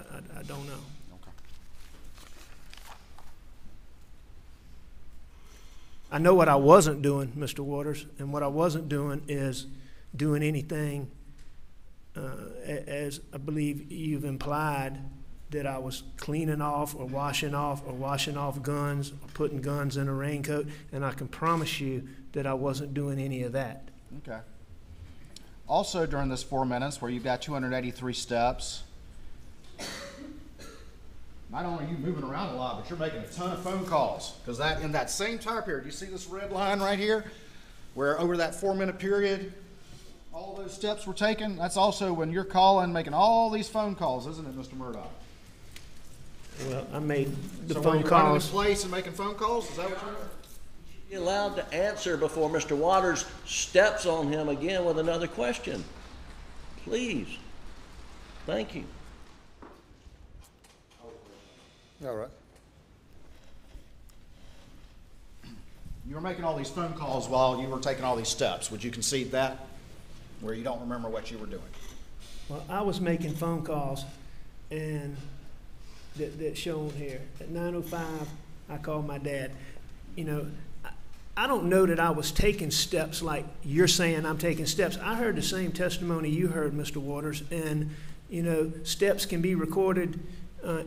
Okay. I know what I wasn't doing, Mr. Waters, and what I wasn't doing is doing anything, as I believe you've implied, that I was cleaning off or washing off guns or putting guns in a raincoat, and I can promise you that I wasn't doing any of that. Okay. Also during this 4 minutes where you've got 283 steps, not only are you moving around a lot, but you're making a ton of phone calls. Because that in that same time period, you see this red line right here, where over that 4 minute period, all those steps were taken. That's also when you're calling, making all these phone calls, isn't it, Mr. Murdaugh? Well, I made the phone calls. So were you running in place and making phone calls? Is that what you're doing? Allowed to answer before Mr. Waters steps on him again with another question. Please. Thank you. All right. You were making all these phone calls while you were taking all these steps. Would you concede that? Where you don't remember what you were doing? Well, I was making phone calls, and that's shown here. At 9:05, I called my dad. You know, I don't know that I was taking steps like you're saying I'm taking steps. I heard the same testimony you heard, Mr. Waters, and, you know, steps can be recorded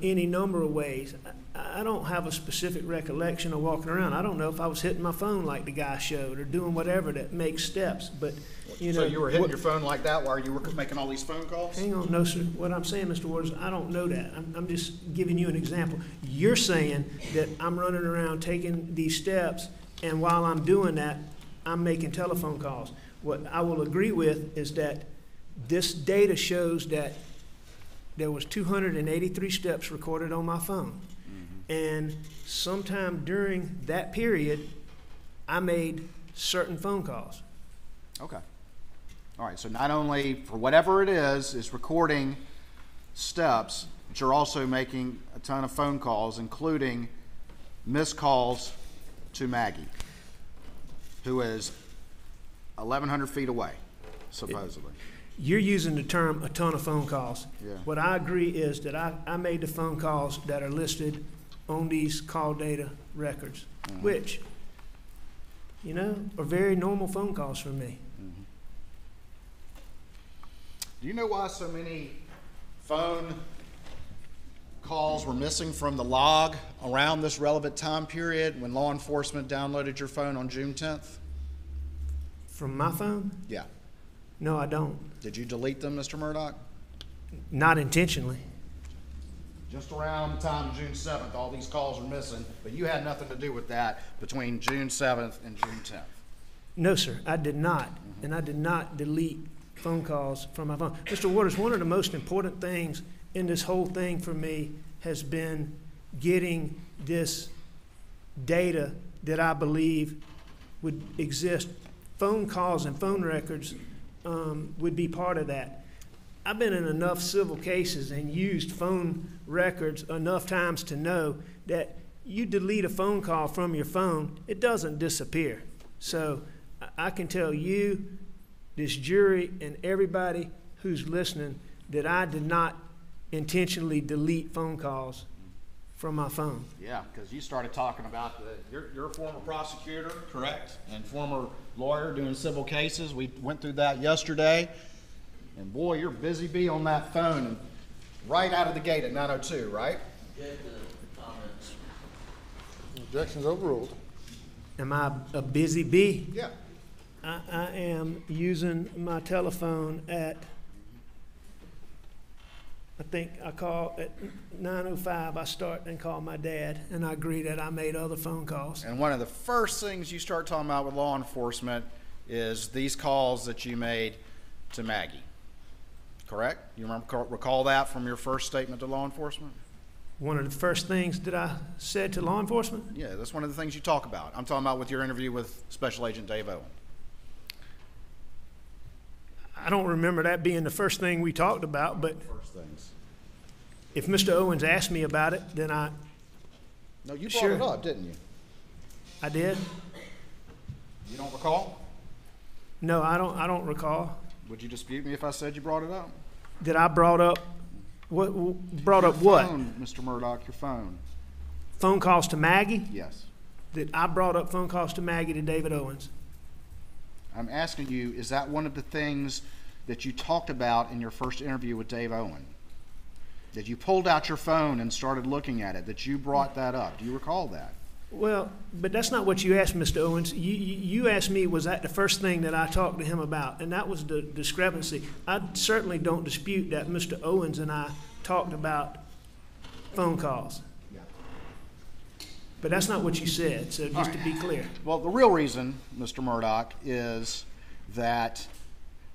any number of ways. I don't have a specific recollection of walking around. I don't know if I was hitting my phone like the guy showed or doing whatever that makes steps, but, you know. So you were hitting your phone like that while you were making all these phone calls? Hang on, no, sir. What I'm saying, Mr. Waters, I don't know that. I'm just giving you an example. You're saying that I'm running around taking these steps, and while I'm doing that, I'm making telephone calls. What I will agree with is that this data shows that there was 283 steps recorded on my phone. Mm-hmm. And sometime during that period, I made certain phone calls. Okay. All right, so not only for whatever it is recording steps, But you're also making a ton of phone calls, including missed calls to Maggie, who is 1,100 feet away, supposedly. You're using the term a ton of phone calls. Yeah. What I agree is that I made the phone calls that are listed on these call data records, mm-hmm. which, you know, are very normal phone calls for me. Mm-hmm. Do you know why so many phone calls were missing from the log around this relevant time period when law enforcement downloaded your phone on June 10th? From my phone? Yeah. No, I don't. Did you delete them, Mr. Murdaugh? Not intentionally. Just around the time of June 7th, all these calls are missing, but you had nothing to do with that between June 7th and June 10th. No, sir, I did not. Mm-hmm. And I did not delete phone calls from my phone. Mr. Waters, one of the most important things in this whole thing for me has been getting this data that I believe would exist. Phone calls and phone records would be part of that. I've been in enough civil cases and used phone records enough times to know that you delete a phone call from your phone, it doesn't disappear. So I can tell you, this jury, and everybody who's listening that I did not intentionally delete phone calls from my phone. Yeah, because you started talking about you're a former prosecutor, correct, and former lawyer doing civil cases. We went through that yesterday, and boy, you're busy bee on that phone, and right out of the gate at 9:02, right? Comments. Objections overruled. Am I a busy bee? Yeah. I am using my telephone at, I think I call at 9:05, I start and call my dad, and I agree that I made other phone calls. And one of the first things you start talking about with law enforcement is these calls that you made to Maggie, correct? You recall that from your first statement to law enforcement? One of the first things that I said to law enforcement? Yeah, that's one of the things you talk about. I'm talking about with your interview with Special Agent Dave Owens. I don't remember that being the first thing we talked about, but if Mr. Owens asked me about it, then I... No, you brought it up, didn't you? I did. You don't recall? No, I don't recall. Would you dispute me if I said you brought it up? That I brought up what? Brought up what? Mr. Murdaugh, your phone. Phone calls to Maggie? Yes. That I brought up phone calls to Maggie to David Owens. I'm asking you, is that one of the things that you talked about in your first interview with Dave Owen? That you pulled out your phone and started looking at it, that you brought that up? Do you recall that? Well, but that's not what you asked, Mr. Owens. You asked me, was that the first thing that I talked to him about? And that was the discrepancy. I certainly don't dispute that Mr. Owens and I talked about phone calls. But that's not what you said, so just to be clear. Well, the real reason, Mr. Murdaugh, is that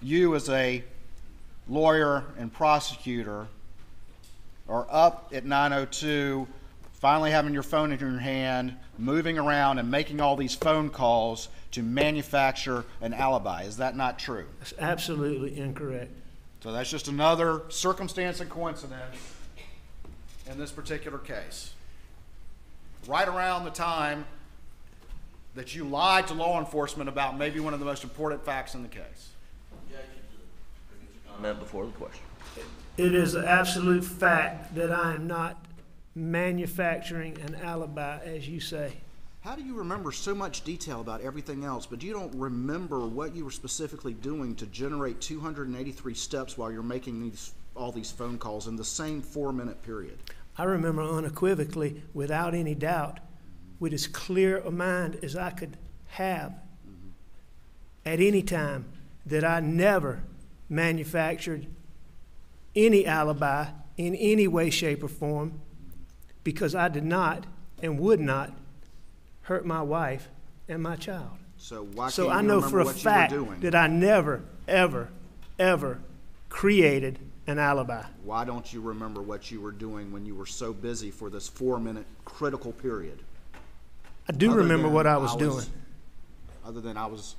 you as a lawyer and prosecutor are up at 9:02, finally having your phone in your hand, moving around and making all these phone calls to manufacture an alibi. Is that not true? That's absolutely incorrect. So that's just another circumstance and coincidence in this particular case. Right around the time that you lied to law enforcement about maybe one of the most important facts in the case. Comment before the question. It is an absolute fact that I am not manufacturing an alibi, as you say. How do you remember so much detail about everything else, but you don't remember what you were specifically doing to generate 283 steps while you're making all these phone calls in the same 4-minute period? I remember unequivocally, without any doubt, with as clear a mind as I could have at any time, that I never manufactured any alibi in any way, shape, or form, because I did not and would not hurt my wife and my child. So why can't you remember what you were doing? So I know for a fact that I never, ever, ever created an alibi. Why don't you remember what you were doing when you were so busy for this 4-minute critical period? I do remember what I was doing. Other than I was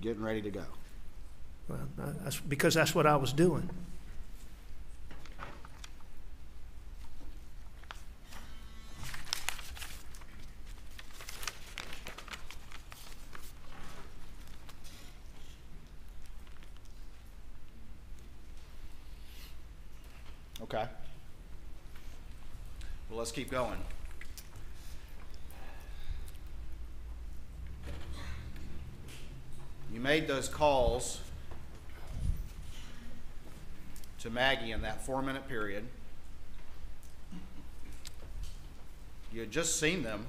getting ready to go. Well, because that's what I was doing. Okay. Well, let's keep going. You made those calls to Maggie in that 4-minute period. You had just seen them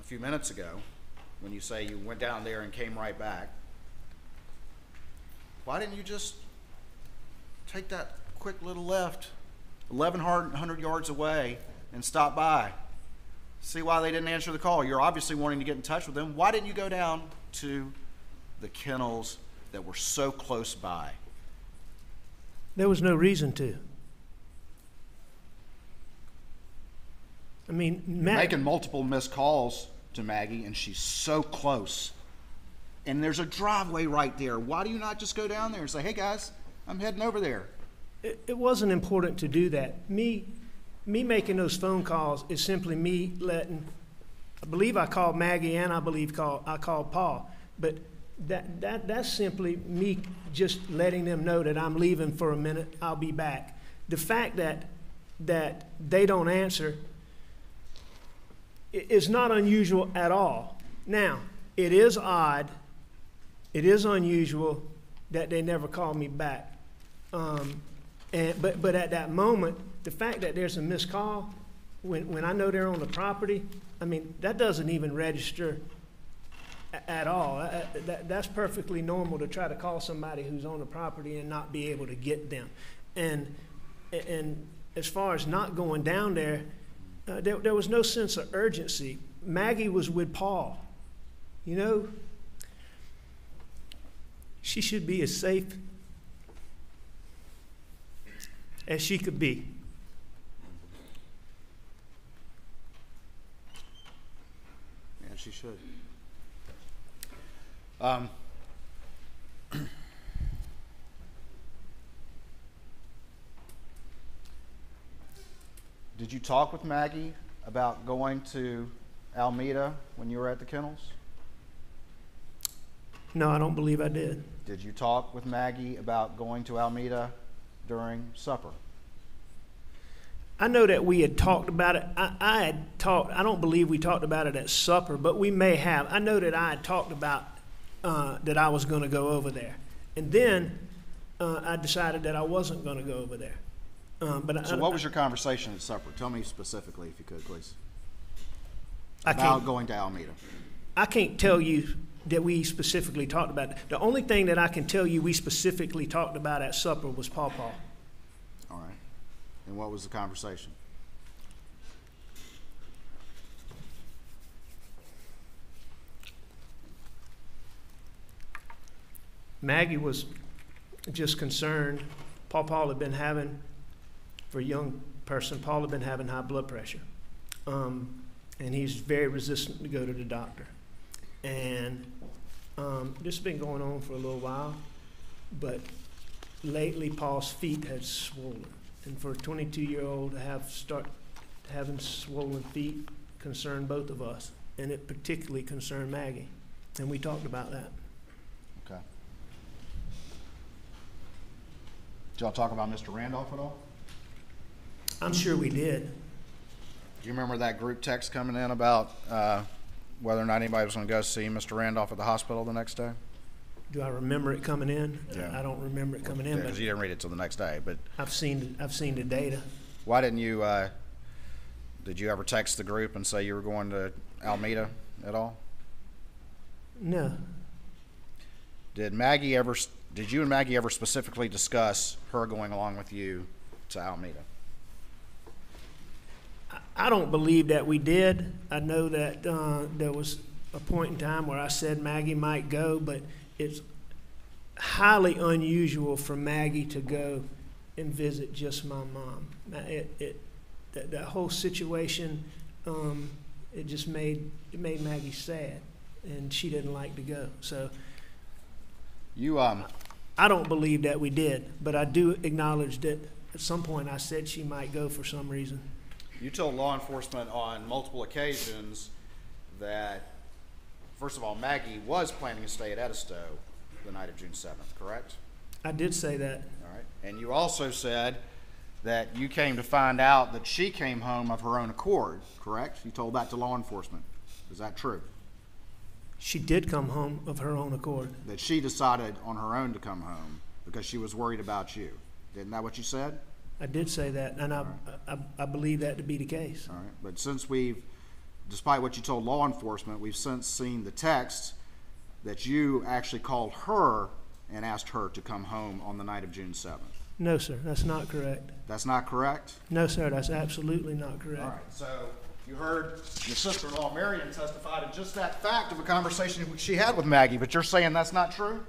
a few minutes ago when you say you went down there and came right back. Why didn't you just take that quick little left 1,100 yards away and stop by? See why they didn't answer the call. You're obviously wanting to get in touch with them. Why didn't you go down to the kennels that were so close by? There was no reason to. I mean, making multiple missed calls to Maggie, and she's so close. And there's a driveway right there. Why do you not just go down there and say, hey, guys, I'm heading over there? It wasn't important to do that. Me making those phone calls is simply me letting, I believe I called Maggie and I called Paul, but that's simply me just letting them know that I'm leaving for a minute, I'll be back. The fact that they don't answer is not unusual at all. Now, it is odd, it is unusual that they never called me back. But at that moment, the fact that there's a missed call, when I know they're on the property, I mean, that doesn't even register at all. That's perfectly normal to try to call somebody who's on the property and not be able to get them. And as far as not going down there, there was no sense of urgency. Maggie was with Paul. You know, she should be as safe as she could be. Yeah, she should. Did you talk with Maggie about going to Alameda when you were at the kennels? No, I don't believe I did. Did you talk with Maggie about going to Alameda during supper? I know that we had talked about it. I had talked, I don't believe we talked about it at supper, but we may have. I know that I had talked about that I was going to go over there. And then I decided that I wasn't going to go over there. So what was your conversation at supper? Tell me specifically, if you could, please. About going to Alameda. I can't tell you that we specifically talked about. The only thing that I can tell you we specifically talked about at supper was Paw Paw. All right. And what was the conversation? Maggie was just concerned. Paw Paw had been having, for a young person, Paul had been having high blood pressure. And he's very resistant to go to the doctor. And this has been going on for a little while, but lately Paul's feet had swollen. And for a 22-year-old to start having swollen feet concerned both of us, and it particularly concerned Maggie. And we talked about that. Okay. Did y'all talk about Mr. Randolph at all? I'm sure we did. Do you remember that group text coming in about whether or not anybody was going to go see Mr. Randolph at the hospital the next day? Do I remember it coming in? Yeah. I don't remember it coming in. Because you didn't read it till the next day. But I've seen the data. Why didn't you? Did you ever text the group and say you were going to Alameda at all? No. Did Maggie ever? Did you and Maggie ever specifically discuss her going along with you to Alameda? I don't believe that we did. I know that there was a point in time where I said Maggie might go, but it's highly unusual for Maggie to go and visit just my mom. That whole situation, it just made Maggie sad, and she didn't like to go. So I don't believe that we did, but I do acknowledge that at some point I said she might go for some reason. You told law enforcement on multiple occasions that, first of all, Maggie was planning to stay at Edisto the night of June 7th, correct? I did say that. All right. And you also said that you came to find out that she came home of her own accord, correct? You told that to law enforcement. Is that true? She did come home of her own accord. That she decided on her own to come home because she was worried about you. Isn't that what you said? I did say that, and I believe that to be the case. All right, but since we've, despite what you told law enforcement, we've since seen the text that you actually called her and asked her to come home on the night of June 7th. No, sir, that's not correct. That's not correct? No, sir, that's absolutely not correct. All right, so you heard your sister-in-law, Marion, testify to just that fact of a conversation she had with Maggie, but you're saying that's not true?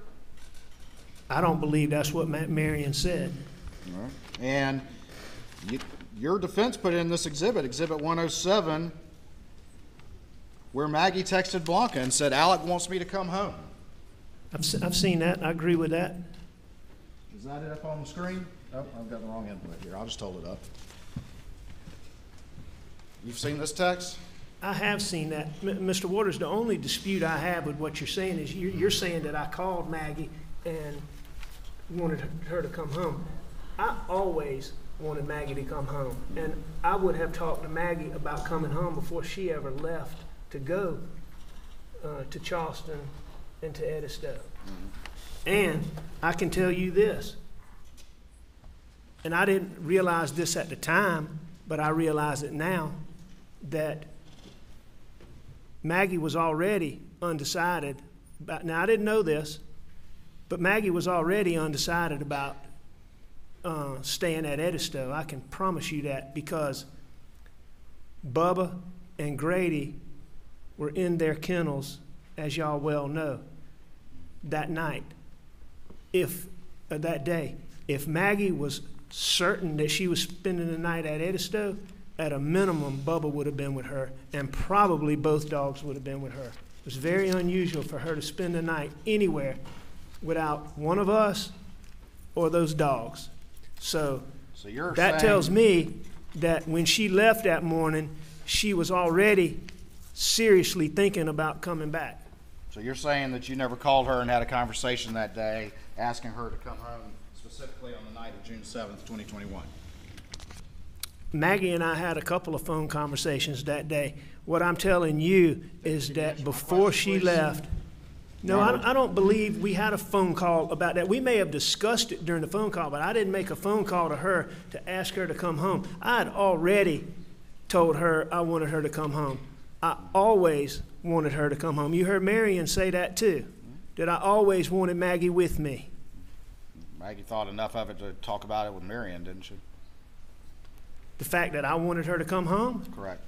I don't believe that's what Marion said. All right. And your defense put in this exhibit, Exhibit 107, where Maggie texted Blanca and said, Alec wants me to come home. I've seen that. I agree with that. Is that it up on the screen? Oh, I've got the wrong input here. I'll just hold it up. You've seen this text? I have seen that. Mr. Waters, the only dispute I have with what you're saying is you're saying that I called Maggie and wanted her to come home. I always wanted Maggie to come home, and I would have talked to Maggie about coming home before she ever left to go to Charleston and to Edisto. And I can tell you this, and I didn't realize this at the time, but I realize it now, that Maggie was already undecided. Now, I didn't know this, but Maggie was already undecided about staying at Edisto. I can promise you that, because Bubba and Grady were in their kennels, as y'all well know, that night, that day. If Maggie was certain that she was spending the night at Edisto, at a minimum, Bubba would have been with her, and probably both dogs would have been with her. It was very unusual for her to spend the night anywhere without one of us or those dogs. So that tells me that when she left that morning, she was already seriously thinking about coming back. So you're saying that you never called her and had a conversation that day asking her to come home specifically on the night of June 7th, 2021? Maggie and I had a couple of phone conversations that day. What I'm telling you is that before she left, no, I don't believe we had a phone call about that. We may have discussed it during the phone call, but I didn't make a phone call to her to ask her to come home. I had already told her I wanted her to come home. I always wanted her to come home. You heard Marion say that too, that I always wanted Maggie with me. Maggie thought enough of it to talk about it with Marion, didn't she? The fact that I wanted her to come home? Correct.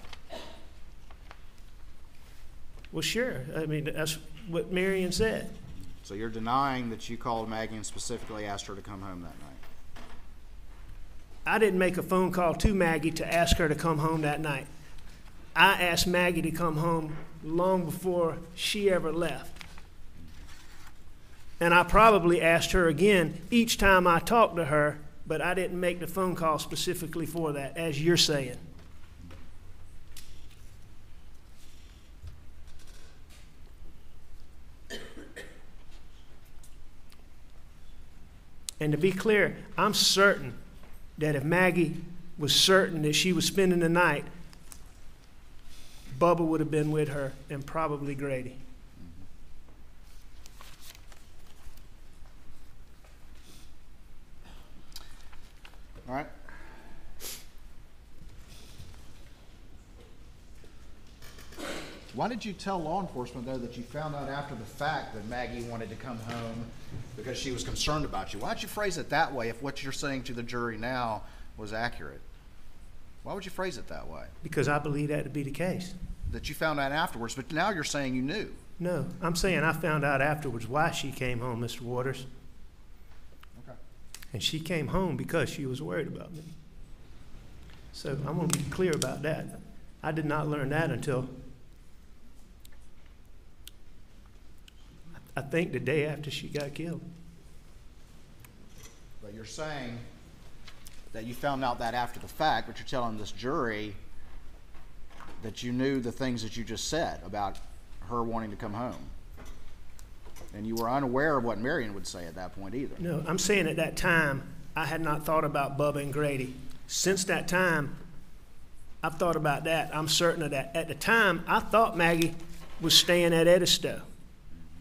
Well, sure. I mean, that's what Marion said. So you're denying that you called Maggie and specifically asked her to come home that night? I didn't make a phone call to Maggie to ask her to come home that night. I asked Maggie to come home long before she ever left. And I probably asked her again each time I talked to her, but I didn't make the phone call specifically for that, as you're saying. And to be clear, I'm certain that if Maggie was certain that she was spending the night, Bubba would have been with her, and probably Grady. Mm-hmm. All right. Why did you tell law enforcement, though, that you found out after the fact that Maggie wanted to come home because she was concerned about you? Why did you phrase it that way if what you're saying to the jury now was accurate? Why would you phrase it that way? Because I believe that to be the case. That you found out afterwards, but now you're saying you knew. No, I'm saying I found out afterwards why she came home, Mr. Waters. Okay. And she came home because she was worried about me. So I want to be clear about that. I did not learn that until I think the day after she got killed. But you're saying that you found out that after the fact, but you're telling this jury that you knew the things that you just said about her wanting to come home. And you were unaware of what Marion would say at that point either. No, I'm saying at that time, I had not thought about Bubba and Grady. since that time, I've thought about that. I'm certain of that. At the time, I thought Maggie was staying at Edisto.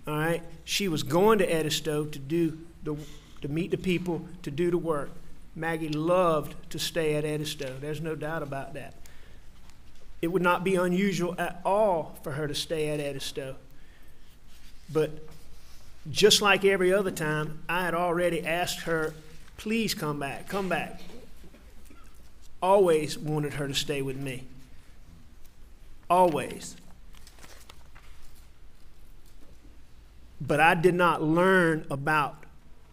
All right? She was going to Edisto to do to meet the people, to do the work. Maggie loved to stay at Edisto. There's no doubt about that. It would not be unusual at all for her to stay at Edisto. But just like every other time, I had already asked her, please come back, come back. Always wanted her to stay with me. Always. But I did not learn about,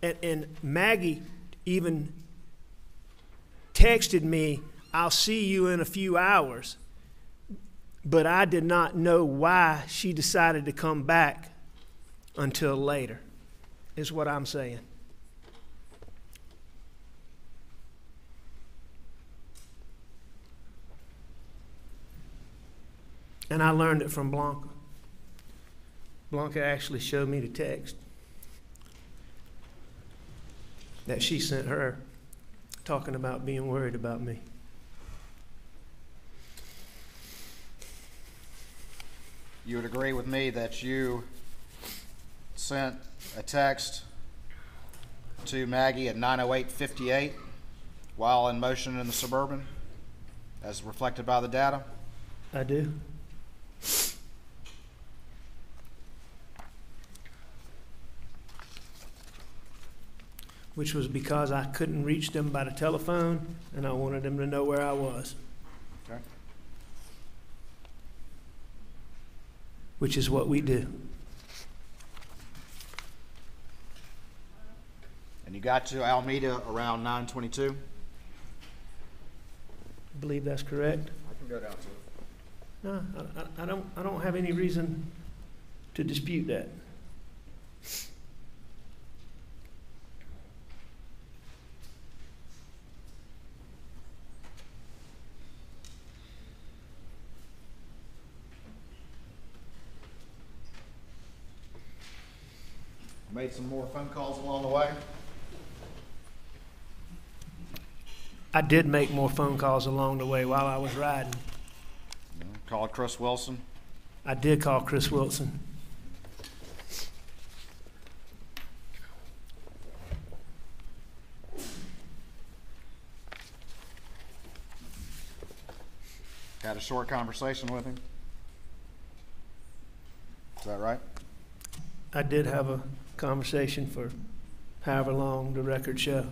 and Maggie even texted me, I'll see you in a few hours. But I did not know why she decided to come back until later, is what I'm saying. And I learned it from Blanca. Blanca actually showed me the text that she sent her, talking about being worried about me. You would agree with me that you sent a text to Maggie at 9:08:58 while in motion in the Suburban, as reflected by the data? I do. Which was because I couldn't reach them by the telephone, and I wanted them to know where I was. Okay. Which is what we do. And you got to Alameda around 9:22? I believe that's correct. I can go down to it. No, I don't have any reason to dispute that. Made some more phone calls along the way? I did make more phone calls along the way while I was riding. Yeah, called Chris Wilson? I did call Chris Wilson. Had a short conversation with him? Is that right? I did have a conversation for however long the record show.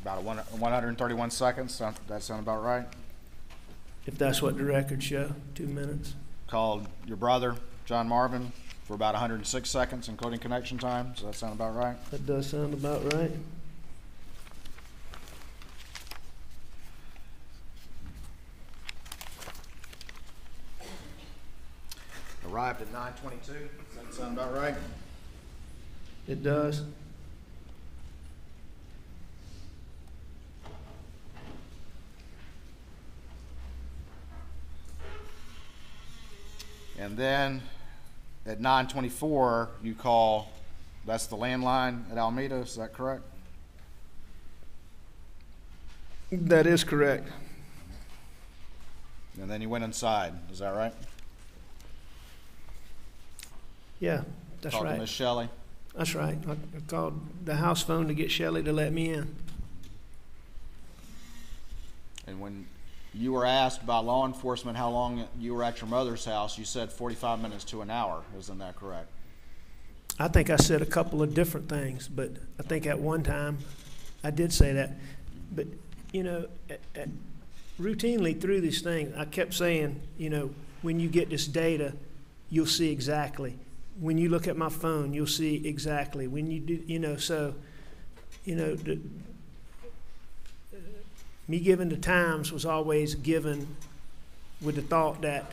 About 131 seconds, that sound about right? If that's what the record show, 2 minutes. Called your brother, John Marvin, for about 106 seconds, including connection time. Does that sound about right? That does sound about right. Arrived at 9:22, does that sound about right? It does. And then at 9:24, you call, that's the landline at Alameda, is that correct? That is correct. And then you went inside, is that right? Yeah, that's right. Talked to Miss Shelley. That's right. I called the house phone to get Shelley to let me in. And when you were asked by law enforcement how long you were at your mother's house, you said 45 minutes to an hour. Isn't that correct? I think I said a couple of different things, but I think at one time I did say that. But, you know, routinely through these things, I kept saying, you know, when you get this data, you'll see exactly. When you look at my phone, you'll see exactly. When you do, you know, so, you know, me giving the times was always given with the thought that,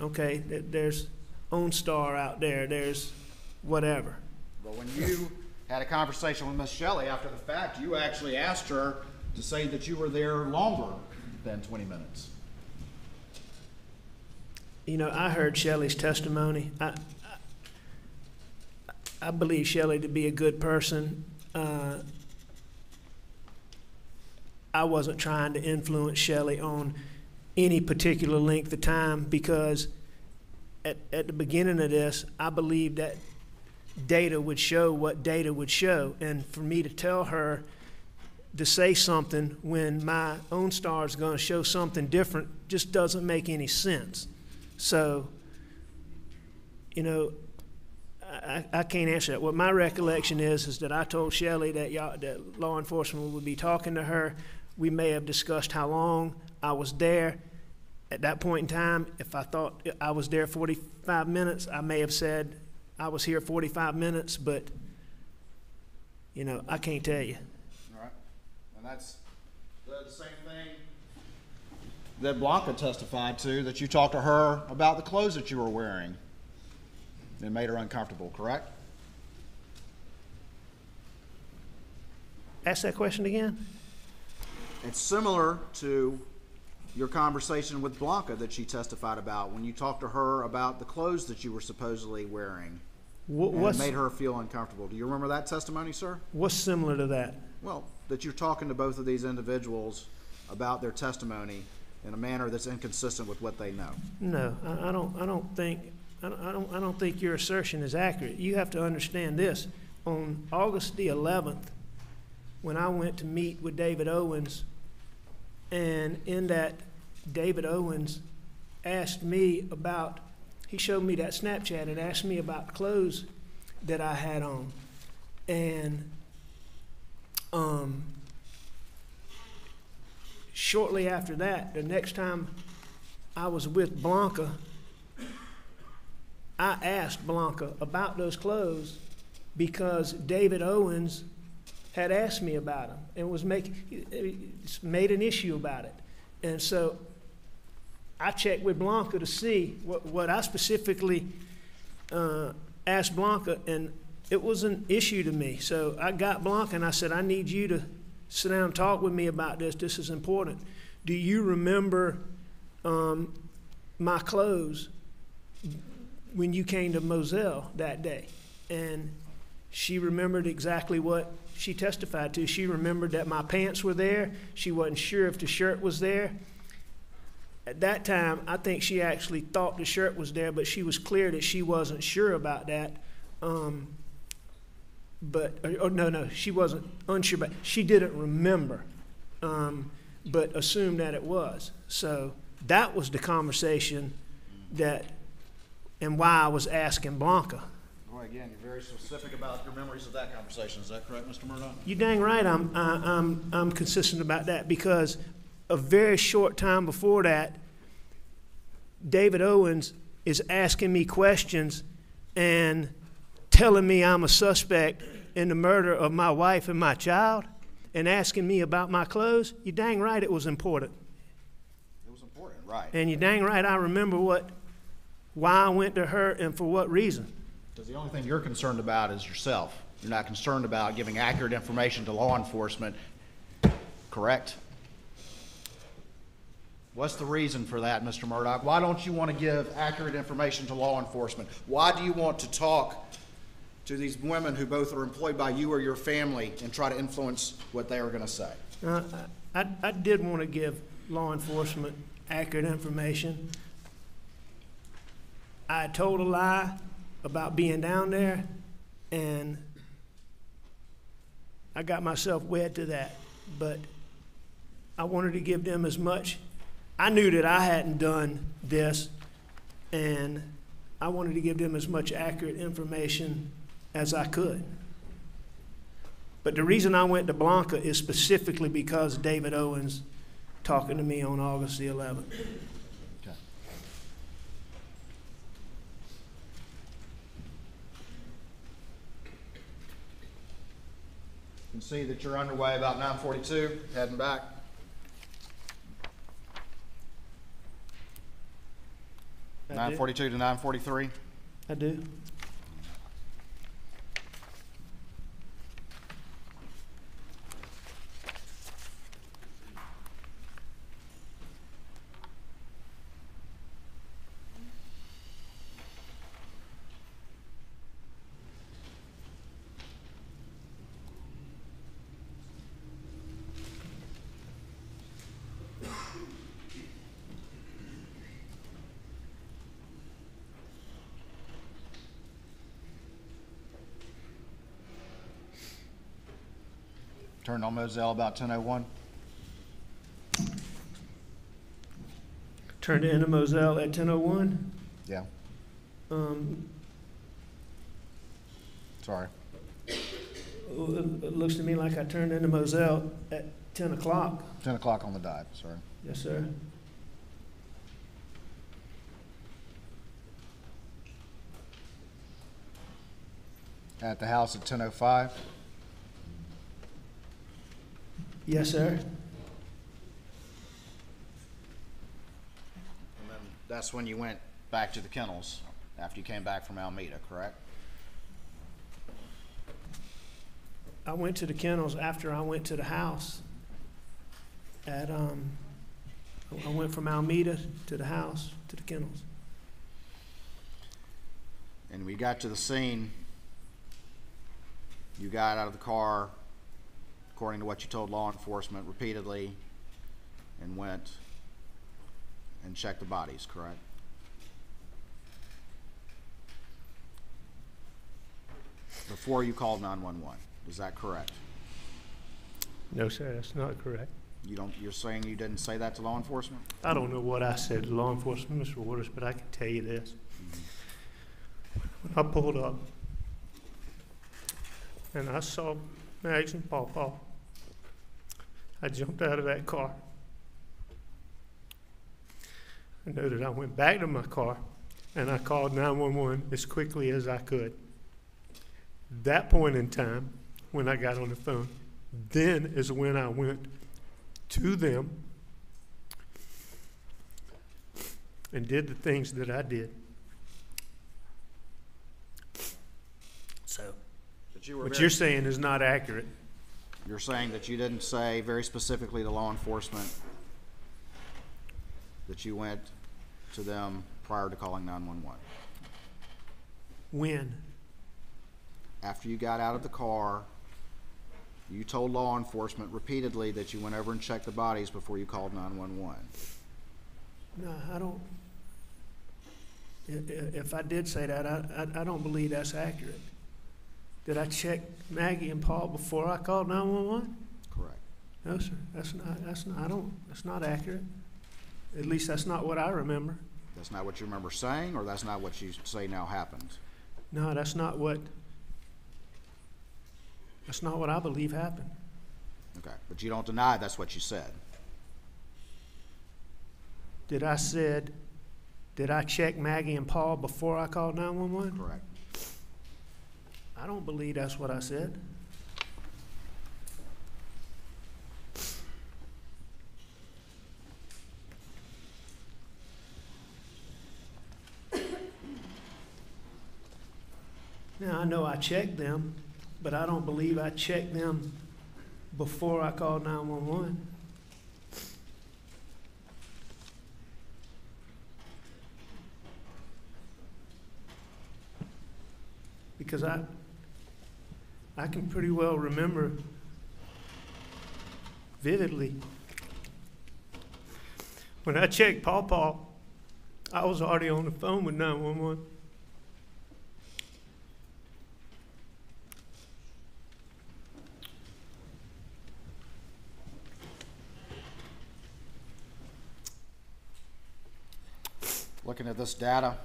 okay, there's OnStar out there, there's whatever. But when you had a conversation with Miss Shelley after the fact, you actually asked her to say that you were there longer than 20 minutes. You know, I heard Shelley's testimony. I believe Shelley to be a good person. I wasn't trying to influence Shelley on any particular length of time, because at the beginning of this, I believed that data would show what data would show. And for me to tell her to say something when my OnStar is going to show something different just doesn't make any sense. So, you know, I can't answer that. What my recollection is that I told Shelley that law enforcement would be talking to her. We may have discussed how long I was there. At that point in time, if I thought I was there 45 minutes, I may have said I was here 45 minutes, but, you know, I can't tell you. All right. And that's the same thing that Blanca testified to, that you talked to her about the clothes that you were wearing. It made her uncomfortable, correct? Ask that question again. It's similar to your conversation with Blanca that she testified about when you talked to her about the clothes that you were supposedly wearing. What made her feel uncomfortable? Do you remember that testimony, sir? What's similar to that? Well, that you're talking to both of these individuals about their testimony in a manner that's inconsistent with what they know. No, I don't think your assertion is accurate. You have to understand this. On August the 11th, when I went to meet with David Owens, and in that, David Owens asked me about, he showed me that Snapchat and asked me about clothes that I had on. And shortly after that, the next time I was with Blanca, I asked Blanca about those clothes because David Owens had asked me about them and was made an issue about it. And so I checked with Blanca to see what I specifically asked Blanca, and it was an issue to me. So I got Blanca and I said, I need you to sit down and talk with me about this. This is important. Do you remember my clothes when you came to Moselle that day? And she remembered exactly what she testified to. She remembered that my pants were there. She wasn't sure if the shirt was there. At that time, I think she actually thought the shirt was there, but she was clear that she wasn't sure about that. No, she wasn't unsure, but she didn't remember, but assumed that it was. So that was the conversation that, and why I was asking Blanca. Boy, again, you're very specific about your memories of that conversation. Is that correct, Mr. Murdaugh? You dang right. I'm consistent about that, because a very short time before that, David Owens is asking me questions and telling me I'm a suspect in the murder of my wife and my child, and asking me about my clothes. You dang right, it was important. It was important, right? And you dang right, I remember why I went to her and for what reason. Because the only thing you're concerned about is yourself. You're not concerned about giving accurate information to law enforcement, correct? What's the reason for that, Mr. Murdaugh? Why don't you want to give accurate information to law enforcement? Why do you want to talk to these women who both are employed by you or your family and try to influence what they are going to say? I did want to give law enforcement accurate information. I told a lie about being down there, and I got myself wed to that. But I wanted to give them as much. I knew that I hadn't done this, and I wanted to give them as much accurate information as I could. But the reason I went to Blanca is specifically because David Owens talking to me on August the 11th. You can see that you're underway about 9:42, heading back. I 9:42 to 9:43? I do. Turned on Moselle about 10:01. Turned into Moselle at 10:01? Yeah. Sorry. It looks to me like I turned into Moselle at 10 o'clock. 10 o'clock on the dot, sorry. Yes, sir. At the house at 10:05? Yes, sir. And then that's when you went back to the kennels after you came back from Alameda, correct? I went to the kennels after I went to the house. At I went from Alameda to the house to the kennels. And we got to the scene. You got out of the car, according to what you told law enforcement repeatedly, and went and checked the bodies, correct? Before you called 911, is that correct? No, sir, that's not correct. You don't, you're saying you didn't say that to law enforcement? I don't know what I said to law enforcement, Mr. Waters, but I can tell you this. Mm-hmm. When I pulled up and I saw Maggie and Paw Paw, I jumped out of that car. I know that I went back to my car and I called 911 as quickly as I could. That point in time, when I got on the phone, then is when I went to them and did the things that I did. So, what you're saying is not accurate. You're saying that you didn't say very specifically to law enforcement that you went to them prior to calling 911. When? After you got out of the car, you told law enforcement repeatedly that you went over and checked the bodies before you called 911. No, I don't. If I did say that, I don't believe that's accurate. Did I check Maggie and Paul before I called 911? Correct. No, sir. That's not accurate. At least that's not what I remember. That's not what you remember saying, or that's not what you say now happened? No, that's not what I believe happened. Okay, but you don't deny that's what you said. Did I check Maggie and Paul before I called 911? Correct. I don't believe that's what I said. Now, I know I checked them, but I don't believe I checked them before I called 911. Because I can pretty well remember vividly. When I checked Paw Paw, I was already on the phone with 911. Looking at this data,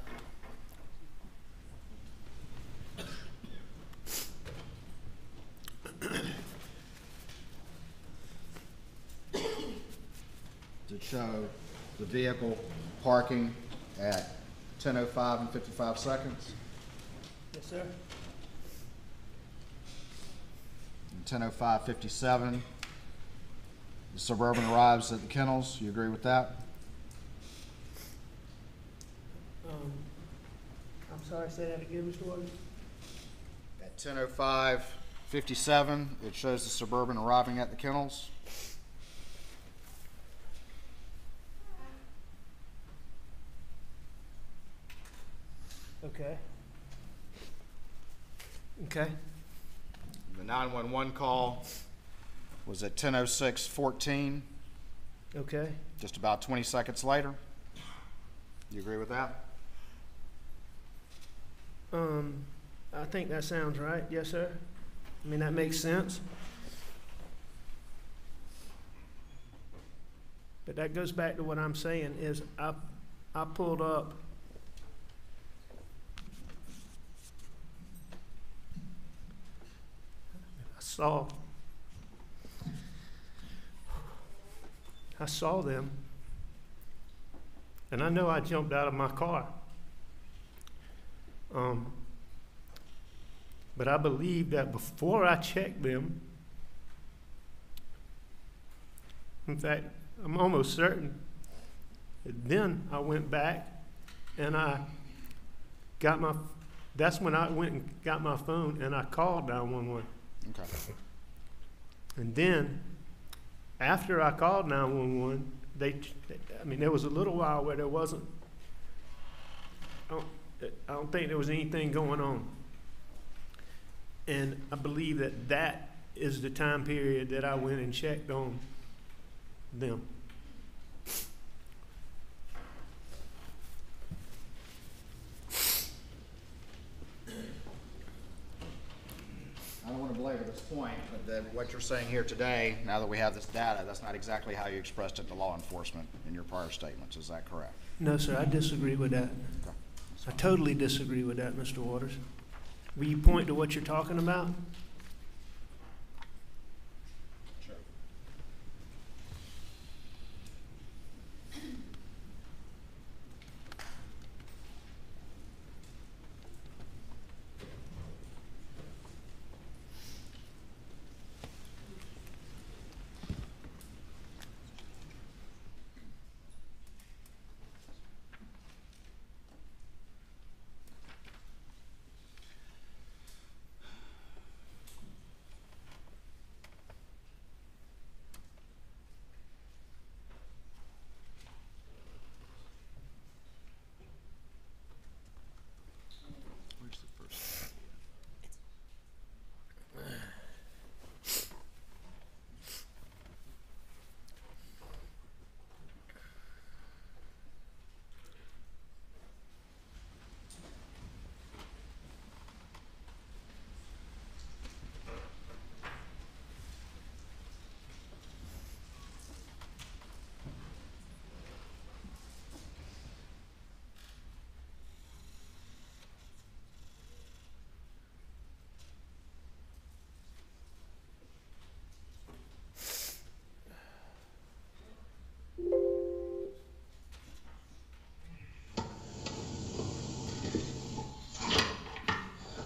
show the vehicle parking at 10:05 and 55 seconds. Yes, sir. 10:05:57, the Suburban arrives at the kennels. You agree with that? I'm sorry, say that again, Mr. Waters. At 10:05:57, it shows the Suburban arriving at the kennels. Okay. Okay. The 911 call was at 10:06:14. Okay. Just about 20 seconds later. You agree with that? I think that sounds right. Yes, sir. I mean, that makes sense. that goes back to what I'm saying is I pulled up I saw them, and I know I jumped out of my car. But I believe that before I checked them, in fact, I'm almost certain, then I went back and I got my, that's when I went and got my phone and I called 911. Okay. And then, after I called 911, I mean, there was a little while where there wasn't, I don't think there was anything going on. And I believe that that is the time period that I went and checked on them. I don't want to belabor this point, but what you're saying here today, now that we have this data, that's not exactly how you expressed it to law enforcement in your prior statements. Is that correct? No, sir. I disagree with that. Okay. I totally disagree with that, Mr. Waters. Will you point to what you're talking about? Sure.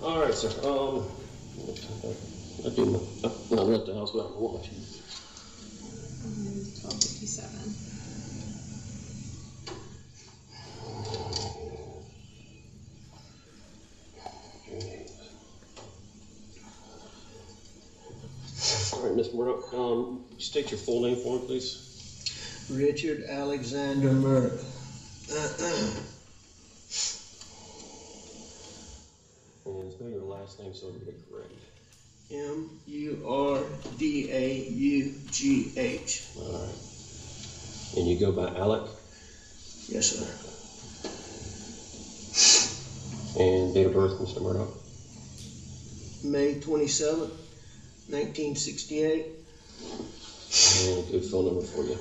All right, sir. When I left the house, I watched you. 12:57. All right, Miss Murdaugh. State your full name for me, please. Richard Alexander Murdaugh. So correct. M-U-R-D-A-U-G-H. All right. And you go by Alec? Yes, sir. And date of birth, Mr. Murdaugh? May 27th, 1968. And a good phone number for you.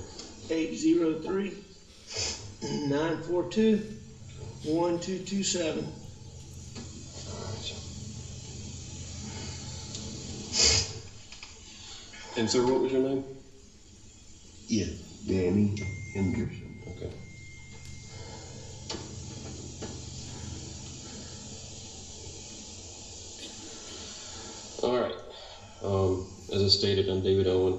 803-942-1227. And sir, what was your name? Yeah, Danny Henderson. Okay. All right. As I stated, I'm David Owen,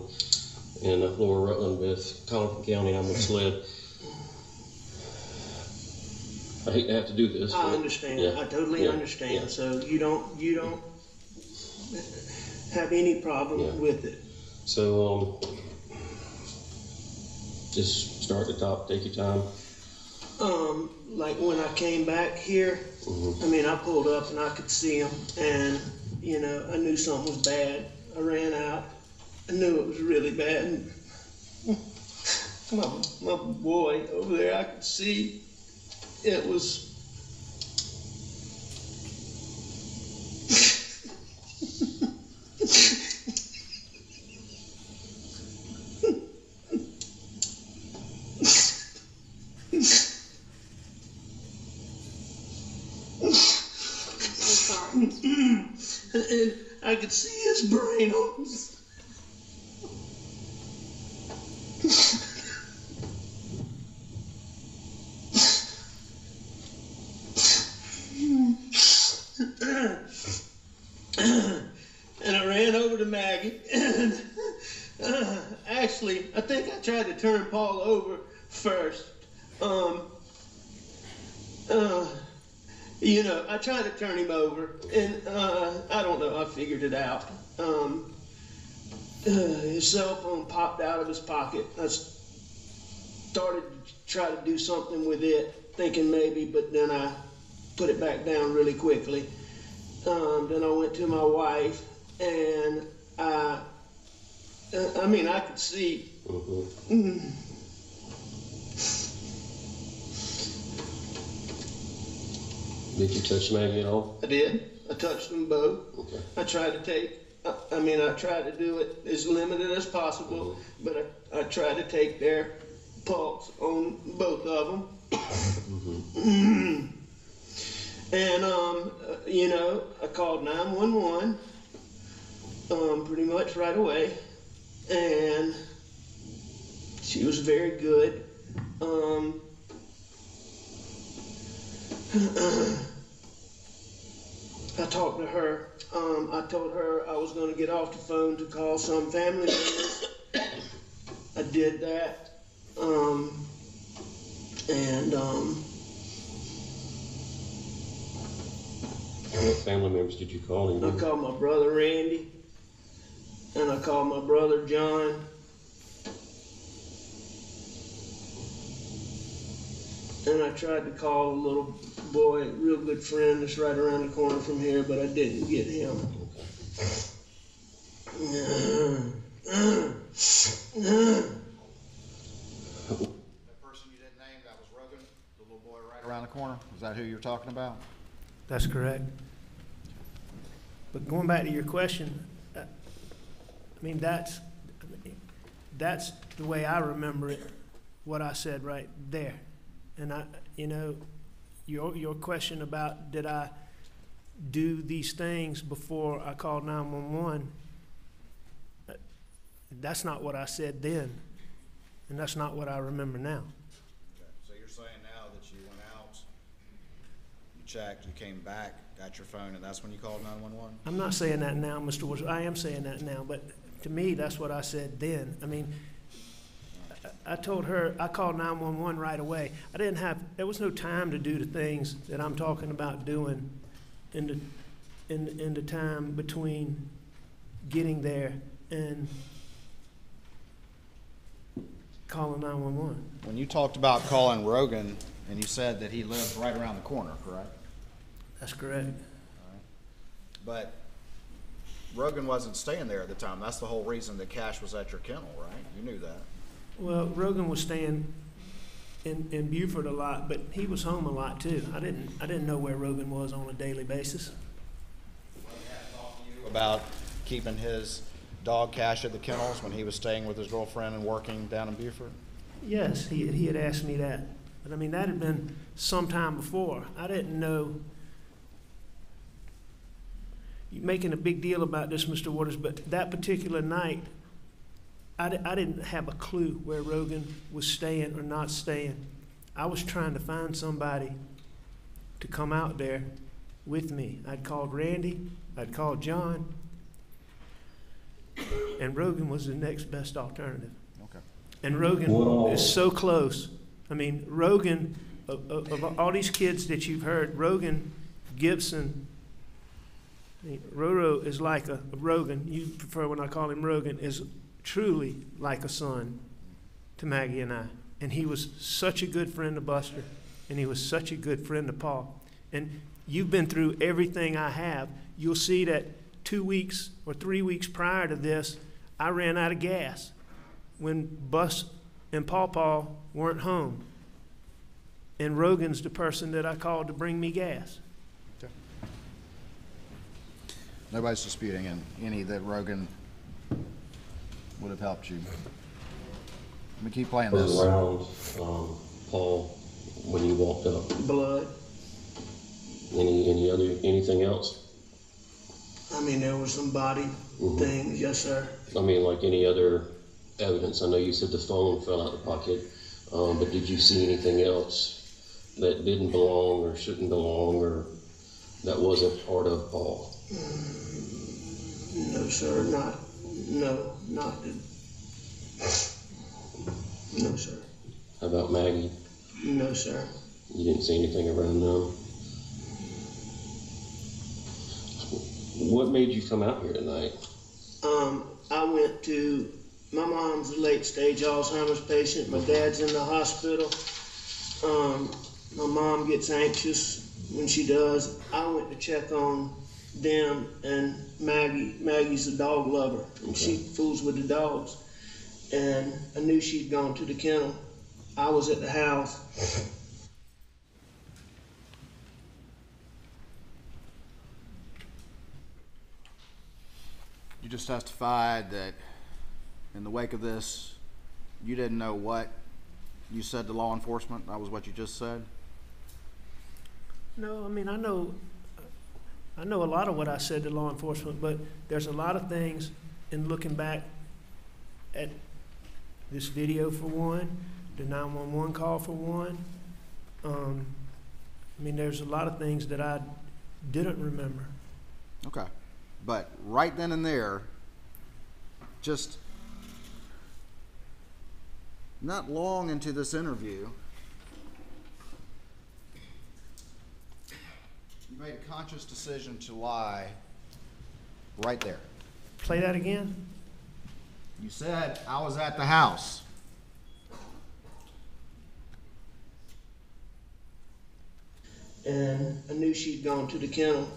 and I'm Lower Rutland with Collin County. I'm with SLED. I hate to have to do this. I understand. Yeah. I totally understand. Yeah. So you don't have any problem with it. So, just start at the top, take your time. Like when I came back here, I mean, I pulled up and I could see him, and, you know, I knew something was bad. I ran out. I knew it was really bad. And my boy over there, I could see it was... could see his brains. And I ran over to Maggie, and actually, I think I tried to turn Paul over first. You know, I tried to turn him over, and I don't know, I figured it out. His cell phone popped out of his pocket. I started to try to do something with it, thinking maybe, but then I put it back down really quickly. Then I went to my wife, and I mean, I could see. Did you touch Maggie at all? I did. I touched them both. Okay. I tried to take, I mean, I tried to do it as limited as possible, but I tried to take their pulse on both of them. And, you know, I called 911 pretty much right away, and she was very good. I talked to her. I told her I was going to get off the phone to call some family members. I did that. What family members did you call him? I called my brother Randy, and I called my brother John, and I tried to call a little boy, a real good friend that's right around the corner from here, but I didn't get him. That person you didn't name, that was Rogan, the little boy right around the corner. Is that who you're talking about? That's correct. But going back to your question, I mean, that's the way I remember it, what I said right there. And I, you know, your question about did I do these things before I called 911, that's not what I said then, and that's not what I remember now. Okay. So you're saying now that you went out, you checked, you came back, got your phone, and that's when you called 911? I'm not saying that now, Mr. Woods. I am saying that now, but to me, that's what I said then. I mean, I told her I called 911 right away. I didn't have, there was no time to do the things that I'm talking about doing in the time between getting there and calling 911. When you talked about calling Rogan, and you said that he lived right around the corner, correct? That's correct. All right. But Rogan wasn't staying there at the time. That's the whole reason that Cash was at your kennel, right? You knew that. Well, Rogan was staying in Buford a lot, but he was home a lot too. I didn't know where Rogan was on a daily basis. Well, he had talked to you about keeping his dog Cash at the kennels when he was staying with his girlfriend and working down in Buford? Yes, he had asked me that. But I mean, that had been some time before. I didn't know. You're making a big deal about this, Mr. Waters, but that particular night, I didn't have a clue where Rogan was staying or not staying. I was trying to find somebody to come out there with me. I'd called Randy, I'd called John, and Rogan was the next best alternative. Okay. And Rogan is so close. I mean, Rogan, of all these kids that you've heard, Rogan Gibson, I mean, Roro is like a Rogan. You prefer when I call him Rogan, is truly like a son to Maggie and I. And he was such a good friend to Buster, and he was such a good friend to Paul. And you've been through everything I have. You'll see that 2 weeks or 3 weeks prior to this, I ran out of gas when Bus and Paw Paw weren't home. And Rogan's the person that I called to bring me gas. Okay. Nobody's disputing any that Rogan would have helped you. Let me keep playing this. Around Paul when you walked up. Blood. Anything else? I mean, there were some body things, yes, sir. I mean, like any other evidence, I know you said the phone fell out of the pocket, but did you see anything else that didn't belong or shouldn't belong or that wasn't part of Paul? No, sir, no, sir. How about Maggie? No, sir. You didn't see anything around now? What made you come out here tonight? I went to, my mom's late stage Alzheimer's patient. My dad's in the hospital. My mom gets anxious when she does. I went to check on them and Maggie. Maggie's a dog lover. Okay. She fools with the dogs. And I knew she'd gone to the kennel. I was at the house. You just testified that in the wake of this, you didn't know what you said to law enforcement? That was what you just said? No, I mean, I know a lot of what I said to law enforcement, but there's a lot of things in looking back at this video for one, the 911 call for one. I mean, there's a lot of things that I didn't remember. Okay, but right then and there, just not long into this interview, you made a conscious decision to lie right there. Play that again. You said, I was at the house. And I knew she'd gone to the kennel.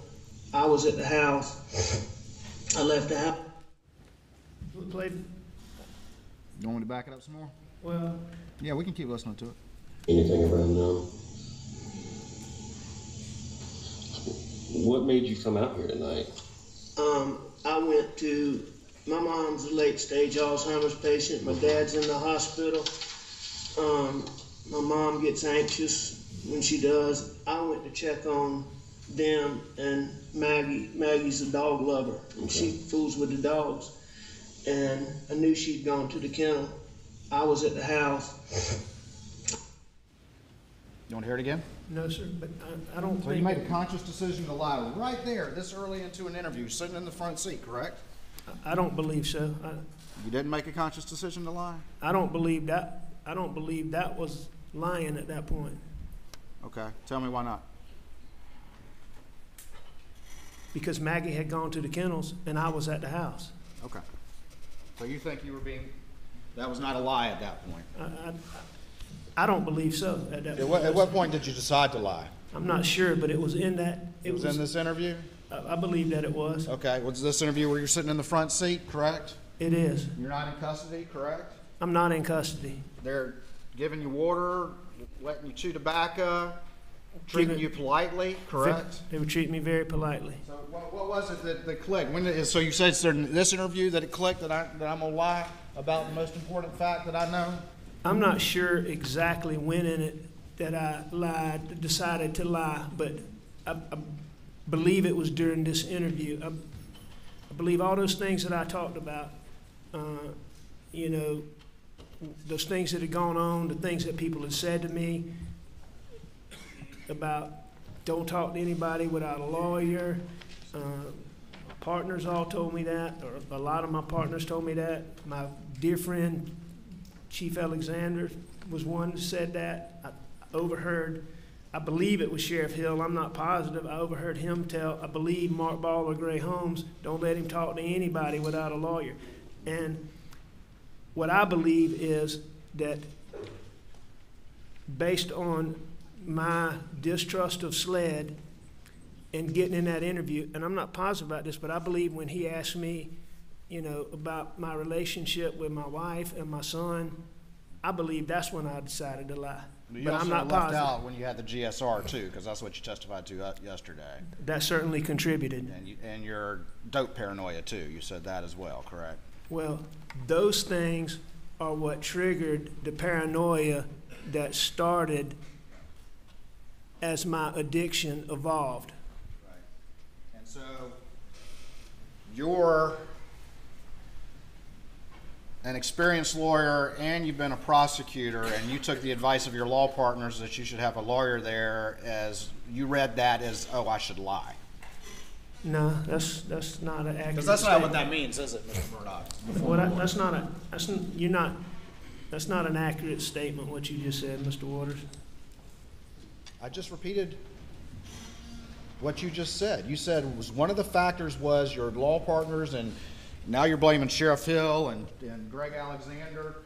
I was at the house. I left the house. You want me to back it up some more? Well, yeah, we can keep listening to it. Anything around now? What made you come out here tonight? I went to... My mom's a late stage Alzheimer's patient. My dad's in the hospital. My mom gets anxious when she does. I went to check on them and Maggie. Maggie's a dog lover. Okay. She fools with the dogs. And I knew she'd gone to the kennel. I was at the house. You want to hear it again? No, sir, but I don't think... So you made a conscious decision to lie right there, this early into an interview, sitting in the front seat, correct? I don't believe so. You didn't make a conscious decision to lie? I don't believe that. I don't believe that was lying at that point. Okay. Tell me why not. Because Maggie had gone to the kennels and I was at the house. Okay. So you think you were being... That was not a lie at that point? I don't believe so at that point. At what point did you decide to lie? I'm not sure, but it was in that... It was in this interview? I believe that it was. Okay, was this interview where you're sitting in the front seat, correct? It is. You're not in custody, correct? I'm not in custody. They're giving you water, letting you chew tobacco, treating you politely, correct? They would treat me very politely. So what was it that clicked? So you said in this interview that it clicked that I'm going to lie about the most important fact that I know? I'm not sure exactly when in it that I lied, decided to lie, but I believe it was during this interview. I believe all those things that I talked about, you know, those things that had gone on, the things that people had said to me about don't talk to anybody without a lawyer. My partners all told me that, or a lot of my partners told me that. My dear friend, Chief Alexander, was one who said that. I overheard. I believe it was Sheriff Hill, I'm not positive. I overheard him tell, I believe Mark Ball or Gray Holmes, don't let him talk to anybody without a lawyer. And what I believe is that based on my distrust of SLED and getting in that interview, and I'm not positive about this, but I believe when he asked me, you know, about my relationship with my wife and my son, I believe that's when I decided to lie. But I'm not left positive. Out when you had the GSR too, because that's what you testified to yesterday. That certainly contributed. And your dope paranoia too. You said that as well, correct? Well, those things are what triggered the paranoia that started as my addiction evolved. Right. And so you're an experienced lawyer and you've been a prosecutor and you took the advice of your law partners that you should have a lawyer there, as you read that as, oh, I should lie. No, that's not an accurate. Because that's not what that means, is it, Mr. Murdaugh? That's not an accurate statement, what you just said, Mr. Waters. I just repeated what you just said. You said was one of the factors was your law partners, and now you're blaming Sheriff Hill and Greg Alexander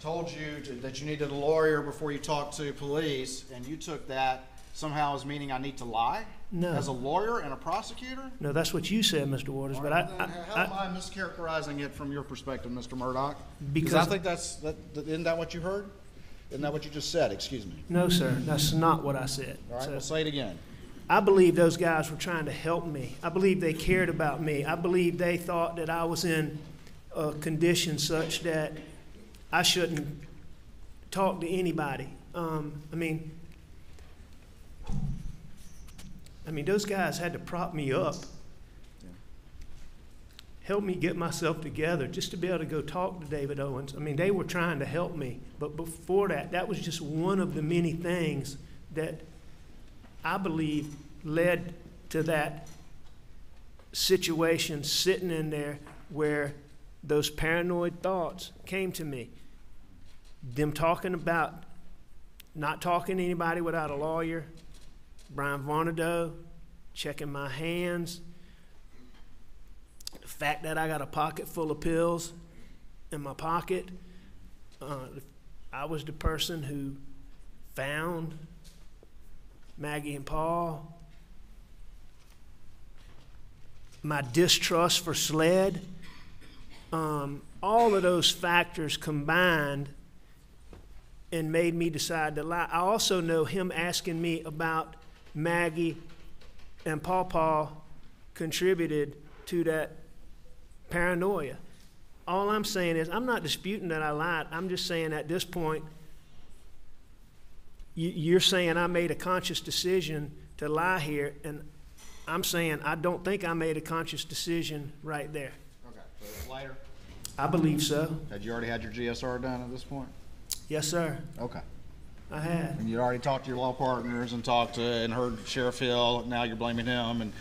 told you that you needed a lawyer before you talked to police, and you took that somehow as meaning I need to lie? No. As a lawyer and a prosecutor? No, that's what you said, Mr. Waters. How am I mischaracterizing it from your perspective, Mr. Murdaugh? Because I think isn't that what you heard? Isn't that what you just said? Excuse me. No, sir. That's not what I said. All right, so, we'll say it again. I believe those guys were trying to help me. I believe they cared about me. I believe they thought that I was in a condition such that I shouldn't talk to anybody. I mean, those guys had to prop me up, help me get myself together just to be able to go talk to David Owens. I mean, they were trying to help me. But before that, that was just one of the many things that I believe led to that situation sitting in there where those paranoid thoughts came to me. Them talking about not talking to anybody without a lawyer, Brian Varnado, checking my hands, the fact that I got a pocket full of pills in my pocket. I was the person who found Maggie and Paul. My distrust for SLED. All of those factors combined and made me decide to lie. I also know him asking me about Maggie and Paw Paw contributed to that paranoia. All I'm saying is I'm not disputing that I lied. I'm just saying at this point, you're saying I made a conscious decision to lie here, and I'm saying I don't think I made a conscious decision right there. Okay, so it's lighter? I believe so. Had you already had your GSR done at this point? Yes, sir. Okay. I had. And you'd already talked to your law partners and heard Sheriff Hill. Now you're blaming him and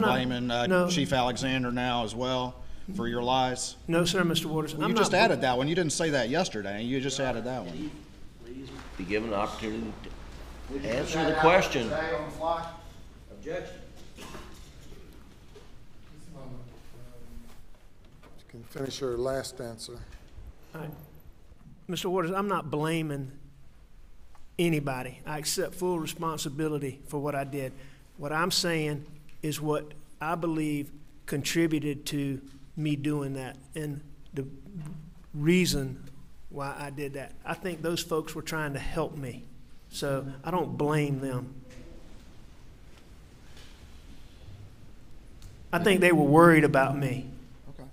blaming Chief Alexander now as well for your lies. No, sir, Mr. Waters. Well, you just added that one. You didn't say that yesterday. You just added that one. Please be given an opportunity to answer the question. Objection. You can finish your last answer. All right. Mr. Waters, I'm not blaming anybody. I accept full responsibility for what I did. What I'm saying is what I believe contributed to me doing that and the reason why I did that. I think those folks were trying to help me, so I don't blame them. I think they were worried about me. Okay.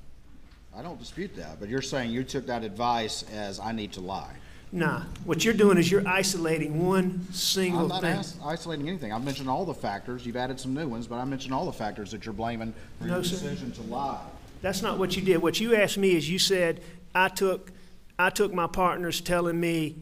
I don't dispute that, but you're saying you took that advice as I need to lie. Nah, what you're doing is you're isolating one single thing. I'm not isolating anything. I've mentioned all the factors. You've added some new ones, but I mentioned all the factors that you're blaming for your decision to lie. That's not what you did. What you asked me is you said, I took my partners telling me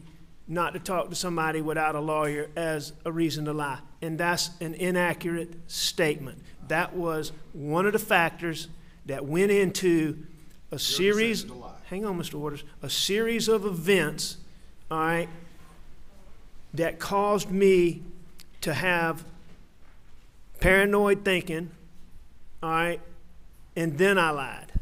not to talk to somebody without a lawyer as a reason to lie, and that's an inaccurate statement. That was one of the factors that went into a series. Hang on, Mr. Waters. A series of events. All right, that caused me to have paranoid thinking, all right, and then I lied.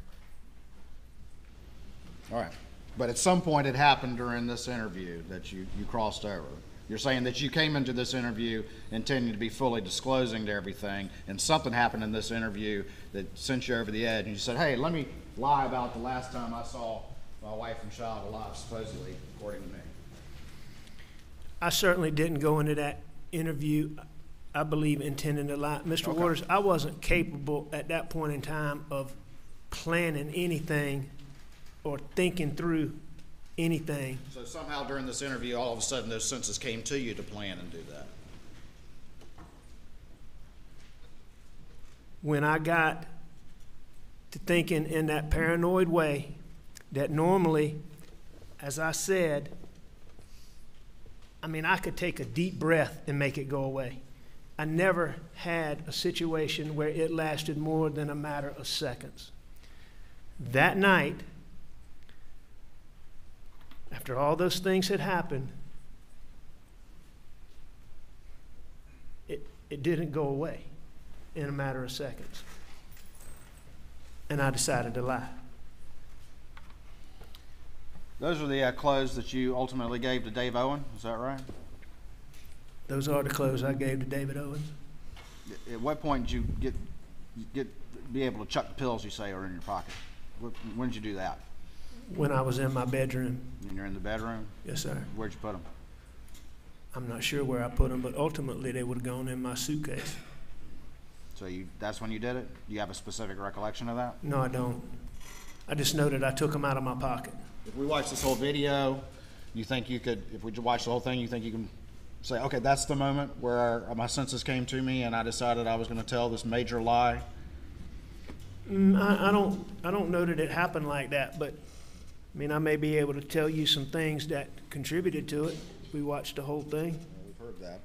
All right, but at some point it happened during this interview that you crossed over. You're saying that you came into this interview intending to be fully disclosing to everything, and something happened in this interview that sent you over the edge, and you said, hey, let me lie about the last time I saw my wife and child alive, supposedly, according to me. I certainly didn't go into that interview, I believe, intending to lie. Mr. Waters, I wasn't capable at that point in time of planning anything or thinking through anything. So somehow during this interview, all of a sudden, those senses came to you to plan and do that. When I got to thinking in that paranoid way that normally, as I said, I mean, I could take a deep breath and make it go away. I never had a situation where it lasted more than a matter of seconds. That night, after all those things had happened, it didn't go away in a matter of seconds. And I decided to lie. Those are the clothes that you ultimately gave to Dave Owen, is that right? Those are the clothes I gave to David Owens. At what point did you be able to chuck the pills you say are in your pocket? When did you do that? When I was in my bedroom. When you're in the bedroom? Yes, sir. Where'd you put them? I'm not sure where I put them, but ultimately they would have gone in my suitcase. So that's when you did it? Do you have a specific recollection of that? No, I don't. I just know that I took them out of my pocket. If we watch this whole video, you think you could, if we watch the whole thing, you think you can say, okay, that's the moment where my senses came to me and I decided I was going to tell this major lie? I don't know that it happened like that, but I mean, I may be able to tell you some things that contributed to it. We watched the whole thing. Yeah, we've heard that.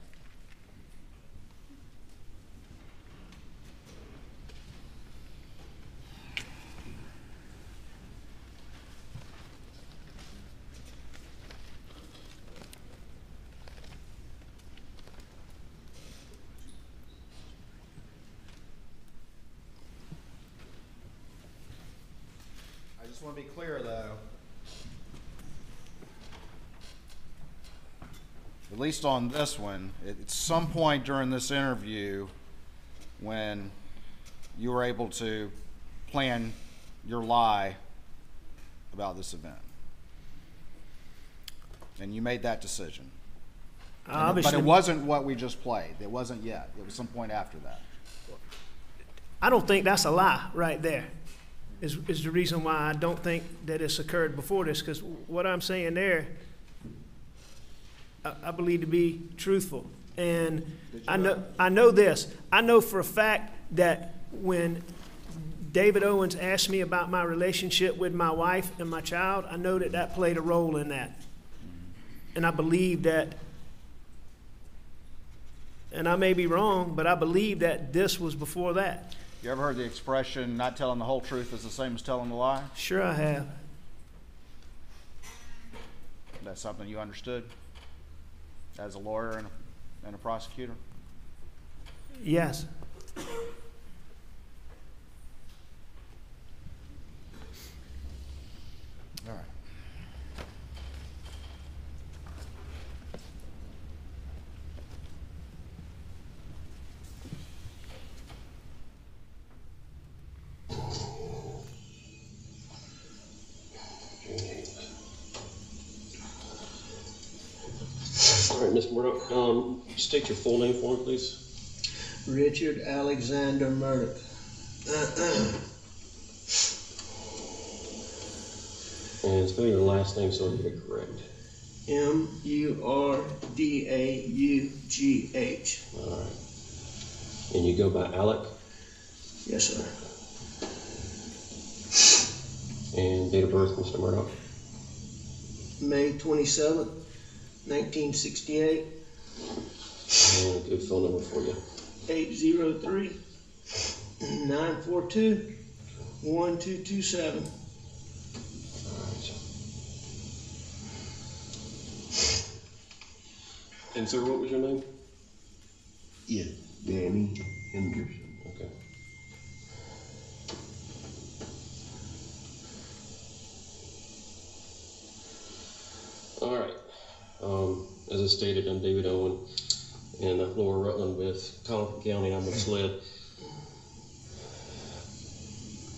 I just want to be clear, though. At least on this one, at some point during this interview when you were able to plan your lie about this event. And you made that decision. But it wasn't what we just played. It wasn't yet. It was some point after that. I don't think that's a lie right there is the reason why I don't think that it's occurred before this, because what I'm saying there I believe to be truthful, and I know this. I know for a fact that when David Owens asked me about my relationship with my wife and my child, I know that that played a role in that, and I believe that, and I may be wrong, but I believe that this was before that. You ever heard the expression, not telling the whole truth is the same as telling a lie? Sure I have. That's something you understood? As a lawyer and a prosecutor? Yes. All right. Ms. Murdaugh, state your full name for me, please. Richard Alexander Murdaugh. And spell your last name so I get it correct. M-U-R-D-A-U-G-H. All right. And you go by Alec? Yes, sir. And date of birth, Mr. Murdaugh? May 27th. 1968. And a good phone number for you. 803-942-1227. All right, sir. And sir, what was your name? Yeah, Danny Henderson. Okay. All right. As I stated, I'm David Owen, and I'm Laura Rutland with Collin County. I'm with SLED.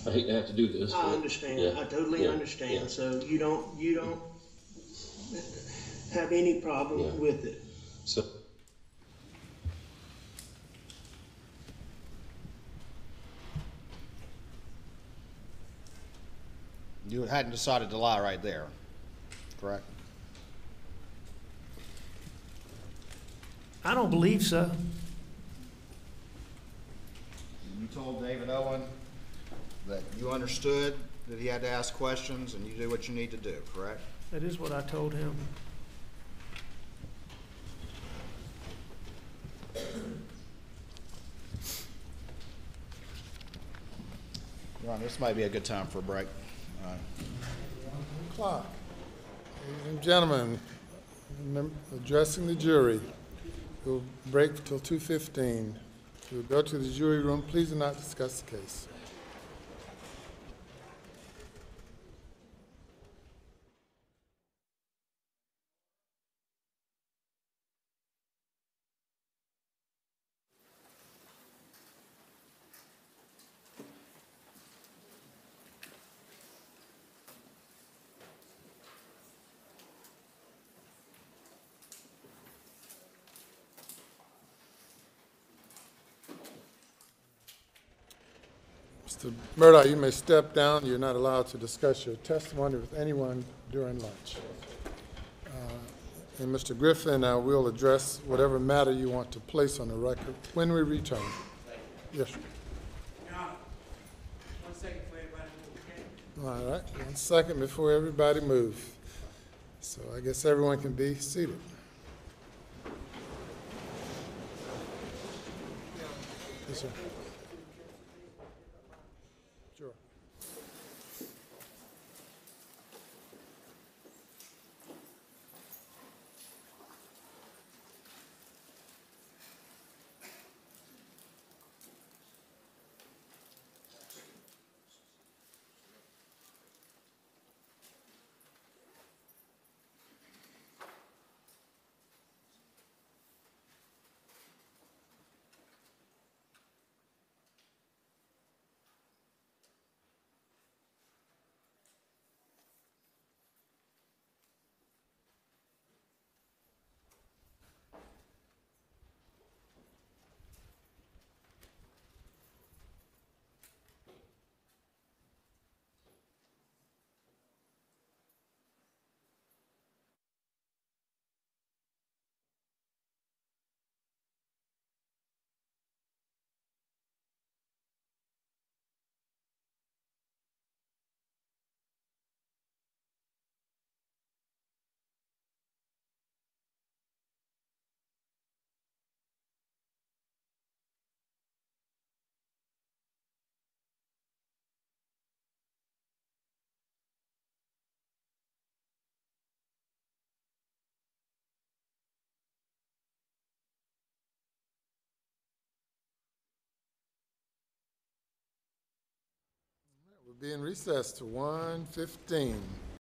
I hate to have to do this. I understand. Yeah, I totally understand. Yeah. So you don't have any problem with it. So. You hadn't decided to lie right there, correct? I don't believe so. You told David Owen that you understood that he had to ask questions and you do what you need to do, correct? That is what I told him. Ron, this might be a good time for a break. All right. 1 o'clock. Ladies and gentlemen, addressing the jury, we'll break until 2:15. We'll go to the jury room. Please do not discuss the case. Mr. Murdaugh, you may step down. You're not allowed to discuss your testimony with anyone during lunch. And Mr. Griffin, I will address whatever matter you want to place on the record when we return. Yes, sir. Your Honor, 1 second before everybody move, okay? All right, 1 second before everybody move. So I guess everyone can be seated. Yes, sir. We'll be in recess to 1:15.